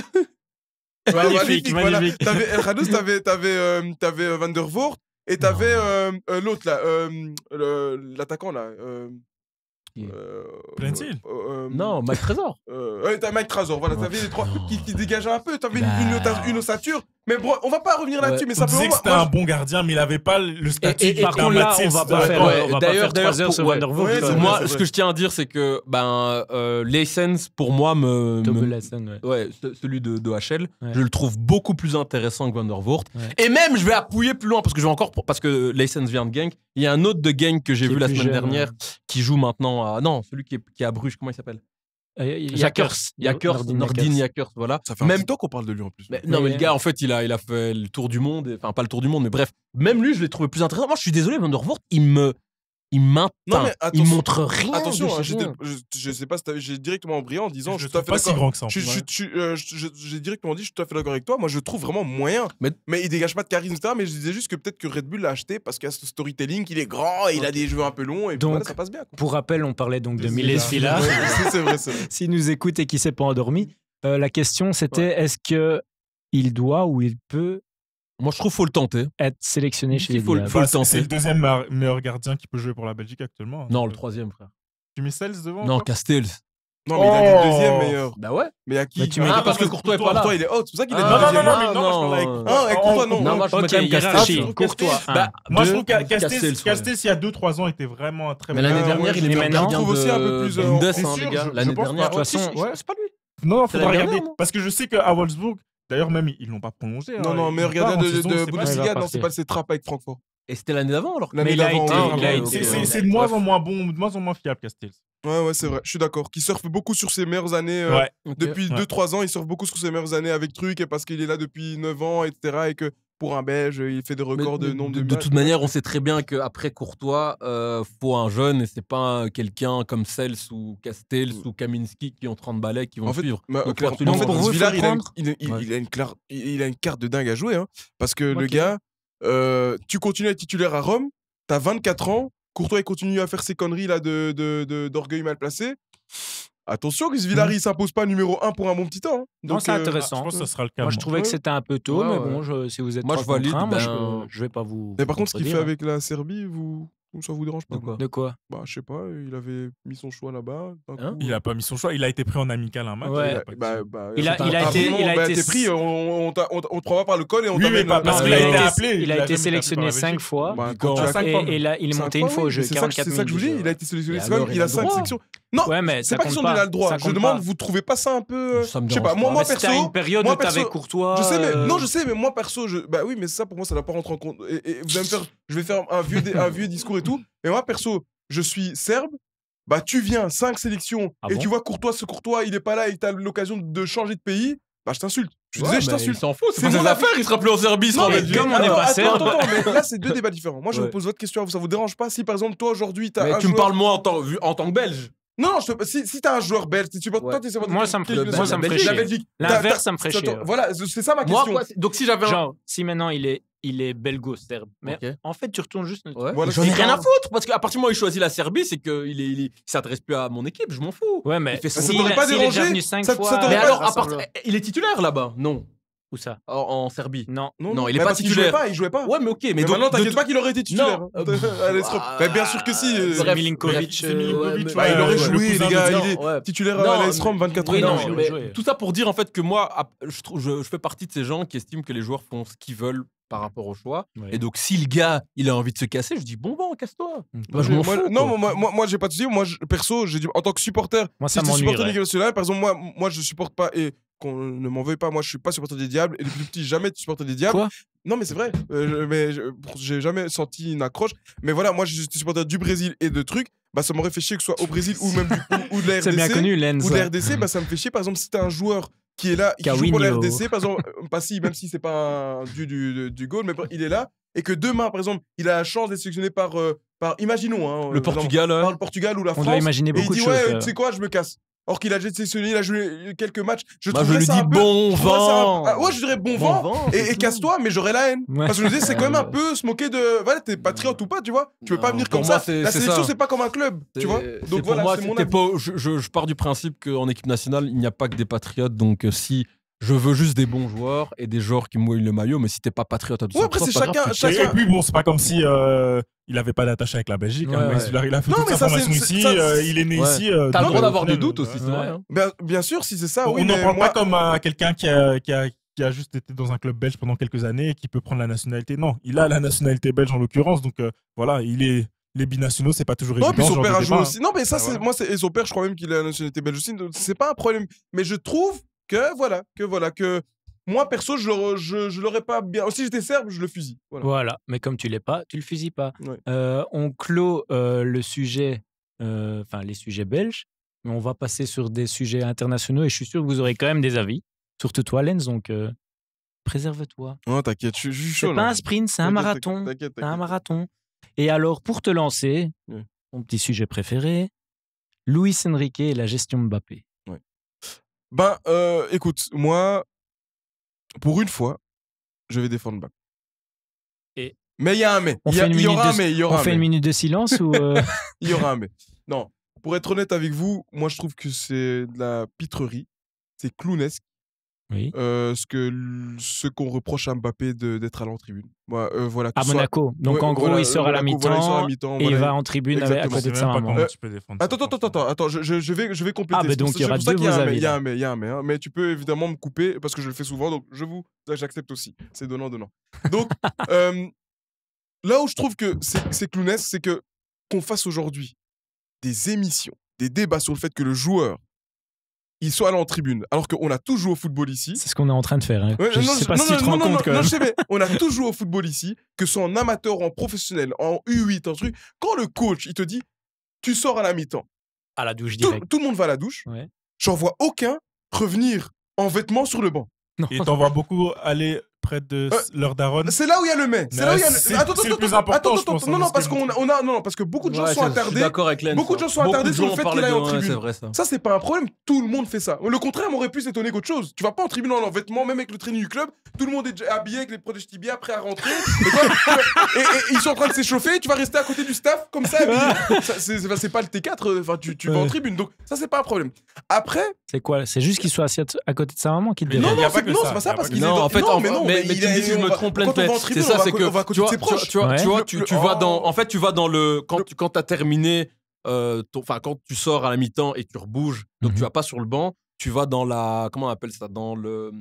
Magnifique, magnifique. T'avais Ranous, t'avais, t'avais, t'avais Vandevoordt et t'avais l'autre là, l'attaquant là. Euh, Plaintil euh, euh, Non, Mike Trésor. Euh, ouais, t'as Mike Trésor, voilà, t'avais les trois qui, qui dégageaient un peu, t'avais bah... une, une ossature, mais bon, on va pas revenir là-dessus, ouais. mais ça peut. On disait que c'était un bon gardien, mais il avait pas le statut de Matzels. On va pas faire, ouais, on va pas faire trois heures sur Vandevoordt. Ouais, ouais, moi, ce que je tiens à dire, c'est que ben, euh, Leysens, pour moi, me, me, Leysens, ouais. Ouais, celui de, de H L, ouais. je le trouve beaucoup plus intéressant que Vandevoordt. Ouais. Et même, je vais appuyer plus loin, parce que je vais encore, parce que Leysens vient de Genk. Il y a un autre de Genk que j'ai vu la semaine dernière, qui joue maintenant à... Non, celui qui est à Bruges, comment il s'appelle Yakers, Yakers, Nordin Yakers, voilà. Ça fait même un petit temps qu'on parle de lui en plus. Mais, non, mais le gars, en fait, il a, il a fait le tour du monde. Et, enfin, pas le tour du monde, mais bref. Même lui, je l'ai trouvé plus intéressant. Moi, je suis désolé, Vandevoordt, il me, il m'atteint. Il montre rien. Attention, hein, je, je sais pas si t'as vu, j'ai directement embrayé en disant, je, je suis tout à fait d'accord. Si je, je, je, euh, je, j'ai directement dit, je suis tout à fait d'accord avec toi. Moi, je trouve vraiment moyen. Mais, mais il dégage pas de charisme, et cetera. Mais je disais juste que peut-être que Red Bull l'a acheté parce qu'il a ce storytelling, il est grand, et il a des jeux un peu longs, et donc, voilà, ça passe bien. Quoi. Pour rappel, on parlait donc de Milos Svilar. C'est vrai, c'est vrai. S'il nous écoute et qu'il s'est pas endormi, euh, la question c'était, ouais. est-ce que il doit ou il peut. Moi, je trouve qu'il faut le tenter. Être sélectionné chez les Bleus. C'est le deuxième meilleur gardien qui peut jouer pour la Belgique actuellement. Hein, non, le troisième, frère. Tu mets Sels devant? Non, Castells. Non, mais oh il a le deuxième meilleur. Bah ouais. Mais à qui? Tu mets ah, parce que Courtois est pas là. Courtois, il est haut. C'est pour ça qu'il est ah, deuxième. Non, non, non, mais non, non, moi, je parlais avec. Ah, avec Courtois, non. Non, moi, je me mets quand même Courtois. Moi, je trouve que Castells, il y a deux trois ans, était vraiment un très bon. Mais l'année dernière, il est maintenant. Je trouve aussi un peu plus. L'année dernière, de toute façon. C'est pas lui. Non, faudra regarder. Parce que je sais qu'à Wolfsburg, d'ailleurs, même, ils ne l'ont pas prolongé. Non, hein, non, mais regardez, de, de, de Bundesliga, non, c'est pas ses trappes avec Francfort. Et c'était l'année d'avant, alors. L'année d'avant, c'est de moins en moins bon, de moins en moins fiable, Castells. Ouais, ouais, c'est vrai, je suis d'accord. Qui surfe beaucoup sur ses meilleures années. Euh, ouais. okay. Depuis ouais. deux trois ans, il surfe beaucoup sur ses meilleures années avec Truc, et parce qu'il est là depuis neuf ans, et cetera. Et que pour un Belge, il fait des records mais, de nombre de. De, de toute manière, on sait très bien qu'après Courtois, il euh, faut un jeune, et c'est pas quelqu'un comme Sels ou Castells ou Kaminski qui ont trente balais qui vont en fait, suivre. Bah, donc, clair, en fait, pour vous, Svilar, il, a une, il, il, ouais. il, a une claire, il a une carte de dingue à jouer, hein, parce que okay. le gars, euh, tu continues à être titulaire à Rome, t'as vingt-quatre ans, Courtois il continue à faire ses conneries là de, de, de, d'orgueil mal placé. Attention que Svilar il s'impose pas numéro un pour un bon petit temps. Donc, non, c'est intéressant. Euh, je pense que ça sera le cas. Moi, je trouvais que c'était un peu tôt, ouais, mais bon, je, si vous êtes moi, je valide, un, ben... moi, je, je vais pas vous. Mais par contre, ce qu'il fait avec la Serbie, vous, ça vous dérange pas? De quoi, de quoi bah, je sais pas. Il avait mis son choix là-bas. Hein, il a pas mis son choix. Il a été pris en amical un match. Ouais. Il a, bah, bah, il a, il a été, il a été pris. On te prend pas par le col et on t'amène. Parce qu'il a été appelé. Il a été sélectionné cinq fois. Et là, il est monté une fois au jeu. C'est ça que je vous dis. Il a été sélectionné. Il a cinq sélections. Non, ouais, c'est pas question de donner le droit. Je demande, pas. Vous trouvez pas ça un peu. Ça me je sais pas, moi, moi perso. C'était une période où t'avais Courtois. Je sais, mais, euh... non, je sais, mais moi perso, je... bah oui, mais ça pour moi, ça doit pas rentrer en compte. Et, et, je, vais faire... je vais faire un vieux, dé... un vieux discours et tout. Mais moi perso, je suis serbe. Bah tu viens, cinq sélections, ah et bon tu vois Courtois, ce Courtois, il est pas là et t'as l'occasion de changer de pays. Bah je t'insulte. Je disais, ouais, je t'insulte. C'est mon affaire, il sera plus en Serbie. Comme on n'est pas serbe. Attends, mais là, c'est deux débats différents. Moi, je vous pose votre question. Ça vous dérange pas si par exemple, toi aujourd'hui, t'as. Tu me parles moi en tant que belge. Non, je te... si, si t'as un joueur belge, si tu... ouais. toi, t'es... moi, ça me ferait chier. Moi, ça me ferait chier. L'inverse, ça me ferait chier. Voilà, c'est ça ma question. Moi, quoi, donc, si j'avais un... genre, si maintenant il est, il est belgo-serbe, mais okay. en fait, tu retournes juste. Notre... Ouais. Voilà, j'en ai rien à foutre, parce qu'à partir du moment où il choisit la Serbie, c'est qu'il est... il, il s'adresse plus à mon équipe, je m'en fous. Ouais, mais ça t'aurait pas dérangé. Mais alors, il est titulaire là-bas, non? Où ça? En, en Serbie. Non, non, non il est mais pas titulaire. Il jouait pas, il jouait pas. Ouais, mais ok. Mais, mais donc, maintenant, t'inquiète de... pas qu'il aurait été titulaire. Allez, ah, bah, bien sûr que si. C'est Milinkovic. Euh, Milinkovic ouais, bah, ouais, il aurait ouais, joué, le les gars. Il est ouais. titulaire non, à l'A S Roma, vingt-quatre ans. Oui, non, mais... mais... Tout ça pour dire en fait que moi, je, je, je fais partie de ces gens qui estiment que les joueurs font ce qu'ils veulent par rapport au choix. Ouais. Et donc, si le gars, il a envie de se casser, je dis bon, bon, casse-toi. Moi, je m'en fous. Non, moi, moi, j'ai pas de soucis. Moi, perso, j'ai dit en tant que supporter, si tu supportes l'équipe nationale, par exemple, moi, moi, je supporte pas et qu'on ne m'en veuille pas, moi je suis pas supporter des diables et depuis petit jamais tu supporter des diables. Quoi? Non mais c'est vrai, euh, mais j'ai jamais senti une accroche. Mais voilà, moi je suis supporter du Brésil et de trucs, bah ça m'aurait fait chier que ce soit au Brésil ou même du, ou de la R D C. C'est bien connu, Lens. Ou de la R D C, bah ça me fait chier. Par exemple, si t'as un joueur qui est là, qui joue pour la R D C, par exemple, pas si, même si c'est pas un, du du du goal, mais il est là et que demain, par exemple, il a la chance d'être sélectionné par euh, par, imaginons, hein, le Portugal, exemple, par le Portugal ou la on France. On doit imaginer beaucoup de choses. Et il dit ouais, tu sais quoi, je me casse. Or qu'il a déjà sélectionné, il a joué quelques matchs. Je bah, trouverais je ça dis un peu. Bon vent. Un... Ah, ouais, je dirais bon, bon vent, vent et, et casse-toi, mais j'aurais la haine. Ouais. Parce que je me disais, c'est quand même un peu se moquer de. Voilà, t'es patriote ou pas, tu vois. Tu peux non, pas venir comme moi, ça. La sélection, c'est pas comme un club, tu vois. Donc voilà, moi, c'est mon avis. Pas... Je, je, je pars du principe qu'en équipe nationale, il n'y a pas que des patriotes. Donc si. Je veux juste des bons joueurs et des joueurs qui mouillent le maillot, mais si t'es pas patriote à tout ouais, ça, après c'est chacun, grave, chacun. Et puis bon, c'est pas comme si euh, il avait pas d'attache avec la Belgique. Ouais, hein, ouais. Il a, il a fait non, toute sa formation ici, ça, euh, il est né ouais. ici. Euh, T'as le droit d'avoir des doutes aussi, ouais. c'est vrai. Hein. Ben, bien sûr, si c'est ça. Oui, on n'en prend moi... pas comme euh, quelqu'un qui a, qui, a, qui a juste été dans un club belge pendant quelques années et qui peut prendre la nationalité. Non, il a la nationalité belge en l'occurrence, donc euh, voilà, il est. Les binationaux, c'est pas toujours évident. Non, puis son père a joué aussi. Non, mais ça, c'est moi, et son père, je crois même qu'il a la nationalité belge aussi. C'est pas un problème, mais je trouve. Que voilà, que voilà, que moi perso, je, je, je l'aurais pas bien. Si j'étais serbe, je le fusille. Voilà, voilà. Mais comme tu l'es pas, tu le fusilles pas. Ouais. Euh, on clôt euh, le sujet, enfin euh, les sujets belges, mais on va passer sur des sujets internationaux et je suis sûr que vous aurez quand même des avis. Surtout toi, Lens, donc euh, préserve-toi. Non, t'inquiète, je suis chaud. C'est pas un sprint, c'est un marathon. C'est un marathon. Et alors, pour te lancer, oui. Mon petit sujet préféré, Luis Enrique et la gestion de Mbappé. Oui. Ben, euh, écoute, moi, pour une fois, je vais défendre Mbappé. Et mais il y a un mais. Il y, y aura un mais. Y aura on un fait mais. Une minute de silence ou euh... Il y aura un mais. Non, pour être honnête avec vous, moi, je trouve que c'est de la pitrerie. C'est clownesque. Oui. Euh, ce que ce qu'on reproche à Mbappé d'être allant en tribune. Voilà, euh, voilà, à Monaco. Soit... Donc en gros, voilà, il sort à la mi-temps mi et voilà. Il va en tribune avec, à côté de ça. Euh, attends, attends, attends, attends. Je, je vais je vais compléter. Ah, mais donc il y aura deux. Il y a un mais, il y a un mais. Mais tu peux évidemment me couper parce que je le fais souvent. Donc je vous, j'accepte aussi. C'est donnant donnant. Donc euh, là où je trouve que c'est clownesque, c'est que qu'on fasse aujourd'hui des émissions, des débats sur le fait que le joueur ils sont allés en tribune, alors qu'on a tout joué au football ici. C'est ce qu'on est en train de faire. Hein. Ouais, je ne sais pas non, si non, tu te non, rends non, compte. Non, non, je sais, mais on a tout joué au football ici, que ce soit en amateur, en professionnel, en U huit, en truc. Quand le coach, il te dit, tu sors à la mi-temps. À la douche direct. Tout, tout le monde va à la douche. Ouais. J'en vois aucun revenir en vêtements sur le banc. Non. Et t'en vois beaucoup aller près de euh, leur daronne. C'est là où il y a le mais. C'est là où il y a le. Attends, attends, attends, attends, attends, attends, attends. Non, non, parce qu'on on a, non, non, parce que beaucoup de gens ouais, sont attardés. Len, beaucoup de gens sont attardés sur le fait qu'il aille en tribune. Vrai, ça, ça c'est pas un problème. Tout le monde fait ça. Le contraire, on aurait pu s'étonner qu'autre chose. Tu vas pas en tribune en vêtements, même avec le training du club. Tout le monde est habillé avec les protèges tibias, prêt à rentrer. Et, toi, et, et, et ils sont en train de s'échauffer. Tu vas rester à côté du staff comme ça. C'est pas le T quatre. Enfin, tu, tu vas en tribune. Donc ça, c'est pas un problème. Après. C'est quoi? C'est juste qu'il soit assis à côté de sa maman qui le dérange. Non, non, c'est pas ça parce qu'il est. Non, en fait, mais, mais, mais tu me dis, je me trompe plein de fois. C'est ça, c'est que tu vois, tu vois, ouais. tu vois, tu, tu oh. vas dans. En fait, tu vas dans le quand tu quand t'as terminé, enfin euh, quand tu sors à la mi-temps et tu rebouges, donc mm-hmm. tu vas pas sur le banc, tu vas dans la comment on appelle ça, dans le.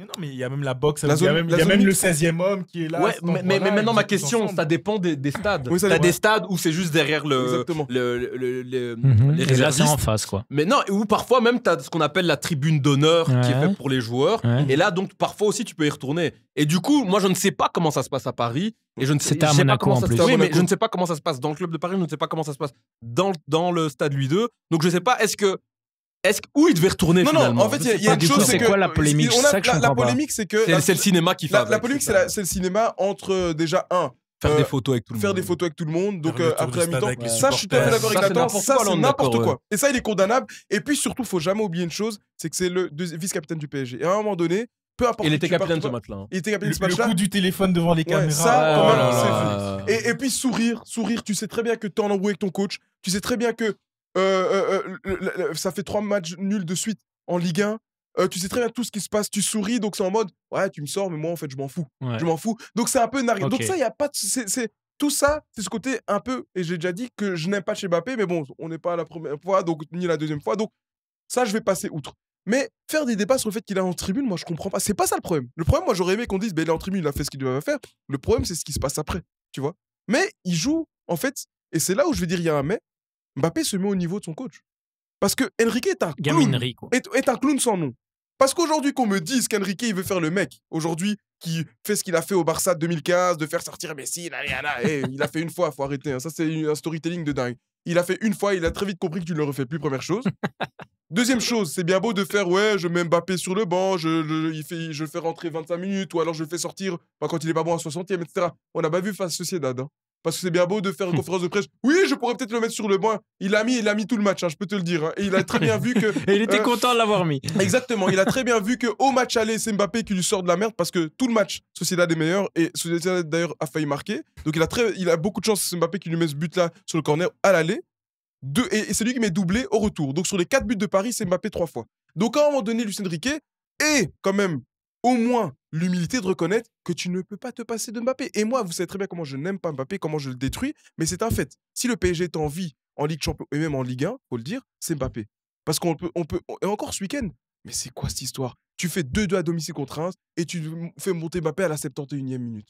Non, mais il y a même la boxe, il y a même, y a même le seizième homme qui est là. Ouais, mais, mais, mais maintenant, ma question, ça dépend des, des stades. Oui, t'as des stades où c'est juste derrière le, le, le, le, mm-hmm. les réservistes. Et là, c'est en face, quoi. Mais non, où parfois même, t'as ce qu'on appelle la tribune d'honneur ouais. qui est faite pour les joueurs. Ouais. Et là, donc, parfois aussi, tu peux y retourner. Et du coup, moi, je ne sais pas comment ça se passe à Paris. Et je ne sais, je sais pas comment ça se passe. Oui, mais je ne sais pas comment ça se passe dans le club de Paris. Je ne sais pas comment ça se passe dans, dans le stade Louis deux. Donc, je ne sais pas, est-ce que. Est-ce que, où il devait retourner non, finalement? Non, en fait, il y a une chose, c'est quoi la polémique? C'est ça que je comprends pas. La polémique, c'est que... C'est le cinéma qui fait La, la polémique, c'est le cinéma entre, déjà, un... Faire euh, des photos avec tout le faire monde. Faire des photos avec tout le monde. Donc, euh, après la mi-temps, ça, je suis tout à fait d'accord avec Nathan. Ça, c'est n'importe quoi. Et ça, il est condamnable. Et puis, surtout, faut jamais oublier une chose, c'est que c'est le vice-capitaine du P S G. Et à un moment donné... Peu importe. Il était capitaine de ce match-là. Il était capitaine de ce match-là. Le coup du téléphone devant les caméras. Ouais, ça, quand même, c'est fou. Et puis, sourire, sourire. Tu sais très bien que t'es en embrouille avec ton coach. Tu sais très bien que Euh, euh, euh, ça fait trois matchs nuls de suite en Ligue un. Euh, tu sais très bien tout ce qui se passe, tu souris, donc c'est en mode ouais, tu me sors, mais moi en fait je m'en fous. Ouais. Je m'en fous. Donc c'est un peu nargué. Okay. Donc ça, il y a pas. C'est tout ça, c'est ce côté un peu. Et j'ai déjà dit que je n'aime pas chez Mbappé, mais bon, on n'est pas à la première fois, donc ni la deuxième fois, donc ça je vais passer outre. Mais faire des débats sur le fait qu'il est en tribune, moi je comprends pas. C'est pas ça le problème. Le problème, moi j'aurais aimé qu'on dise, ben il est en tribune, il a fait ce qu'il devait faire. Le problème, c'est ce qui se passe après, tu vois. Mais il joue en fait, et c'est là où je vais dire il y a un mais. Mbappé se met au niveau de son coach. Parce que Enrique est un clown. Est, est un clown sans nom. Parce qu'aujourd'hui, qu'on me dise qu'Enrique, il veut faire le mec, aujourd'hui, qui fait ce qu'il a fait au Barça deux mille quinze, de faire sortir Messi, là, là, là, hey, il a fait une fois, il faut arrêter. Hein. Ça, c'est un storytelling de dingue. Il a fait une fois, il a très vite compris que tu ne le refais plus, première chose. Deuxième chose, c'est bien beau de faire, ouais, je mets Mbappé sur le banc, je, je, il fait, je le fais rentrer vingt-cinq minutes, ou alors je le fais sortir ben, quand il n'est pas bon à soixantième, et cetera. On n'a pas vu face Sociedad. Hein. Parce que c'est bien beau de faire une conférence de presse. Oui, je pourrais peut-être le mettre sur le banc. Il a mis, il a mis tout le match, hein, je peux te le dire. Hein. Et il a très bien vu que... Et il était euh, content de l'avoir mis. Exactement. Il a très bien vu qu'au match aller, c'est Mbappé qui lui sort de la merde parce que tout le match, Sociedad est meilleur. Et Sociedad, d'ailleurs, a failli marquer. Donc, il a, très, il a beaucoup de chance. C'est Mbappé qui lui met ce but-là sur le corner à l'aller. Et, et c'est lui qui met doublé au retour. Donc, sur les quatre buts de Paris, c'est Mbappé trois fois. Donc, à un moment donné, Luis Enrique est quand même au moins l'humilité de reconnaître que tu ne peux pas te passer de Mbappé. Et moi, vous savez très bien comment je n'aime pas Mbappé, comment je le détruis, mais c'est un fait. Si le P S G est en vie, en Ligue Champion, et même en Ligue un, faut le dire, c'est Mbappé. Parce qu'on peut, on peut... Et encore ce week-end, mais c'est quoi cette histoire? Tu fais deux deux à domicile contre Reims et tu fais monter Mbappé à la septante et unième minute.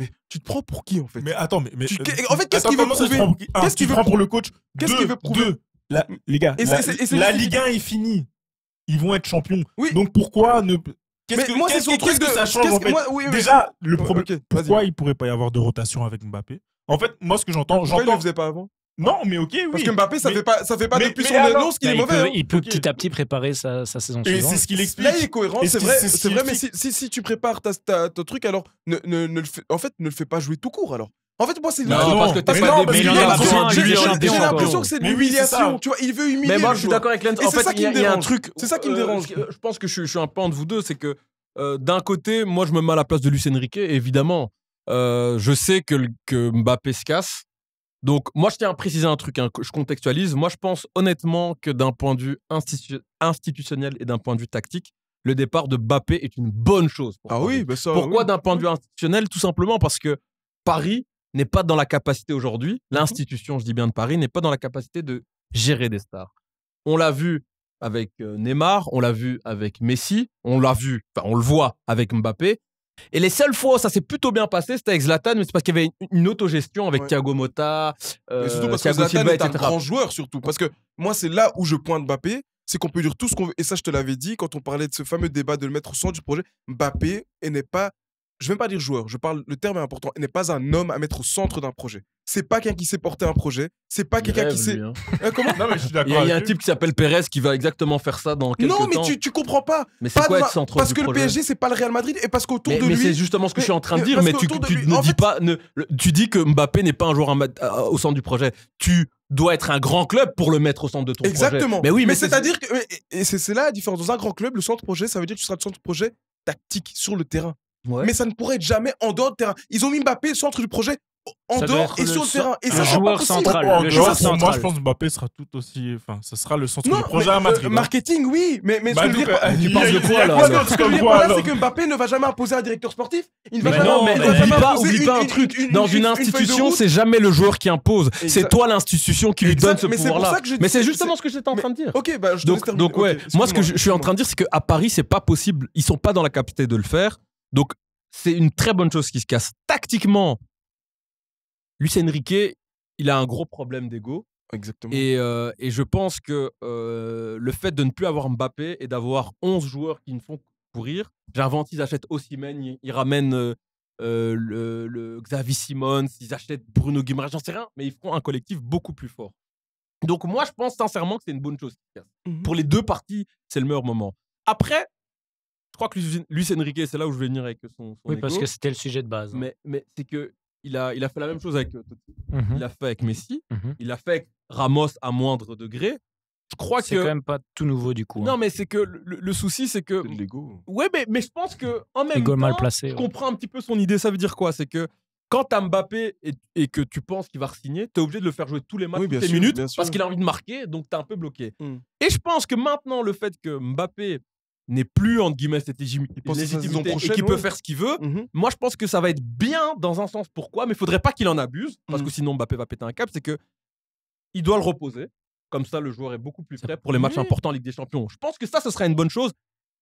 Mais tu te prends pour qui, en fait? Mais attends, mais... mais tu... En fait, qu'est-ce qu'il veut prouver? Qu'est-ce qu'il veut pour le coach? Qu'est-ce qu'il veut prouver? La... Les gars, la, la Ligue un est finie. Ils vont être champions. Oui. Donc pourquoi ne... Qu'est-ce que, moi, qu -ce qu -ce que ça change qu en fait moi, oui, oui, déjà, le problème, okay, pourquoi il ne pourrait pas y avoir de rotation avec Mbappé? En fait, moi, ce que j'entends... Pourquoi il ne le faisait pas avant? Non, mais ok, oui. Parce que Mbappé, ça ne mais... fait pas, ça fait pas mais, depuis mais son annonce qu'il est il mauvais. Peut, hein. Il peut okay. petit à petit préparer sa, sa saison et suivante. Et c'est ce qu'il explique. Là, il est cohérent, c'est vrai. C'est ce vrai, mais si, si, si tu prépares ta, ta, ton truc, alors ne, ne, ne le fais, en fait, ne le fais pas jouer tout court, alors. En fait, moi, c'est non, non, parce que t'es pas débile. J'ai l'impression que c'est de l'humiliation. Tu vois, il veut humilier. Mais moi, je suis d'accord avec Lens. En fait, il y a un truc. C'est ça qui me dérange. Je pense que je suis un peu entre vous deux, c'est que d'un côté, moi, je me mets à la place de Luis Enrique, évidemment. Je sais que Mbappé se casse. Donc, moi, je tiens à préciser un truc, hein, je contextualise. Moi, je pense honnêtement que d'un point de vue institu institutionnel et d'un point de vue tactique, le départ de Mbappé est une bonne chose. Pour ah Paris. Oui, bah ça, pourquoi oui. D'un point de vue institutionnel? Tout simplement parce que Paris n'est pas dans la capacité aujourd'hui, l'institution, je dis bien de Paris, n'est pas dans la capacité de gérer des stars. On l'a vu avec Neymar, on l'a vu avec Messi, on l'a vu, enfin, on le voit avec Mbappé. Et les seules fois où ça s'est plutôt bien passé, c'était avec Zlatan, mais c'est parce qu'il y avait une autogestion avec ouais. Thiago Motta, euh, et surtout parce Thiago que Zlatan Silva, est un et cetera grand joueur, surtout. Parce que moi, c'est là où je pointe Mbappé, c'est qu'on peut dire tout ce qu'on veut. Et ça, je te l'avais dit, quand on parlait de ce fameux débat de le mettre au centre du projet, Mbappé n'est pas, je ne vais même pas dire joueur, je parle, le terme est important, il n'est pas un homme à mettre au centre d'un projet. C'est pas quelqu'un qui sait porter un projet, c'est pas quelqu'un qui sait. Hein. Hein, comment non, mais je suis d'accord. Il y a, y a un type qui s'appelle Pérez qui va exactement faire ça dans quelques temps. Non, mais temps. Tu, tu comprends pas. Mais c'est quoi être centre du projet ? Parce que le P S G, c'est pas le Real Madrid et parce qu'autour de mais lui. Mais c'est justement ce que mais, je suis en train de dire, mais tu, tu, tu ne dis pas. Ne, le, tu dis que Mbappé n'est pas un joueur à, au centre du projet. Tu dois être un grand club pour le mettre au centre de ton exactement. Projet. Exactement. Mais oui, mais, mais c'est-à-dire que. Et c'est là la différence. Dans un grand club, le centre projet, ça veut dire que tu seras le centre projet tactique sur le terrain. Ouais. Mais ça ne pourrait être jamais en dehors du terrain. Ils ont mis Mbappé centre du projet en ça dehors et sur le terrain. Et ça joueur central. En le joueur central. Pour moi, je pense que Mbappé sera tout aussi. Enfin, ce sera le centre non, du projet à Madrid. Euh, marketing, oui, mais, mais bah, ce que je veux dire. Euh, tu parles de quoi là, là. Ce que je veux dire là, c'est que Mbappé ne va jamais imposer un directeur sportif. Il ne va mais jamais. Non, mais n'oublie pas, oublie pas un truc. Dans une institution, c'est jamais le joueur qui impose. C'est toi l'institution qui lui donne ce pouvoir-là. Mais c'est justement ce que j'étais en train de dire. Ok, bah je te donc ouais. Moi, ce que je suis en train de dire, c'est qu'à Paris, c'est pas possible. Ils sont pas dans la capacité de le faire. Donc, c'est une très bonne chose qui se casse. Tactiquement, Luis Enrique, il a un gros problème d'ego. Exactement. Et, euh, et je pense que euh, le fait de ne plus avoir Mbappé et d'avoir onze joueurs qui ne font que courir, j'invente, ils achètent Osimhen, ils, ils ramènent euh, euh, le, le Xavi Simons, ils achètent Bruno Guimaraes, j'en sais rien, mais ils feront un collectif beaucoup plus fort. Donc, moi, je pense sincèrement que c'est une bonne chose qui se casse. Mm-hmm. Pour les deux parties, c'est le meilleur moment. Après, je crois que Luis Enrique, c'est là où je vais venir avec son, son oui, égo. Parce que c'était le sujet de base. Hein. Mais, mais c'est qu'il a, il a fait la même chose avec Totti. Mm-hmm. Il a fait avec Messi. Mm-hmm. Il a fait avec Ramos à moindre degré. Je crois que... C'est quand même pas tout nouveau du coup. Non, hein. Mais c'est que le, le souci, c'est que... C'est de l'ego. Ouais, mais, mais je pense qu'en même temps, mal placé, je ouais. comprends un petit peu son idée. Ça veut dire quoi? C'est que quand t'as Mbappé et, et que tu penses qu'il va re-signer, t'es obligé de le faire jouer tous les matchs, oui, toutes les sûr, minutes, parce qu'il a envie de marquer, donc t'es un peu bloqué. Mm. Et je pense que maintenant, le fait que Mbappé... n'est plus, entre guillemets, cette légitimité et qui ouais. peut faire ce qu'il veut. Mm-hmm. Moi, je pense que ça va être bien dans un sens. Pourquoi? Mais il faudrait pas qu'il en abuse, parce mm-hmm. que sinon Mbappé va péter un câble. C'est que il doit le reposer. Comme ça, le joueur est beaucoup plus prêt pour les oui. matchs importants en Ligue des Champions. Je pense que ça, ce serait une bonne chose.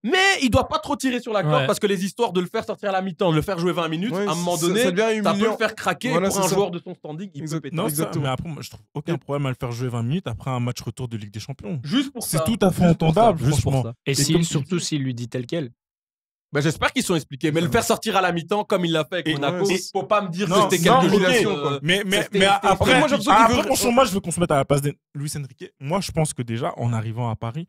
Mais il doit pas trop tirer sur la corde ouais. parce que les histoires de le faire sortir à la mi-temps, de le faire jouer vingt minutes, ouais, à un moment donné, ça, ça, ça peut le faire craquer voilà, pour un ça. Joueur de son standing. Il exact, peut péter. Non, ça, mais après, moi, je trouve aucun problème à le faire jouer vingt minutes après un match retour de Ligue des Champions. Juste pour ça. C'est tout à fait entendable, justement. Et, et si, comme... surtout s'il lui dit tel quel. Bah, j'espère qu'ils sont expliqués. Mais le faire sortir à la mi-temps comme il l'a fait avec Monaco, il faut pas me dire que c'était quelques jours. Mais après, moi, je veux qu'on se mette à la place de Luis Enrique. Moi, je pense que déjà, en arrivant à Paris,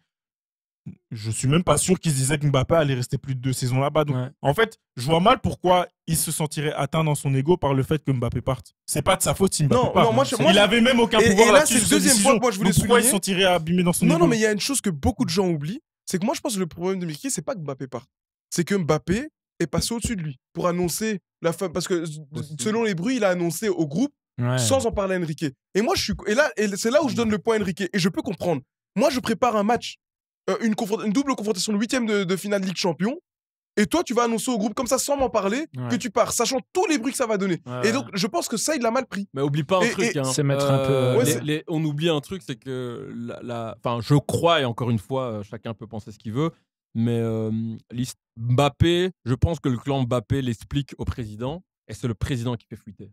je suis même pas sûr qu'ils se disaient que Mbappé allait rester plus de deux saisons là-bas. Donc, ouais. en fait, je vois mal pourquoi il se sentirait atteint dans son ego par le fait que Mbappé parte. C'est pas de sa faute si Mbappé non, part. Non, moi, je, moi, il avait même aucun et, pouvoir et là, là-dessus. C'est le deuxième point que moi je voulais souligner. Pourquoi il se sentirait abîmé dans son non, ego? Non, non, mais il y a une chose que beaucoup de gens oublient, c'est que moi je pense que le problème de Mbappé, c'est pas que Mbappé parte, c'est que Mbappé est passé au-dessus de lui pour annoncer la femme, parce que selon les bruits, il a annoncé au groupe ouais. sans en parler à Enrique. Et moi, je suis et là, et c'est là où je donne le point à Enrique et je peux comprendre. Moi, je prépare un match. Euh, une, une double confrontation, le huitième de, de finale de Ligue Champion, et toi tu vas annoncer au groupe comme ça sans m'en parler ouais. que tu pars, sachant tous les bruits que ça va donner. Ouais, et donc je pense que ça il l'a mal pris. Mais oublie pas un et, truc, et, hein. c'est mettre un peu. Euh, ouais, les, les, on oublie un truc, c'est que, la, la... enfin je crois et encore une fois chacun peut penser ce qu'il veut, mais euh, Mbappé, je pense que le clan Mbappé l'explique au président et c'est le président qui fait fuiter.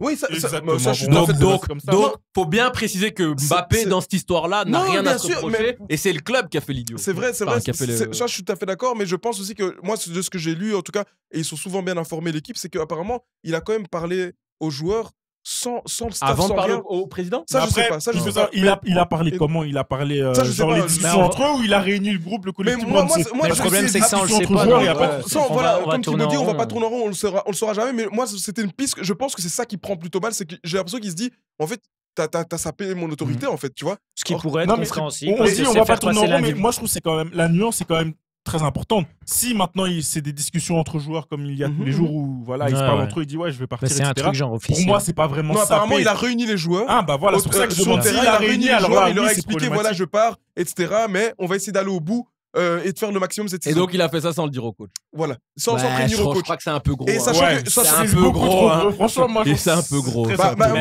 Oui, ça, ça, ça, je donc, donc, comme ça. donc, faut bien préciser que Mbappé c est, c est... dans cette histoire-là n'a rien à se reprocher, mais... et c'est le club qui a fait l'idiot. C'est vrai, c'est enfin, vrai. Le... Ça, je suis tout à fait d'accord, mais je pense aussi que moi, de ce que j'ai lu, en tout cas, et ils sont souvent bien informés l'équipe, c'est qu'apparemment, il a quand même parlé aux joueurs sans, sans le staff, avant de parler rien. Au, au président. Ça, après, je sais pas. Ça, je sais pas. Il, a, il a parlé et comment? Il a parlé euh, ça, je sais genre pas. Les discussions entre eux, ou il a réuni le groupe, le collectif? Moi, moi, moi, le problème, c'est que ça, on le sait pas. Joueurs, euh, ça, on voilà, va, on comme tu me dis, on va pas tourner en rond, on le saura, on le saura jamais. Mais moi, c'était une piste. Je pense que c'est ça qui prend plutôt mal. C'est que j'ai l'impression qu'il se dit, en fait, t'as sapé mon autorité, en fait, tu vois. Ce qui pourrait être compréhensible. On dit, on va pas tourner en rond, mais moi, je trouve c'est quand même la nuance, c'est quand même très importante. Si maintenant c'est des discussions entre joueurs comme il y a mm-hmm. tous les jours où voilà ouais, ils se parlent ouais. entre eux, ils disent ouais je vais partir, c'est un truc genre officiel. Pour moi c'est pas vraiment ça. Apparemment sapé. Il a réuni les joueurs. Ah bah voilà, c'est pour ça que je demande. Il a réuni les alors joueurs, là, il leur a expliqué voilà je pars et cetera. Mais on va essayer d'aller au bout euh, et de faire le maximum cette saison. Et donc il a fait ça sans le dire au coach. Voilà, sans le ouais, dire au coach. Je crois que c'est un peu gros. Et sachant que ça c'est un peu gros. Franchement moi c'est un peu gros.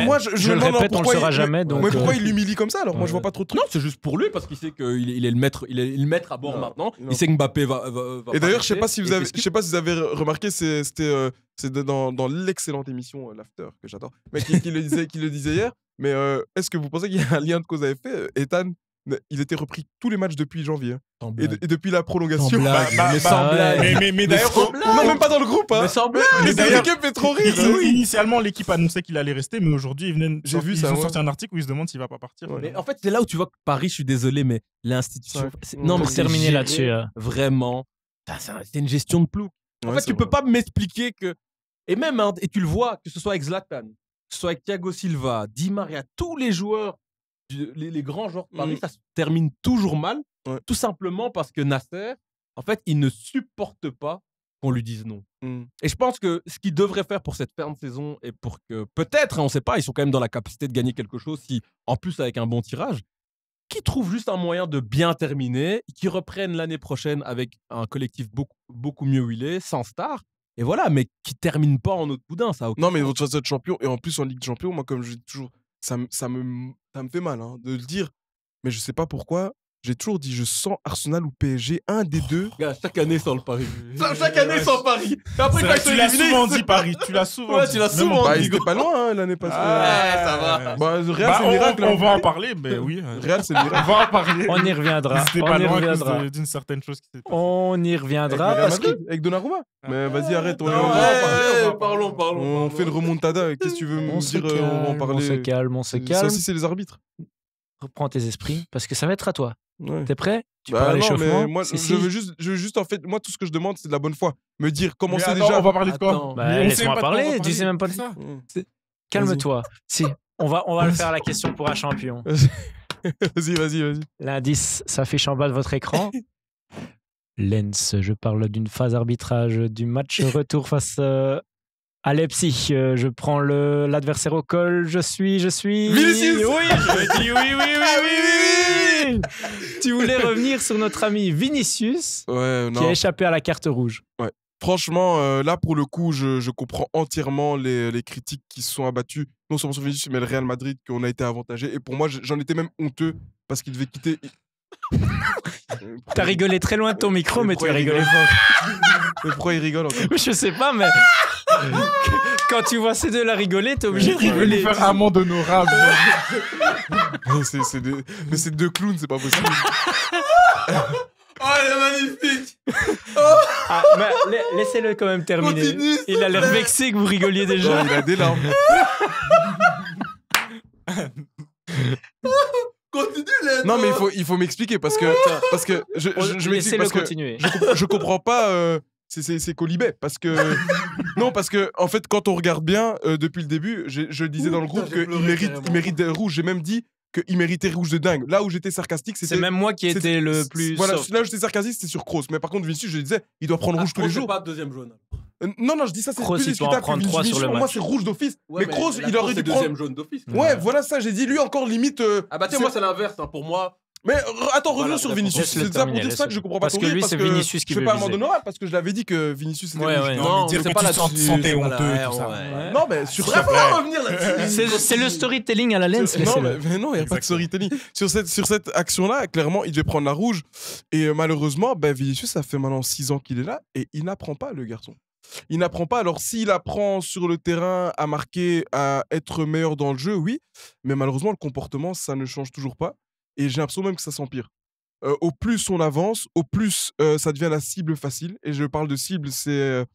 Moi je le répète, on le saura jamais. Mais pourquoi il l'humilie comme ça alors? Moi je vois pas trop de trucs. Non c'est juste pour lui parce qu'il sait qu'il est le maître, il est le maître à bord maintenant. Il sait que Mbappé va. Et d'ailleurs je sais pas si vous avez, je sais pas si vous avez remarqué, c'était dans l'excellente émission l'After que j'adore, mais qui le disait, qui le disait hier. Mais est-ce que vous pensez qu'il y a un lien de cause à effet? Ethan, il était repris tous les matchs depuis janvier. Et, de, et depuis la prolongation. Bah, bah, mais sans blague. Mais, mais, mais d'ailleurs, on n'est même pas dans le groupe. Hein. Mais sans blague. Mais l'équipe fait trop rire. Il, oui. Initialement, l'équipe annonçait qu'il allait rester, mais aujourd'hui, ils, J'ai vu ils ça, ont ouais. sorti un article où ils se demandent s'il va pas partir. Ouais. Mais en fait, c'est là où tu vois que Paris, je suis désolé, mais l'institution. Non, mais terminer là-dessus. Euh... Vraiment. C'était une gestion de plouc. En ouais, fait, tu vrai. peux pas m'expliquer que. Et même, hein, et tu le vois, que ce soit avec Zlatan, que ce soit avec Thiago Silva, Di Maria, tous les joueurs. Les, les grands joueurs de Paris, mmh. ça se termine toujours mal, ouais. tout simplement parce que Nasser, en fait, il ne supporte pas qu'on lui dise non. Mmh. Et je pense que ce qu'il devrait faire pour cette fin de saison et pour que, peut-être, hein, on ne sait pas, ils sont quand même dans la capacité de gagner quelque chose, si, en plus avec un bon tirage, qu'ils trouvent juste un moyen de bien terminer, qu'ils reprennent l'année prochaine avec un collectif beaucoup, beaucoup mieux huilé, sans star. Et voilà, mais qui ne termine pas en autre boudin, ça. Non, mais votre façon de champion, et en plus en Ligue des Champions, moi, comme je dis toujours, ça, ça me... Ça me fait mal hein, de le dire, mais je sais pas pourquoi. J'ai toujours dit, je sens Arsenal ou P S G, un des oh, deux. Gars, chaque année sans le Paris. Chaque année ouais, sans Paris. Après, quand tu l'as souvent dit Paris. Tu l'as souvent ouais, dit. Tu l'as souvent bah, dit. Ils étaient pas loin hein, l'année passée. Ah, ça va. Bah, Real, bah, c'est miracle. On, on va en parler, mais oui. Real, c'est miracle. On va en parler. On y reviendra. C'était pas loin d'une certaine chose qui s'est passée. On y reviendra. Avec, parce que... avec Donnarumma. Ah. Mais vas-y, arrête. On va en parler. Parlons, parlons. On fait le remontada. Qu'est-ce que tu veux me dire? On va en parler. On se calme, on se calme. Ça aussi, c'est les arbitres. Reprends tes esprits parce que ça va être à toi. Ouais. T'es prêt? Tu bah parles d'échauffement. Moi, je, si. veux juste, je veux juste, en fait, moi, tout ce que je demande, c'est de la bonne foi. Me dire comment c'est déjà. On va parler de quoi? Bah, laisse-moi parler. Tu sais même pas de ça. Calme-toi. Si, on va, on va le faire la question pour un champion. Vas-y, vas-y, vas-y. L'indice s'affiche en bas de votre écran. Lens, je parle d'une phase arbitrage du match retour face. Euh... À Leipzig, je prends l'adversaire au col, je suis, je suis... Vinicius. Oui, je dis oui, oui, oui, oui, oui, oui. Tu voulais revenir sur notre ami Vinicius, ouais, non. qui a échappé à la carte rouge. Ouais. Franchement, euh, là, pour le coup, je, je comprends entièrement les, les critiques qui se sont abattues, non seulement sur Vinicius, mais le Real Madrid, qu'on a été avantagé. Et pour moi, j'en étais même honteux, parce qu'il devait quitter... T'as rigolé très loin de ton micro, mais, mais tu as rigolé fort. Mais pourquoi il rigole en fait? Je sais pas, mais... Quand tu vois ces deux-là rigoler, t'es obligé de rigoler. Faire amende honorable. c'est, des... Mais c'est deux clowns, c'est pas possible. Oh, elle est magnifique. Oh. Ah, bah, laissez-le quand même terminer. Continue, il a l'air vexé que vous rigoliez déjà. Non, il a des larmes. Continue, non, mais il faut, il faut m'expliquer parce que... Parce que je, je, je m'explique parce que je, comprends, je comprends pas... Euh... C'est Colibet, parce que... non, parce que, en fait, quand on regarde bien, euh, depuis le début, je, je disais Ouh, dans le groupe qu'il mérite, il mérite des rouges. J'ai même dit qu'il méritait rouge de dingue. Là où j'étais sarcastique, c'était... C'est même moi qui étais le plus... Voilà, là où j'étais sarcastique, c'était sur Kroos. Mais par contre, Vinicius, je disais, il doit prendre ah, rouge tous les jours. Pas de deuxième jaune. Euh, non, non, je dis ça, c'est plus discutable. Pour moi, c'est rouge d'office. Ouais, mais Kroos, il aurait dû prendre... deuxième jaune d'office. Ouais, voilà ça, j'ai dit, lui, encore limite... Ah bah, tu sais, moi, c'est l'inverse, pour moi... Mais attends, revenons voilà, sur Vinicius. C'est ça pour dire ça que je comprends pas. Parce que lui, c'est Vinicius qui veut viser. Je fais pas amende honorable parce que je l'avais dit que Vinicius était ouais, ouais. Non, c'est pas la santé honteux et tout ça. Ouais. Non, mais sur ça, revenir là-dessus. C'est le storytelling à la Lens. Non, mais non, il n'y a pas de storytelling. Sur cette, sur cette action-là, clairement, il devait prendre la rouge. Et malheureusement, ben, Vinicius, ça fait maintenant six ans qu'il est là et il n'apprend pas, le garçon. Il n'apprend pas. Alors, s'il apprend sur le terrain à marquer, à être meilleur dans le jeu, oui. Mais malheureusement, le comportement, ça ne change toujours pas. Et j'ai l'impression même que ça s'empire. Euh, au plus on avance, au plus euh, ça devient la cible facile. Et je parle de cible, c'est euh,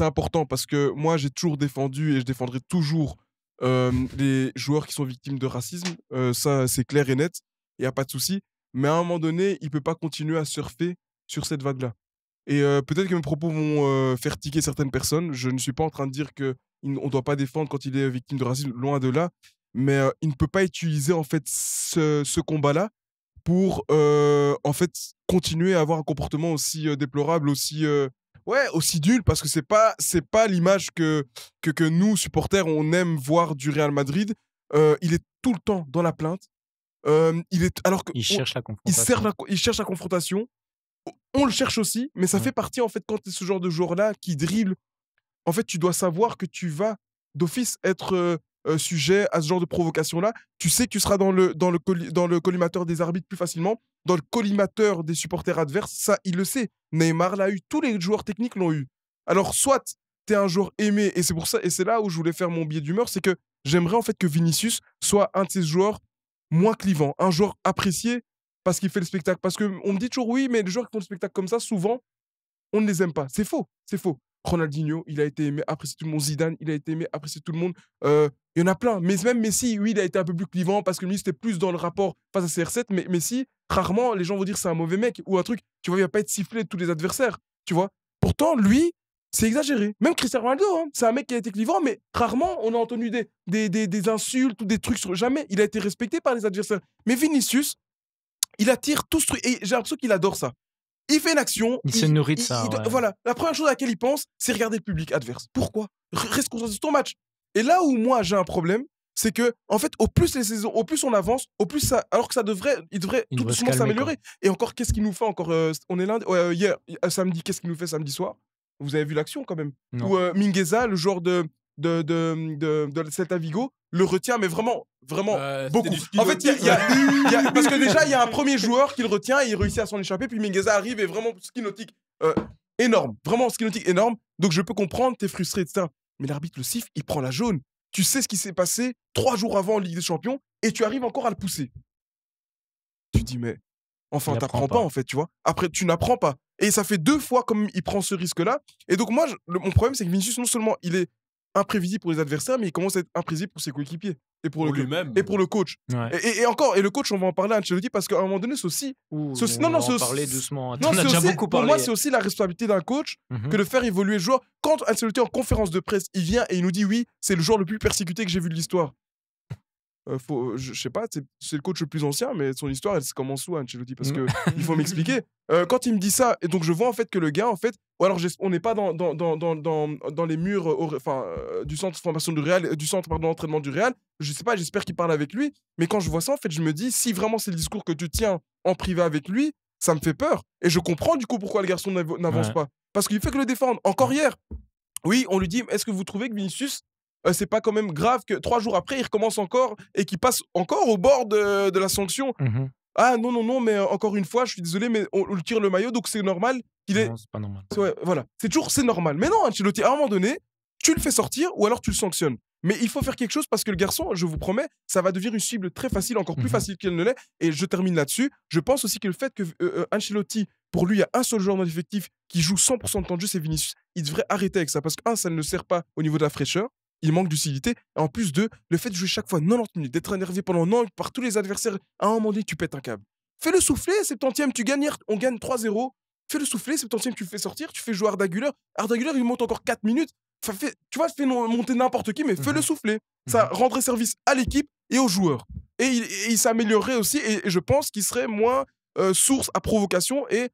important parce que moi, j'ai toujours défendu et je défendrai toujours euh, les joueurs qui sont victimes de racisme, euh, ça c'est clair et net, il n'y a pas de souci. Mais à un moment donné, il ne peut pas continuer à surfer sur cette vague-là. Et euh, peut-être que mes propos vont euh, faire tiquer certaines personnes. Je ne suis pas en train de dire qu'on ne doit pas défendre quand il est victime de racisme, loin de là. Mais euh, il ne peut pas utiliser en fait, ce, ce combat-là pour euh, en fait, continuer à avoir un comportement aussi euh, déplorable, aussi, euh, ouais, aussi nul, parce que ce n'est pas, c'est pas l'image que, que, que nous, supporters, on aime voir du Real Madrid. Euh, il est tout le temps dans la plainte. Euh, il est, alors que il cherche on, la confrontation. Il, sert la, il cherche la confrontation. On le cherche aussi, mais ça ouais. fait partie, en fait, quand tu es ce genre de joueur-là qui dribble. En fait, tu dois savoir que tu vas d'office être euh, euh, sujet à ce genre de provocation-là. Tu sais que tu seras dans le, dans, le coli, dans le collimateur des arbitres plus facilement, dans le collimateur des supporters adverses. Ça, il le sait. Neymar l'a eu. Tous les joueurs techniques l'ont eu. Alors, soit tu es un joueur aimé, et c'est pour ça, et c'est là où je voulais faire mon biais d'humeur, c'est que j'aimerais, en fait, que Vinicius soit un de ces joueurs moins clivant, un joueur apprécié parce qu'il fait le spectacle. Parce qu'on me dit toujours, oui, mais les joueurs qui font le spectacle comme ça, souvent, on ne les aime pas. C'est faux, c'est faux. Ronaldinho, il a été aimé, apprécié tout le monde. Zidane, il a été aimé, apprécié tout le monde. Euh, il y en a plein. Mais même Messi, oui, il a été un peu plus clivant parce que lui, c'était plus dans le rapport face à C R sept. Mais Messi, rarement, les gens vont dire c'est un mauvais mec ou un truc. Tu vois, il ne va pas être sifflé de tous les adversaires. Tu vois. Pourtant, lui, c'est exagéré. Même Cristiano Ronaldo, hein, c'est un mec qui a été clivant, mais rarement on a entendu des, des, des, des insultes ou des trucs sur... Jamais. Il a été respecté par les adversaires. Mais Vinicius, il attire tout ce truc. Et j'ai l'impression qu'il adore ça. Il fait une action. Il, il se nourrit de il, ça. Il, ouais. Voilà. La première chose à laquelle il pense, c'est regarder le public adverse. Pourquoi? Reste concentré sur ton match. Et là où moi j'ai un problème, c'est que, en fait, au plus les saisons, au plus on avance, au plus ça. Alors que ça devrait, il devrait il tout doucement s'améliorer. Et encore, qu'est-ce qu'il nous fait encore euh, On est lundi. Ouais, euh, hier, samedi, qu'est-ce qu'il nous fait samedi soir? Vous avez vu l'action quand même. Où euh, Mingueza, le joueur de, de, de, de, de Celta Vigo, le retient, mais vraiment, vraiment euh, beaucoup. En fait, y a, y a, y a, parce que déjà, il y a un premier joueur qui le retient et il réussit à s'en échapper. Puis Mingueza arrive et vraiment, skinotique euh, énorme. Vraiment, skinotique énorme. Donc, je peux comprendre, t'es frustré, et cetera. Mais l'arbitre, le siffle, il prend la jaune. Tu sais ce qui s'est passé trois jours avant en Ligue des Champions et tu arrives encore à le pousser. Tu dis, mais... Enfin, t'apprends pas, en fait, tu vois. Après, tu n'apprends pas. Et ça fait deux fois comme il prend ce risque-là. Et donc, moi, je, le, mon problème, c'est que Vinicius, non seulement il est imprévisible pour les adversaires, mais il commence à être imprévisible pour ses coéquipiers. Et pour, pour lui-même. Et pour le coach. Ouais. Et, et, et encore, et le coach, on va en parler à Ancelotti, parce qu'à un moment donné, c'est aussi... Ouh, aussi on non, va non, en parler doucement. Non, on a déjà aussi, beaucoup parlé. Pour moi, c'est aussi la responsabilité d'un coach mm-hmm. que de faire évoluer le joueur. Quand Ancelotti, en conférence de presse, il vient et il nous dit, oui, c'est le joueur le plus persécuté que j'ai vu de l'histoire. Euh, faut, je, je sais pas, c'est le coach le plus ancien, mais son histoire, elle se commence où, Ancelotti? Parce que il faut m'expliquer. Euh, quand il me dit ça, et donc je vois en fait que le gars, en fait, ou alors on n'est pas dans, dans, dans, dans, dans les murs au, enfin, euh, du centre de formation du Real, du centre d'entraînement du Real, je sais pas, j'espère qu'il parle avec lui, mais quand je vois ça, en fait, je me dis, si vraiment c'est le discours que tu tiens en privé avec lui, ça me fait peur. Et je comprends du coup pourquoi le garçon n'avance ouais. pas. Parce qu'il fait que le défendre. Encore hier, oui, on lui dit, est-ce que vous trouvez que Vinicius Euh, c'est pas quand même grave que trois jours après il recommence encore et qu'il passe encore au bord de, de la sanction? mmh. Ah non non non, mais encore une fois je suis désolé, mais on, on lui tire le maillot, donc c'est normal qu'il est... Non, c'est pas normal. Ouais, voilà, c'est toujours c'est normal. Mais non, Ancelotti, à un moment donné tu le fais sortir ou alors tu le sanctionnes, mais il faut faire quelque chose parce que le garçon, je vous promets, ça va devenir une cible très facile, encore plus mmh. facile qu'elle ne l'est. Et je termine là-dessus, je pense aussi que le fait que euh, Ancelotti, pour lui, il y a un seul joueur dans l'effectif qui joue cent pour cent de temps de jeu, c'est Vinicius. Il devrait arrêter avec ça parce que un, ça ne le sert pas au niveau de la fraîcheur. Il manque d'utilité. En plus de le fait de jouer chaque fois quatre-vingt-dix minutes, d'être énervé pendant quatre-vingt-dix minutes par tous les adversaires, à un moment donné, tu pètes un câble. Fais-le souffler, septante, tu gagnes, on gagne trois zéro. Fais-le souffler, septante, tu le fais sortir, tu fais jouer Arda Güler. Arda Güler, il monte encore quatre minutes. Enfin, fait, tu vois, fais monter n'importe qui, mais mm-hmm. fais-le souffler. Mm-hmm. Ça rendrait service à l'équipe et aux joueurs. Et il, il s'améliorerait aussi, et, et je pense qu'il serait moins euh, source à provocation, et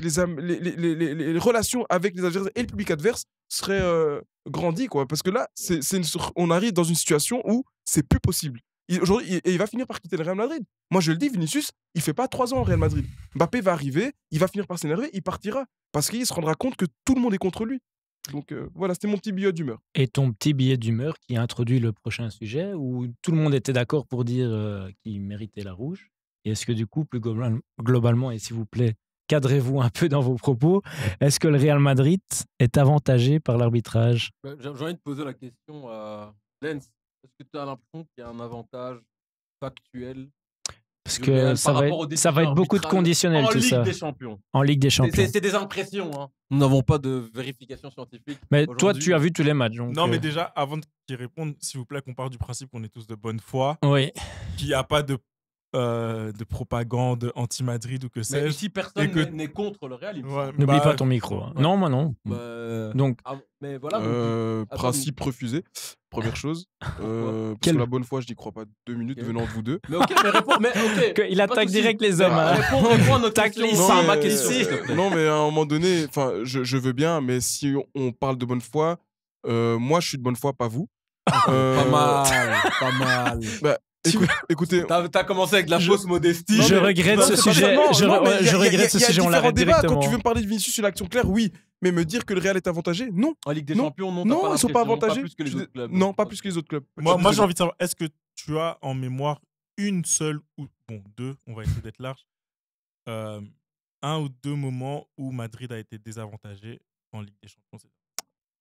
les, les, les, les, les relations avec les adversaires et le public adverse seraient... Euh, grandit, quoi, parce que là c'est, c'est une, on arrive dans une situation où c'est plus possible. Aujourd'hui, et il va finir par quitter le Real Madrid. Moi je le dis, Vinicius, il fait pas trois ans au Real Madrid. Mbappé va arriver, il va finir par s'énerver, il partira parce qu'il se rendra compte que tout le monde est contre lui. Donc euh, voilà, c'était mon petit billet d'humeur. Et ton petit billet d'humeur qui introduit le prochain sujet où tout le monde était d'accord pour dire euh, qu'il méritait la rouge. Et est-ce que du coup, plus globalement, et s'il vous plaît cadrez-vous un peu dans vos propos. Est-ce que le Real Madrid est avantagé par l'arbitrage? J'ai envie de poser la question à Lens. Est-ce que tu as l'impression qu'il y a un avantage factuel Parce que ça va, être, ça va être beaucoup de conditionnels, tout ça. En Ligue des Champions. En Ligue des Champions. C'est des impressions. Hein. Nous n'avons pas de vérification scientifique. Mais toi, tu as vu tous les matchs. Donc non, euh... mais déjà, avant qu'ils répondent, s'il vous plaît, qu'on part du principe qu'on est tous de bonne foi. Oui. Qu'il n'y a pas de, euh, de propagande anti-Madrid ou que sais-je. Ici, personne n'est que... contre le Real. Ouais, N'oublie bah... pas ton micro. Hein. Ouais. Non, moi non. Bah... Donc, ah, mais voilà, euh, donc... principe Attends. refusé. Première chose, euh, Quel... parce que la bonne foi, je n'y crois pas deux minutes okay. venant de vous deux. Mais ok, mais réponds, mais ok. Il attaque direct les hommes. Ah, hein. Réponds, réponds à notre question. Non, mais, ma question. Non, mais à un moment donné, je, je veux bien, mais si on parle de bonne foi, euh, moi je suis de bonne foi, pas vous. Euh... Pas mal, pas mal. Bah, écoute, écoutez, t'as commencé avec de la fausse modestie. Je regrette ce sujet. Je regrette ce sujet. On l'arrête directement. Quand tu veux me parler de Vinicius sur l'action claire, oui. Mais me dire que le Real est avantagé, non. En Ligue des non. Champions, non. Non, ils ne sont pas avantagés. Pas plus que les autres clubs. Non, pas plus que les autres clubs. Moi, moi j'ai envie de savoir, est-ce que tu as en mémoire une seule ou bon deux, on va essayer d'être large, euh, un ou deux moments où Madrid a été désavantagé en Ligue des Champions?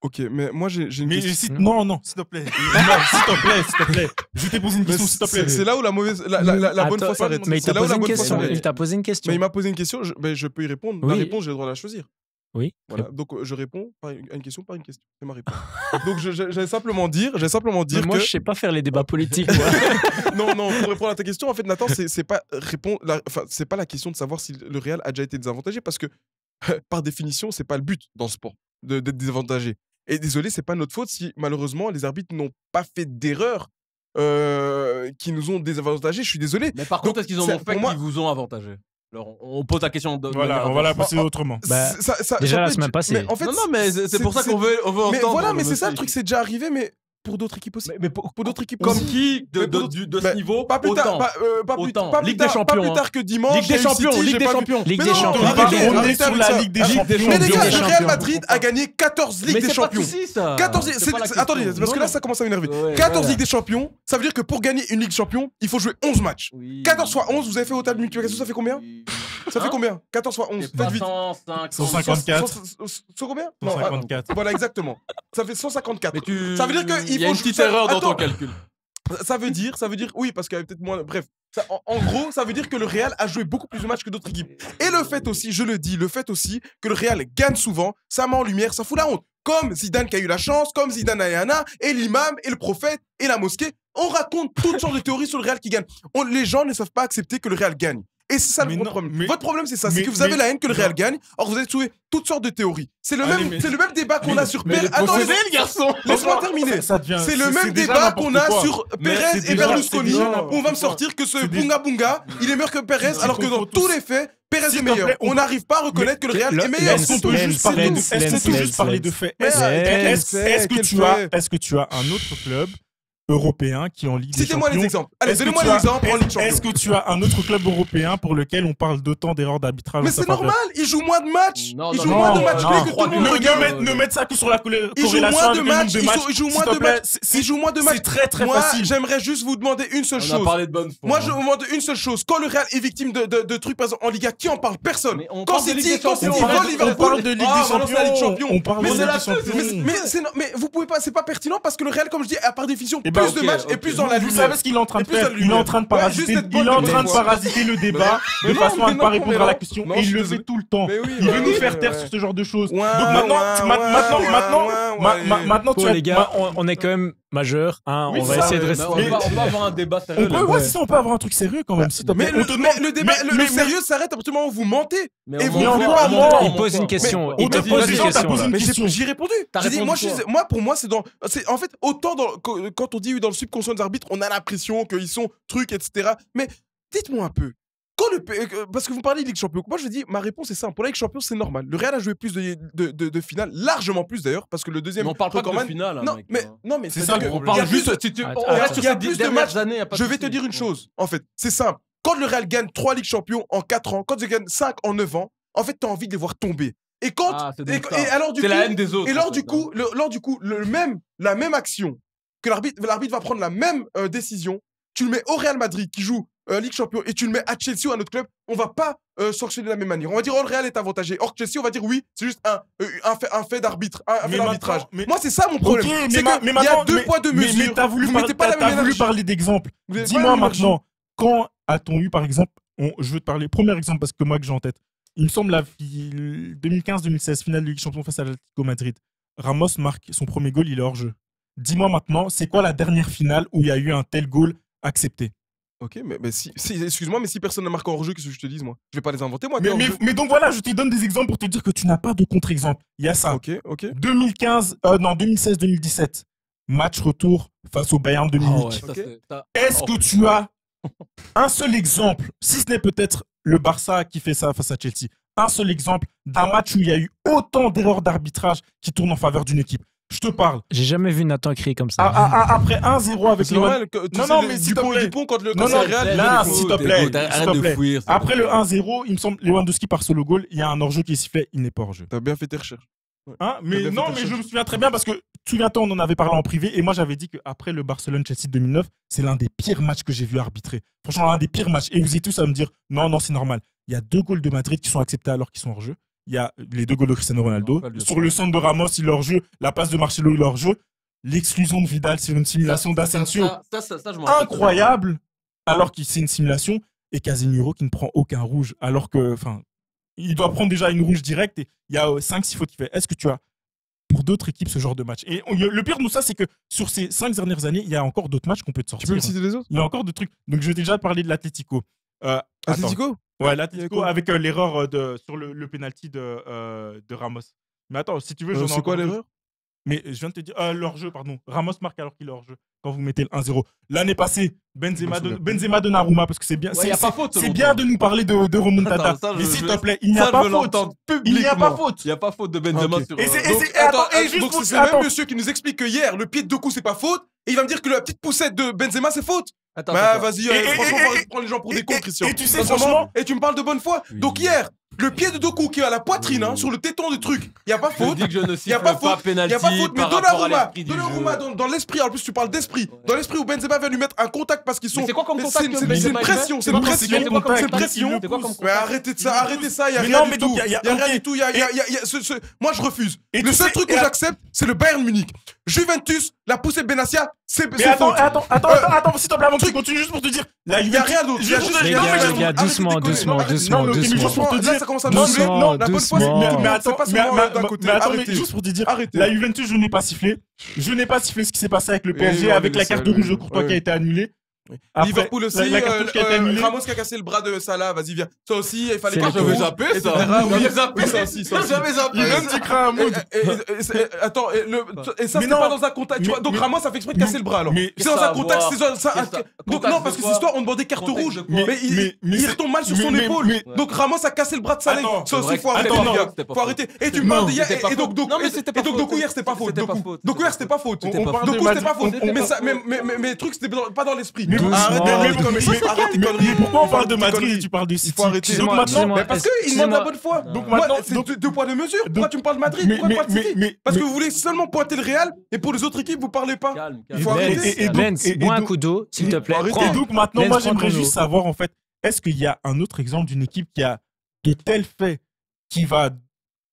Ok, mais moi j'ai une mais question. Si... Non, non, s'il te plaît. Non, s'il te plaît, s'il te plaît. Je t'ai posé une question, s'il te plaît. C'est là où la mauvaise, la, la, la, la bonne foi s'arrête. Mais il t'a posé une question. Mais il m'a posé une question, je, ben, je peux y répondre. La réponse, j'ai le droit de la choisir. Oui. Voilà. Donc je réponds à une question par une question. C'est ma réponse. Donc j'allais simplement dire, j'allais simplement dire. Mais moi que... je sais pas faire les débats politiques. Non non. Pour répondre à ta question, en fait Nathan, c'est pas répondre, la... enfin c'est pas la question de savoir si le Real a déjà été désavantagé parce que par définition c'est pas le but dans le sport d'être désavantagé. Et désolé, c'est pas notre faute si malheureusement les arbitres n'ont pas fait d'erreur. Euh, qui nous ont désavantagés. Je suis désolé. Mais par contre, est-ce qu'ils en ont fait qui vous ont avantagé? Alors, on pose la question de. Voilà, on va la passer autrement. Bah, ça, ça, déjà la semaine passée. Mais en fait, non, non, mais c'est pour ça qu'on veut, on veut entendre. Mais voilà, mais c'est ça le truc, c'est déjà arrivé, mais pour d'autres équipes aussi. Mais, mais pour, pour d'autres équipes. Comme aussi. Qui de, de, de, de ce niveau? Pas plus tard, pas, euh, pas, plus, pas, Ligue plus, tard, des pas plus tard que dimanche. Ligue des Champions, City, Ligue des Champions, Ligue des Champions. On est sur la Ligue des Champions. Mais les gars, le Real Madrid a gagné quatorze Ligues des Champions. Attendez, parce que là, ça commence à m'énerver. quatorze Ligues des Champions, ça veut dire que pour gagner une Ligue Champion, il faut jouer onze matchs. quatorze fois onze, vous avez fait au table de multiplication, ça fait combien? Ça fait combien? quatorze fois onze, faites vite. cent cinquante-quatre. Sur combien? cent cinquante-quatre. Voilà, exactement. Ça fait cent cinquante-quatre. Ça veut dire que il y a une petite erreur dans ton calcul. Ça veut dire, ça veut dire, oui, parce qu'il y avait peut-être moins. Bref, ça, en, en gros, ça veut dire que le Real a joué beaucoup plus de matchs que d'autres équipes. Et le fait aussi, je le dis, le fait aussi que le Real gagne souvent, ça met en lumière, ça fout la honte. Comme Zidane qui a eu la chance, comme Zidane Ayana, et l'imam, et le prophète, et la mosquée. On raconte toutes sortes de théories sur le Real qui gagne. On, les gens ne savent pas accepter que le Real gagne. Et c'est ça mais le non, problème. Mais, votre problème, c'est ça. C'est que vous mais, avez la haine que le Real gagne. Or, vous avez trouvé toutes sortes de théories. C'est le, le même débat qu'on a sur Pérez. Attendez, les garçons. Laisse-moi terminer. C'est le même débat qu'on a sur Pérez et Berlusconi. On va me sortir que ce Bunga Bunga, il est meilleur que Pérez, alors que dans tous les faits, Pérez est meilleur. On n'arrive pas à reconnaître que le Real est meilleur. Est-ce qu'on peut juste parler de faits? Est-ce que tu as un autre club européen qui en Ligue des Champions? Citez-moi les exemples. Allez, donnez-moi les exemples en Ligue des Champions. Est-ce que tu as un autre club européen pour lequel on parle d'autant d'erreurs d'arbitrage? Mais c'est normal, il joue moins de matchs. Il joue moins de matchs que tout le monde. Ne mettez ça que sur la corrélation. Il joue moins de matchs. Il joue moins de matchs. Il joue moins de matchs. C'est très très facile. Moi, j'aimerais juste vous demander une seule chose. On a parlé de bonne foi. Moi, je vous demande une seule chose. Quand le Real est victime de de trucs, par exemple en Liga, qui en parle? Personne. Quand City, quand City vole Liverpool, on parle de Ligue des Champions. On parle de Ligue des Champions. Mais mais vous pouvez pas, c'est pas pertinent parce que le Real, comme je dis, à part définition. Plus okay, de matchs okay. et plus dans la lumière. Vous savez ce qu'il est en train de faire? Il est en train de parasiter, ouais, il est en train de parasiter le débat mais de mais façon non, à ne pas répondre non, à la question. Non, et il le fait tout le temps. Oui, il veut oui, nous faire taire ouais. sur ce genre de choses. Ouais, donc maintenant, ouais, maintenant, ouais, maintenant, ouais, ma, ouais. maintenant, tu as les gars, on, on est quand même majeur, hein, oui, on va ça, essayer de rester. On va, on va avoir un débat sérieux. On peut, ouais, ouais. Si on peut avoir un truc sérieux quand même. Si mais le, demande... mais le débat, mais, le, mais, le sérieux s'arrête à partir du moment où vous mentez. Mais et vous mentez pas. Il pose une question. Il te pose une question. J'y ai répondu. Moi, pour moi, c'est dans. En fait, autant quand on dit dans le subconscient des arbitres, on a l'impression qu'ils sont trucs, et cetera. Mais dites-moi un peu. Quand le, parce que vous parlez de Ligue Champion. Moi, je dis, ma réponse est simple. Pour la Ligue Champion, c'est normal. Le Real a joué plus de, de, de, de finales, largement plus d'ailleurs, parce que le deuxième. Mais on parle pas de finale. Hein, non, mec, mais, non, mais c'est ça. Que, on parle juste. Il y a plus de matchs. Je vais te dire une chose, en fait. C'est simple. Quand le Real gagne trois Ligues Champions en quatre ans, quand il gagne cinq en neuf ans, en fait, tu as envie de les voir tomber. Et quand. Ah, et, et alors, du coup, la haine des autres. Et lors du coup, la même action, que l'arbitre va prendre la même euh, décision, tu le mets au Real Madrid qui joue euh, Ligue Champion et tu le mets à Chelsea ou à notre club, on va pas euh, sanctionner de la même manière. On va dire, oh, le Real est avantagé. Or, Chelsea, on va dire, oui, c'est juste un, euh, un fait, un fait d'arbitre, un, un fait d'arbitrage. Moi, c'est ça mon problème. Okay, c'est qu'il y a deux mais, poids, deux mais, mesures. Mais, mais t'as voulu, par, voulu parler d'exemple. Dis-moi maintenant, quand a-t-on eu, par exemple, on, je veux te parler, premier exemple, parce que moi que j'ai en tête, il me semble la deux mille quinze deux mille seize, finale de Ligue des Champions face à l'Atlético Madrid. Ramos marque son premier goal, il est hors-jeu. Dis-moi maintenant, c'est quoi la dernière finale où il y a eu un tel goal accepté? Ok, mais, mais si, si excuse-moi, mais si personne ne marque hors-jeu, qu'est-ce que je te dise, moi? Je vais pas les inventer, moi. Mais, mais, mais donc voilà, je te donne des exemples pour te dire que tu n'as pas de contre-exemple. Il y a ça. Ok, ok. deux mille quinze, euh, non, deux mille seize deux mille dix-sept, match retour face au Bayern de Munich. Oh ouais, okay. Est-ce que tu as un seul exemple, si ce n'est peut-être le Barça qui fait ça face à Chelsea, un seul exemple d'un match où il y a eu autant d'erreurs d'arbitrage qui tournent en faveur d'une équipe? Je te parle. J'ai jamais vu Nathan crier comme ça. À, à, après un zéro avec le Real. Non, non, mais s'il te plaît. Non, non, là, s'il te plaît. Arrête de fouir. Après le un zéro, il me semble, Lewandowski part sur le goal, il y a un hors-jeu qui est sifflé, il n'est pas hors-jeu. T'as bien fait tes recherches. Hein, mais non, mais je me souviens très bien parce que, souviens-toi, on en avait parlé en privé et moi j'avais dit qu'après le Barcelone-Chelsea deux mille neuf, c'est l'un des pires matchs que j'ai vu arbitrer. Franchement, l'un des pires matchs. Et vous êtes tous à me dire, non, non, c'est normal. Il y a deux goals de Madrid qui sont acceptés alors qu'ils sont hors-jeu. Il y a les deux goals de Cristiano Ronaldo. Non, sur le centre de Ramos, il leur jeu. La passe de Marcelo, il leur jeu. L'exclusion de Vidal, c'est une simulation d'Asensio. Incroyable, alors qu'il c'est une simulation. Et Casemiro qui ne prend aucun rouge, alors que, enfin, il doit prendre déjà une rouge directe. Et il y a cinq six fautes qu'il fait. Est-ce que tu as pour d'autres équipes ce genre de match? Et on, le pire de ça, c'est que sur ces cinq dernières années, il y a encore d'autres matchs qu'on peut te sortir. Tu peux citer les autres? Il y a encore de trucs. Donc, je vais déjà parler de l'Atlético. Euh, Atlético? Ouais, l'Atlético avec euh, l'erreur sur le, le penalty de, euh, de Ramos. Mais attends, si tu veux, euh, c'est quoi l'erreur? Mais je viens de te dire, euh, leur jeu, pardon. Ramos marque alors qu'il est hors jeu quand vous mettez le un zéro. L'année passée, Benzema, de, Benzema Donnaruma, parce que c'est bien. Ouais, c'est bien de nous parler de, de remontada. Attends, ça, mais s'il te plaît, il n'y a pas faute. Il n'y a pas faute. Il n'y a pas faute de Benzema. Okay. Sur, et c'est le même monsieur qui nous explique que hier, le pied de Doku, c'est pas faute. Et il va me dire que la petite poussette de Benzema, c'est faute. Attends, bah vas-y, euh, franchement, et, et, prends les gens pour et, des cons, Christian. Et, et tu sais, franchement, et tu me parles de bonne foi. Oui. Donc hier, le pied de Doku qui est à la poitrine, oui. hein, sur le téton de truc, il n'y a pas faute. Il n'y a pas faute, il n'y a pas faute. Mais Donnarumma, Donnarumma dans, dans l'esprit, en plus tu parles d'esprit, ouais. dans l'esprit où Benzema vient lui mettre un contact parce qu'ils sont. C'est quoi comme contact? C'est une pression, c'est une pression, c'est une pression. Mais arrêtez ça, arrêtez ça, il n'y a rien du tout. Il n'y a rien du tout. Moi je refuse. Le seul truc que j'accepte, c'est le Bayern Munich. Juventus, la poussée de Benassia, c'est faute. Attends, attends, attends, attends, s'il te plaît, avant que tu continues, juste pour te dire, il n'y a rien d'autre. Il y a doucement, doucement, doucement, doucement. Là, ça commence à me soulever. Non, la bonne fois, c'est... Mais attends, mais attends, mais juste pour te dire, la Juventus, je n'ai pas sifflé. Je n'ai pas sifflé ce qui s'est passé avec le P S G, avec la carte rouge de Courtois qui a été annulée. Après, Liverpool aussi, la, la euh, qui euh, Ramos qui a cassé le bras de Salah, vas-y viens. Ça aussi, il fallait pas. J'avais zappé ça. J'avais zappé ça aussi. J'avais zappé. Même tu crains un mood. Attends, et ça c'est pas dans un contact. Donc Ramos ça fait exprès de casser le bras alors. C'est dans un contact. Donc non, parce que c'est histoire, on demandait carte rouge, mais il retombe mal sur son épaule. Donc Ramos a cassé le bras de Salah. Ça aussi, faut arrêter. Faut arrêter. Et tu me demandes hier. Et donc donc donc hier c'était pas faute. Donc hier c'était pas faute. Donc c'était pas faute. Mais mais truc c'était pas dans l'esprit. Mais arrête de conneries. Mais pourquoi on parle de Madrid et tu parles de City? Il faut arrêter. Donc maintenant, parce qu'ils demandent la bonne foi. Donc maintenant, c'est deux poids deux mesures. Pourquoi tu me parles de Madrid? Pourquoi tu parles de City? Parce que vous voulez seulement pointer le Real et pour les autres équipes, vous parlez pas. Il faut arrêter. Benz, bois un coup d'eau, s'il te plaît. Et donc maintenant, moi j'aimerais juste savoir en fait, est-ce qu'il y a un autre exemple d'une équipe qui a de tels faits qui va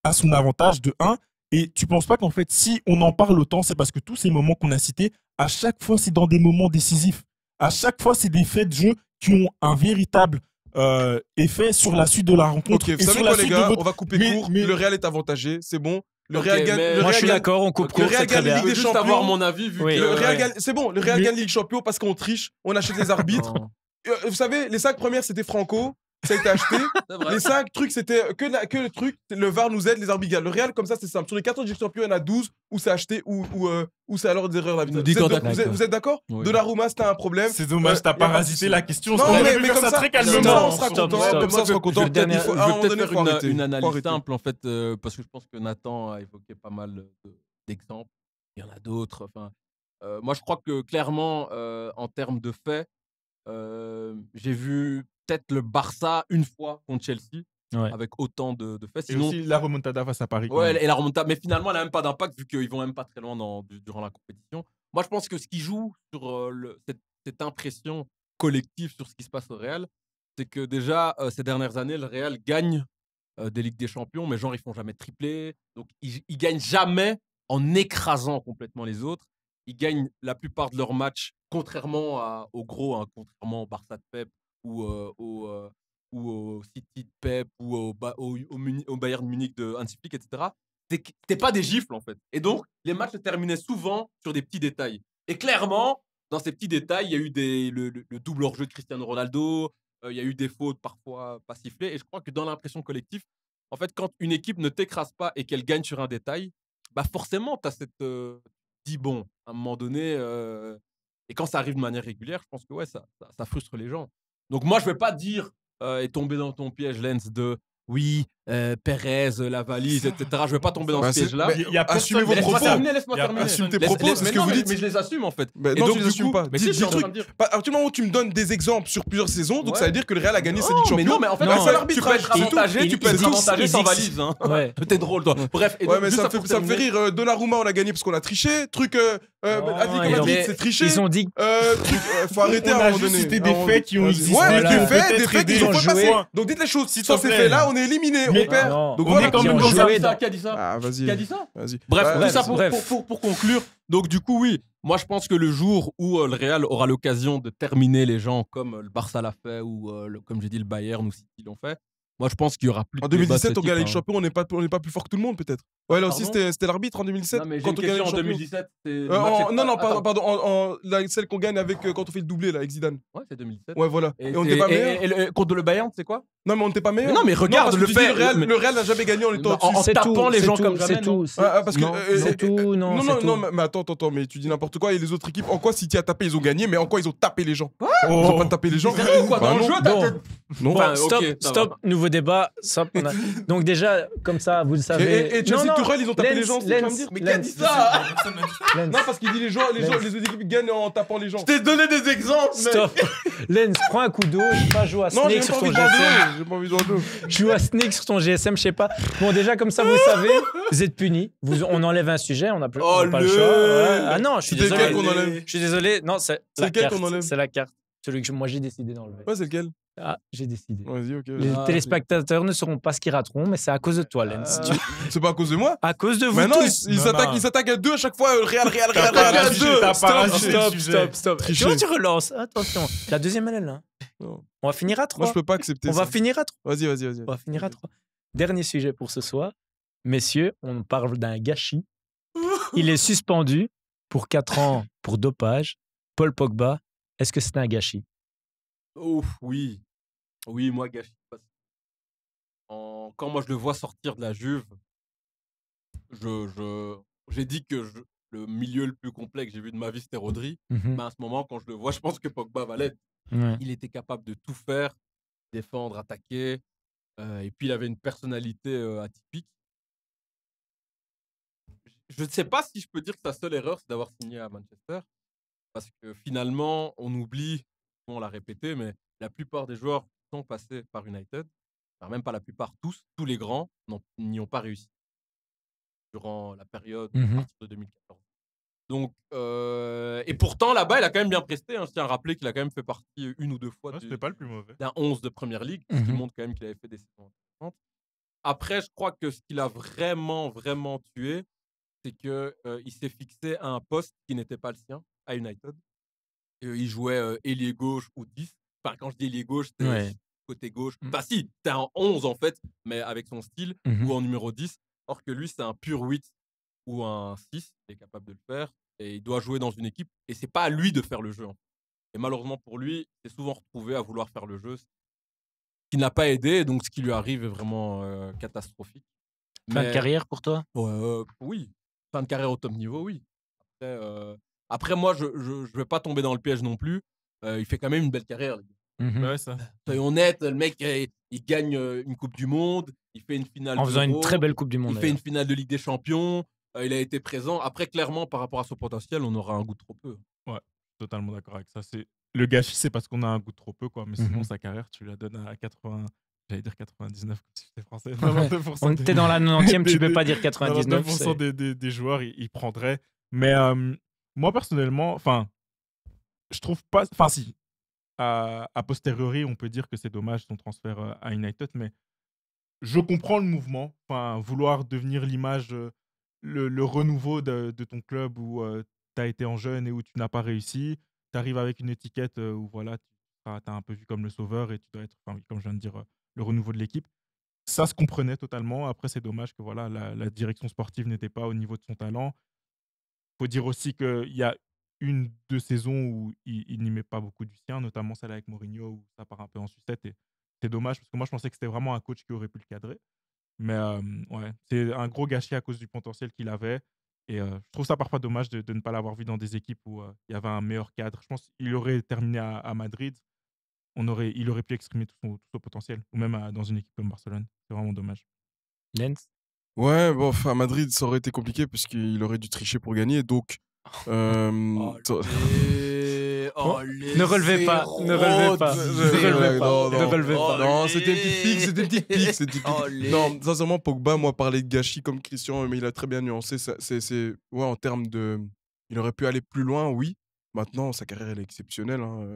à son avantage de un? Et tu penses pas qu'en fait, si on en parle autant, c'est parce que tous ces moments qu'on a cités, à chaque fois, c'est dans des moments décisifs. À chaque fois, c'est des faits de jeu qui ont un véritable euh, effet sur la suite de la rencontre. Ok, vous savez quoi, les gars, votre... on va couper mais, court. Mais... Le Real est avantagé, c'est bon. Le okay, Real gagne. Moi, Real je suis d'accord, on coupe court. Le Real gagne Ligue des Champions. Avoir mon avis, vu oui, que le Real ouais. gagne. C'est bon, le Real mais... gagne Ligue Champions parce qu'on triche, on achète les arbitres. Vous savez, les cinq premières, c'était Franco. Ça a été acheté. Les cinq trucs, c'était que, la, que le truc, le V A R nous aide, les arbitres. Le Real, comme ça, c'est simple. Sur les quatorze Ligue Champions, il y en a douze où c'est acheté, où, où, euh, où c'est alors des erreurs d'arbitre. Vous êtes d'accord? Oui. Donnarumma, c'était un problème. C'est dommage, t'as euh, parasité la question. Non, mais, mais, mais comme ça, très calmement, on sera content. Comme ça, on sera content. Je vais peut-être faire une analyse simple, en fait, parce que je pense que Nathan a évoqué pas mal d'exemples. Il y en a d'autres. Moi, je crois que clairement, en termes de faits, j'ai vu peut-être le Barça une fois contre Chelsea, ouais. avec autant de, de faits. Sinon, et aussi la remontada face à Paris. Ouais, et la remontada, mais finalement, elle n'a même pas d'impact vu qu'ils vont même pas très loin dans, durant la compétition. Moi, je pense que ce qui joue sur le, cette, cette impression collective sur ce qui se passe au Real, c'est que déjà, euh, ces dernières années, le Real gagne euh, des Ligues des Champions, mais genre, ils font jamais triplé. Donc, ils, ils gagnent jamais en écrasant complètement les autres. Ils gagnent la plupart de leurs matchs, contrairement à, au gros, hein, contrairement au Barça de Pep, ou euh, au, euh, ou au City de Pep ou au, ba au, au, au Bayern Munich de Hansi Flick, et cetera. C'était pas des gifles, en fait. Et donc, les matchs se terminaient souvent sur des petits détails. Et clairement, dans ces petits détails, il y a eu des, le, le, le double hors-jeu de Cristiano Ronaldo, euh, il y a eu des fautes parfois pas sifflées. Et je crois que dans l'impression collective, en fait, quand une équipe ne t'écrase pas et qu'elle gagne sur un détail, bah forcément, tu as cette... Euh, dit bon, à un moment donné... Euh, et quand ça arrive de manière régulière, je pense que ouais, ça, ça, ça frustre les gens. Donc moi, je ne vais pas dire euh, et tomber dans ton piège, Lens, de... Oui, euh, Pérez, la valise, et cetera. Je ne vais pas tomber dans bah ce piège-là. Assumez vos propos. Laisse-moi terminer. Assume tes propos, parce que vous dites. Mais je les assume, en fait. Bah, et non, donc, tu les assumes coup, pas. Mais c'est le truc. À partir du moment où tu me donnes des exemples sur plusieurs saisons, donc ouais. ça veut dire que le Real a gagné ses ligues champions. Mais non, mais en fait, non, ouais. tu peux être avantagé, tu peux être avantagé sans valise. T'es drôle, toi. Bref. Ouais, mais ça me fait rire. Donnarumma, on a gagné parce qu'on a triché. Truc. Atlético Madrid, c'est triché. Ils ont dit. Faut arrêter à un moment donné. C'était des faits qui ont existé. Ouais, des faits, des faits qui ont pas passé. Donc dites les choses. Si ça s'est fait là, on éliminé, mais on perd. Ah donc on voilà, est quand même dans ça. Qui a dit ça, ah, qui a dit ça bref, bref, tout ça pour, pour, pour, pour conclure. Donc du coup, oui, moi je pense que le jour où euh, le Real aura l'occasion de terminer les gens comme euh, le Barça l'a fait ou euh, le, comme j'ai dit le Bayern ou City l'ont fait, moi je pense qu'il y aura plus. En deux mille dix-sept, on gagne les champions, on n'est pas on n'est pas plus fort que tout le monde peut-être. Ouais, là aussi c'était l'arbitre en deux mille dix-sept. Non, mais quand on gagne en deux mille dix-sept, euh, en, non non pardon, pardon en, en, la, celle qu'on gagne avec euh, quand on fait le doublé là avec Zidane. Ouais, c'est deux mille dix-sept. Ouais, voilà. Et, et on n'était pas meilleur. Et, et, et, contre le Bayern, c'est quoi? Non, mais on n'était pas meilleur. Non, mais regarde, non, le, fait, le Real, mais... le Real n'a jamais gagné en étant en, en tapant tout, les gens tout, comme jamais. C'est tout. C'est tout. Non non non, mais attends attends, mais tu dis n'importe quoi. Et les autres équipes, en quoi City a tapé? Ils ont gagné, mais en quoi ils ont tapé les gens? Ils ont pas tapé les gens. Non, stop stop, nouveau débat. Donc déjà comme ça, vous le savez. Tourelle, ils ont tapé Lens, les gens, tu vas me dire. Mais qui a dit ça? Non, parce qu'il dit les gens, les gens, les équipes gagnent en tapant les gens. Je t'ai donné des exemples, mec. Stop. Lens, prends un coup d'eau, je pas jouer à Snake sur ton G S M. J'ai pas envie de jouer à dos. Joue à Snake sur ton G S M, je sais pas. Bon, déjà, comme ça, vous savez, vous êtes punis. Vous, on enlève un sujet, on n'a plus oh, on a pas le choix. Ouais. Ah non, je suis désolé. Lequel qu'on enlève? Je suis désolé. Non, c'est la carte. C'est la carte. Celui que moi, j'ai décidé d'enlever. Ouais, c'est lequel? Ah, j'ai décidé. Okay. Les ah, téléspectateurs ne sauront pas ce qu'ils rateront, mais c'est à cause de toi, Lens. Ah. C'est pas à cause de moi? À cause de vous. Maintenant, ils s'attaquent à deux à chaque fois. Real, Real, Real, Real, à deux. Stop, stop, stop, stop. Comment tu relances? Attention. La deuxième, elle est là. Non. On va finir à trois. Moi, je peux pas accepter. On ça. va finir à trois. Vas-y, vas-y, vas-y. On va finir à trois. Dernier sujet pour ce soir. Messieurs, on parle d'un gâchis. Il est suspendu pour quatre ans pour dopage. Paul Pogba, est-ce que c'est un gâchis? Ouf, oui. Oui, moi, gâchis. En... Quand moi, je le vois sortir de la Juve, je, je... j'ai dit que je... le milieu le plus complet que j'ai vu de ma vie, c'était Rodri. Mm-hmm. Mais à ce moment, quand je le vois, je pense que Pogba valait. Ouais. Il était capable de tout faire, défendre, attaquer. Euh, et puis, il avait une personnalité euh, atypique. Je ne sais pas si je peux dire que sa seule erreur, c'est d'avoir signé à Manchester. Parce que finalement, on oublie, bon, on l'a répété, mais la plupart des joueurs sont passés par United, enfin, même pas la plupart, tous, tous les grands n'y ont pas réussi durant la période mm-hmm. à partir de deux mille quatorze. Donc, euh, et pourtant, là-bas, il a quand même bien presté. Hein. Je tiens à rappeler qu'il a quand même fait partie une ou deux fois ouais, d'un onze de Première Ligue, mm-hmm. ce qui montre quand même qu'il avait fait des saisons intéressantes. Après, je crois que ce qu'il a vraiment, vraiment tué, c'est qu'il euh, s'est fixé à un poste qui n'était pas le sien, à United. Et, euh, il jouait euh, ailier gauche ou dix. Enfin, quand je dis ailier gauche, c'est ouais. côté gauche. Enfin, si, t'es un onze en fait, mais avec son style, mm-hmm. ou en numéro dix. Or que lui, c'est un pur huit ou un six, il est capable de le faire. Et il doit jouer dans une équipe. Et c'est pas à lui de faire le jeu. En fait. Et malheureusement pour lui, il s'est souvent retrouvé à vouloir faire le jeu, ce qui n'a pas aidé. Donc ce qui lui arrive est vraiment euh, catastrophique. Fin mais... de carrière pour toi? euh, Oui. Fin de carrière au top niveau, oui. Après, euh... Après moi, je ne vais pas tomber dans le piège non plus. Euh, il fait quand même une belle carrière, les gars. Mm-hmm. Ouais, ça. Soyons honnêtes, le mec, il, il gagne une Coupe du Monde, il fait une finale. En faisant une très belle Coupe du Monde. Il fait une finale de Ligue des Champions, euh, il a été présent. Après, clairement, par rapport à son potentiel, on aura un goût trop peu. Ouais, totalement d'accord avec ça. Le gâchis, c'est parce qu'on a un goût trop peu, quoi. Mais mm-hmm. sinon, sa carrière, tu la donnes à quatre-vingts. J'allais dire quatre-vingt-dix-neuf comme si j'étais français. Ouais. On était des... dans la nonantième, tu ne peux pas dire quatre-vingt-dix-neuf. quatre-vingt-dix-neuf pour cent des, des, des joueurs, ils, ils prendraient. Mais euh, moi, personnellement, enfin. Je trouve pas... Enfin, si. À, à posteriori, on peut dire que c'est dommage son transfert euh, à United, mais je comprends le mouvement. Enfin, vouloir devenir l'image, euh, le, le renouveau de, de ton club où euh, tu as été en jeune et où tu n'as pas réussi. Tu arrives avec une étiquette euh, où voilà, tu t'as un peu vu comme le sauveur et tu dois être, enfin, comme je viens de dire, le renouveau de l'équipe. Ça se comprenait totalement. Après, c'est dommage que voilà, la, la direction sportive n'était pas au niveau de son talent. Il faut dire aussi qu'il y a une, deux saisons où il, il n'y met pas beaucoup du sien, notamment celle avec Mourinho, où ça part un peu en sucette. Et c'est dommage, parce que moi, je pensais que c'était vraiment un coach qui aurait pu le cadrer. Mais euh, ouais, c'est un gros gâchis à cause du potentiel qu'il avait. Et euh, je trouve ça parfois dommage de, de ne pas l'avoir vu dans des équipes où euh, il y avait un meilleur cadre. Je pense qu'il aurait terminé à, à Madrid. On aurait, il aurait pu exprimer tout son, tout son potentiel, ou même à, dans une équipe comme Barcelone. C'est vraiment dommage. Lens ? Ouais, bon, à Madrid, ça aurait été compliqué parce qu'il aurait dû tricher pour gagner. Donc, euh, oh, Oh, ne relevez pas, ne relevez pas, ne relevez pas, ne relevez pas. Non, c'était une petite pique, c'était une petite pique, c'était une petite pique. Non, sincèrement, Pogba, moi, parlait de gâchis comme Christian, mais il a très bien nuancé. Ça, c'est, c'est, ouais, en termes de, il aurait pu aller plus loin, oui. Maintenant, sa carrière, elle est exceptionnelle. Hein.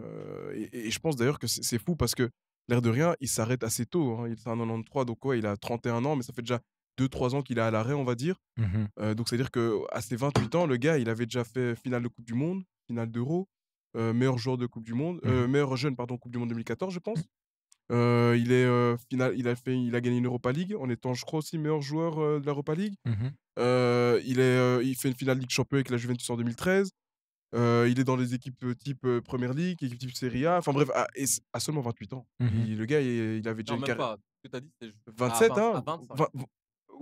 Et, et je pense d'ailleurs que c'est, c'est fou parce que l'air de rien, il s'arrête assez tôt. Hein. Il est en quatre-vingt-treize, donc ouais, il a trente et un ans, mais ça fait déjà deux trois ans qu'il est à l'arrêt, on va dire. Mm-hmm. euh, donc, c'est-à-dire qu'à ses vingt-huit ans, le gars, il avait déjà fait finale de Coupe du Monde, finale d'Euro. Euh, meilleur joueur de Coupe du Monde, euh, meilleur jeune, pardon, Coupe du Monde deux mille quatorze, je pense. Euh, il, est, euh, final, il, a fait, il a gagné une Europa League en étant, je crois, aussi meilleur joueur euh, de l'Europa League. Mm-hmm. euh, il, est, euh, il fait une finale Ligue Champions avec la Juventus en deux mille treize. Euh, il est dans les équipes type euh, Première League, équipe type Serie A. Enfin bref, à, à seulement vingt-huit ans. Mm-hmm. Il, le gars, il, il avait déjà non, une carrière. Ce que t'as dit, c'était vingt-sept, hein.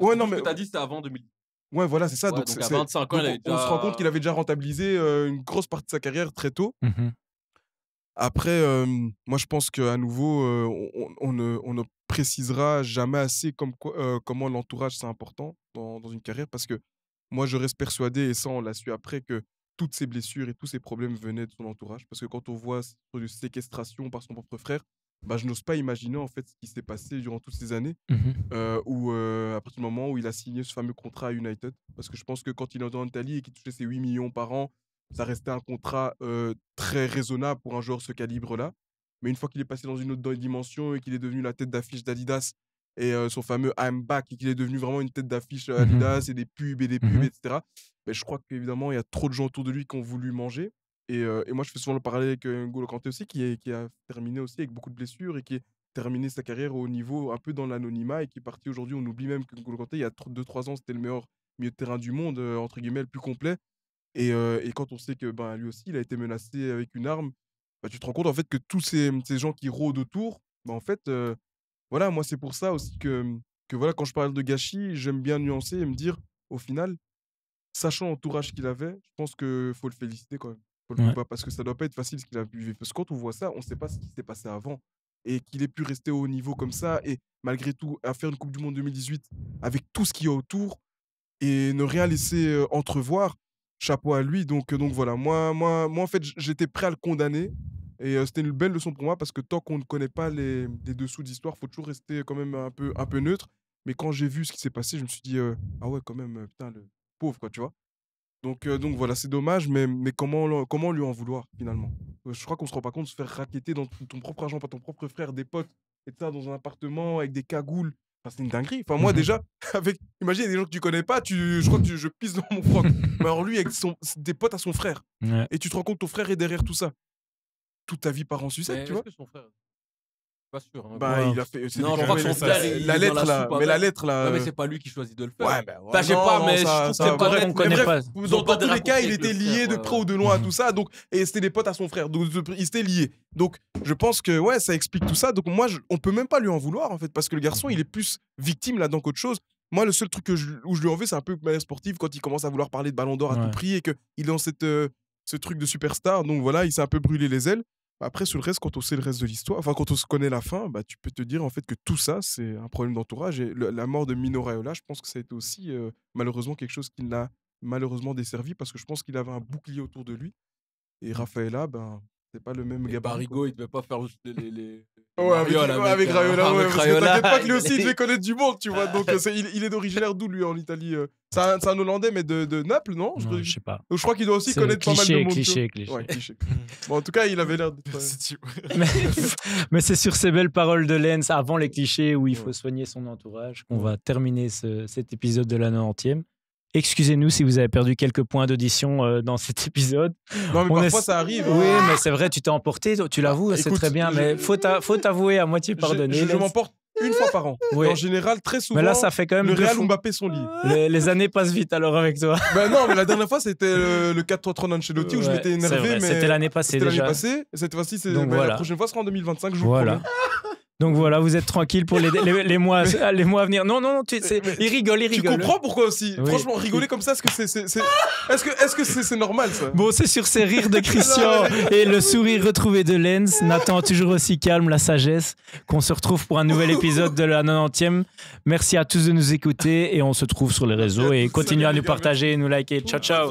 Ouais, non, mais. Ce que t'as dit, c'était avant deux mille. Ouais, voilà, c'est ça. Ouais, donc, donc, à c'est... vingt-cinq ans, donc, il a eu on déjà... se rend compte qu'il avait déjà rentabilisé euh, une grosse partie de sa carrière très tôt. Mm-hmm. Après, euh, moi, je pense qu'à nouveau, euh, on, on, ne, on ne précisera jamais assez comme quoi, euh, comment l'entourage, c'est important dans, dans une carrière. Parce que moi, je reste persuadé, et ça, on l'a su après, que toutes ses blessures et tous ses problèmes venaient de son entourage. Parce que quand on voit une séquestration par son propre frère, bah, je n'ose pas imaginer en fait ce qui s'est passé durant toutes ces années, mmh. euh, où, euh, à partir du moment où il a signé ce fameux contrat à United, parce que je pense que quand il est en Italie et qu'il touchait ses huit millions par an, ça restait un contrat euh, très raisonnable pour un joueur de ce calibre-là. Mais une fois qu'il est passé dans une autre dimension et qu'il est devenu la tête d'affiche d'Adidas et euh, son fameux I'm back et qu'il est devenu vraiment une tête d'affiche Adidas mmh. et des pubs et des pubs, mmh. et cetera, bah, je crois qu'évidemment, il y a trop de gens autour de lui qui ont voulu manger. Et, euh, et moi, je fais souvent le parallèle avec N'Golo Kanté aussi, qui, est, qui a terminé aussi avec beaucoup de blessures et qui a terminé sa carrière au niveau un peu dans l'anonymat et qui est parti aujourd'hui. On oublie même que N'Golo Kanté, il y a deux trois ans, c'était le meilleur milieu de terrain du monde, euh, entre guillemets, le plus complet. Et, euh, et quand on sait que ben, lui aussi, il a été menacé avec une arme, ben, tu te rends compte en fait que tous ces, ces gens qui rôdent autour, ben, en fait, euh, voilà, moi, c'est pour ça aussi que, que voilà, quand je parle de gâchis, j'aime bien nuancer et me dire, au final, sachant l'entourage qu'il avait, je pense qu'il faut le féliciter quand même. Ouais. Pas, parce que ça doit pas être facile ce qu'il a pu vivre. Parce que quand on voit ça, on sait pas ce qui s'est passé avant et qu'il ait pu rester au niveau comme ça et malgré tout à faire une Coupe du Monde deux mille dix-huit avec tout ce qu'il y a autour et ne rien laisser euh, entrevoir. Chapeau à lui. Donc, euh, donc voilà, moi, moi, moi en fait j'étais prêt à le condamner et euh, c'était une belle leçon pour moi parce que tant qu'on ne connaît pas les, les dessous de l'histoire, faut toujours rester quand même un peu, un peu neutre. Mais quand j'ai vu ce qui s'est passé, je me suis dit euh, ah ouais quand même euh, putain le pauvre quoi tu vois. Donc, euh, donc voilà, c'est dommage, mais, mais comment, comment lui en vouloir finalement? Je crois qu'on se rend pas compte de se faire raqueter dans ton, ton propre argent, par ton propre frère, des potes, et ça, dans un appartement avec des cagoules. Enfin, c'est une dinguerie. Enfin, moi déjà, avec, imagine des gens que tu connais pas, tu, je crois que tu, je pisse dans mon froc. Mais alors lui, avec son, des potes à son frère. Ouais. Et tu te rends compte que ton frère est derrière tout ça. Toute ta vie part en sucette, mais tu vois. Est-ce que son frère... Pas sûr. Hein, bah, il a fait. C'est non, je crois que son frère. La lettre là. Mais la lettre là. Non, mais c'est pas lui qui choisit de le faire. Ouais, bah, ouais. Bah, je sais pas, mais c'est pas vrai qu'on connaît pas. Dans tous les cas, il était lié de près ou de loin à tout ça. Donc, et c'était des potes à son frère. Donc, ils étaient liés. Donc, je pense que, ouais, ça explique tout ça. Donc, moi, on peut même pas lui en vouloir, en fait, parce que le garçon, il est plus victime là-dedans qu'autre chose. Moi, le seul truc où je lui en veux, c'est un peu de manière sportive quand il commence à vouloir parler de Ballon d'Or à tout prix et qu'il est dans ce truc de superstar. Donc, voilà, il s'est un peu brûlé les ailes. Après, sur le reste, quand on sait le reste de l'histoire, enfin, quand on se connaît la fin, bah, tu peux te dire en fait que tout ça, c'est un problème d'entourage. Et le, la mort de Mino Raiola, je pense que ça a été aussi euh, malheureusement quelque chose qui l'a malheureusement desservi parce que je pense qu'il avait un bouclier autour de lui. Et Rafaela, ben, c'est pas le même et gabarit. Barrigo, il devait pas faire les. les, les... Ouais, avec, Raiola, ouais, avec Raiola, euh, ouais, parce Raiola, que t'inquiète pas que lui aussi, il devait connaître du monde, tu vois. Donc, c'est, il, il est d'originaire d'où, lui, en Italie euh... c'est, un, c'est un Hollandais, mais de, de Naples, non, non je, je sais pas. Donc, je crois qu'il doit aussi c'est connaître cliché, pas mal de monde. Cliché, cliché. Ouais, cliché. Bon, en tout cas, il avait l'air de. mais, mais c'est sur ces belles paroles de Lens, avant les clichés où il faut ouais. soigner son entourage, qu'on ouais. va terminer ce, cet épisode de la nonantième. Excusez-nous si vous avez perdu quelques points d'audition euh, dans cet épisode. Non, mais on parfois est... ça arrive. Oui, mais c'est vrai, tu t'es emporté, tu l'avoues, ah, c'est très bien, je... mais faut t'avouer à moitié pardonné. Je, je, je m'emporte une fois par an. Oui. En général, très souvent, mais là, ça fait quand même le Real ou Mbappé sont liés. Les, les années passent vite alors avec toi. Ben non, mais la dernière fois, c'était le, le quatre trois trois d'Ancelotti, ouais, où je m'étais énervé. C'était l'année passée déjà. C'était l'année passée. Cette fois-ci, ben, voilà. La prochaine fois sera en deux mille vingt-cinq, je vous voilà. promets. Donc voilà, vous êtes tranquille pour les, les, les, mois, mais, les mois à venir. Non, non, non, tu, il rigole, il rigole. Tu comprends pourquoi aussi oui. Franchement, rigoler comme ça, est-ce que c'est est, est, est-ce que, est-ce que c'est, c'est normal ça? Bon, c'est sur ces rires de Christian et le sourire retrouvé de Lens, Nathan toujours aussi calme, la sagesse, qu'on se retrouve pour un nouvel épisode de la nonantième. Merci à tous de nous écouter et on se trouve sur les réseaux et continuez à nous partager et nous liker. Ciao, ciao.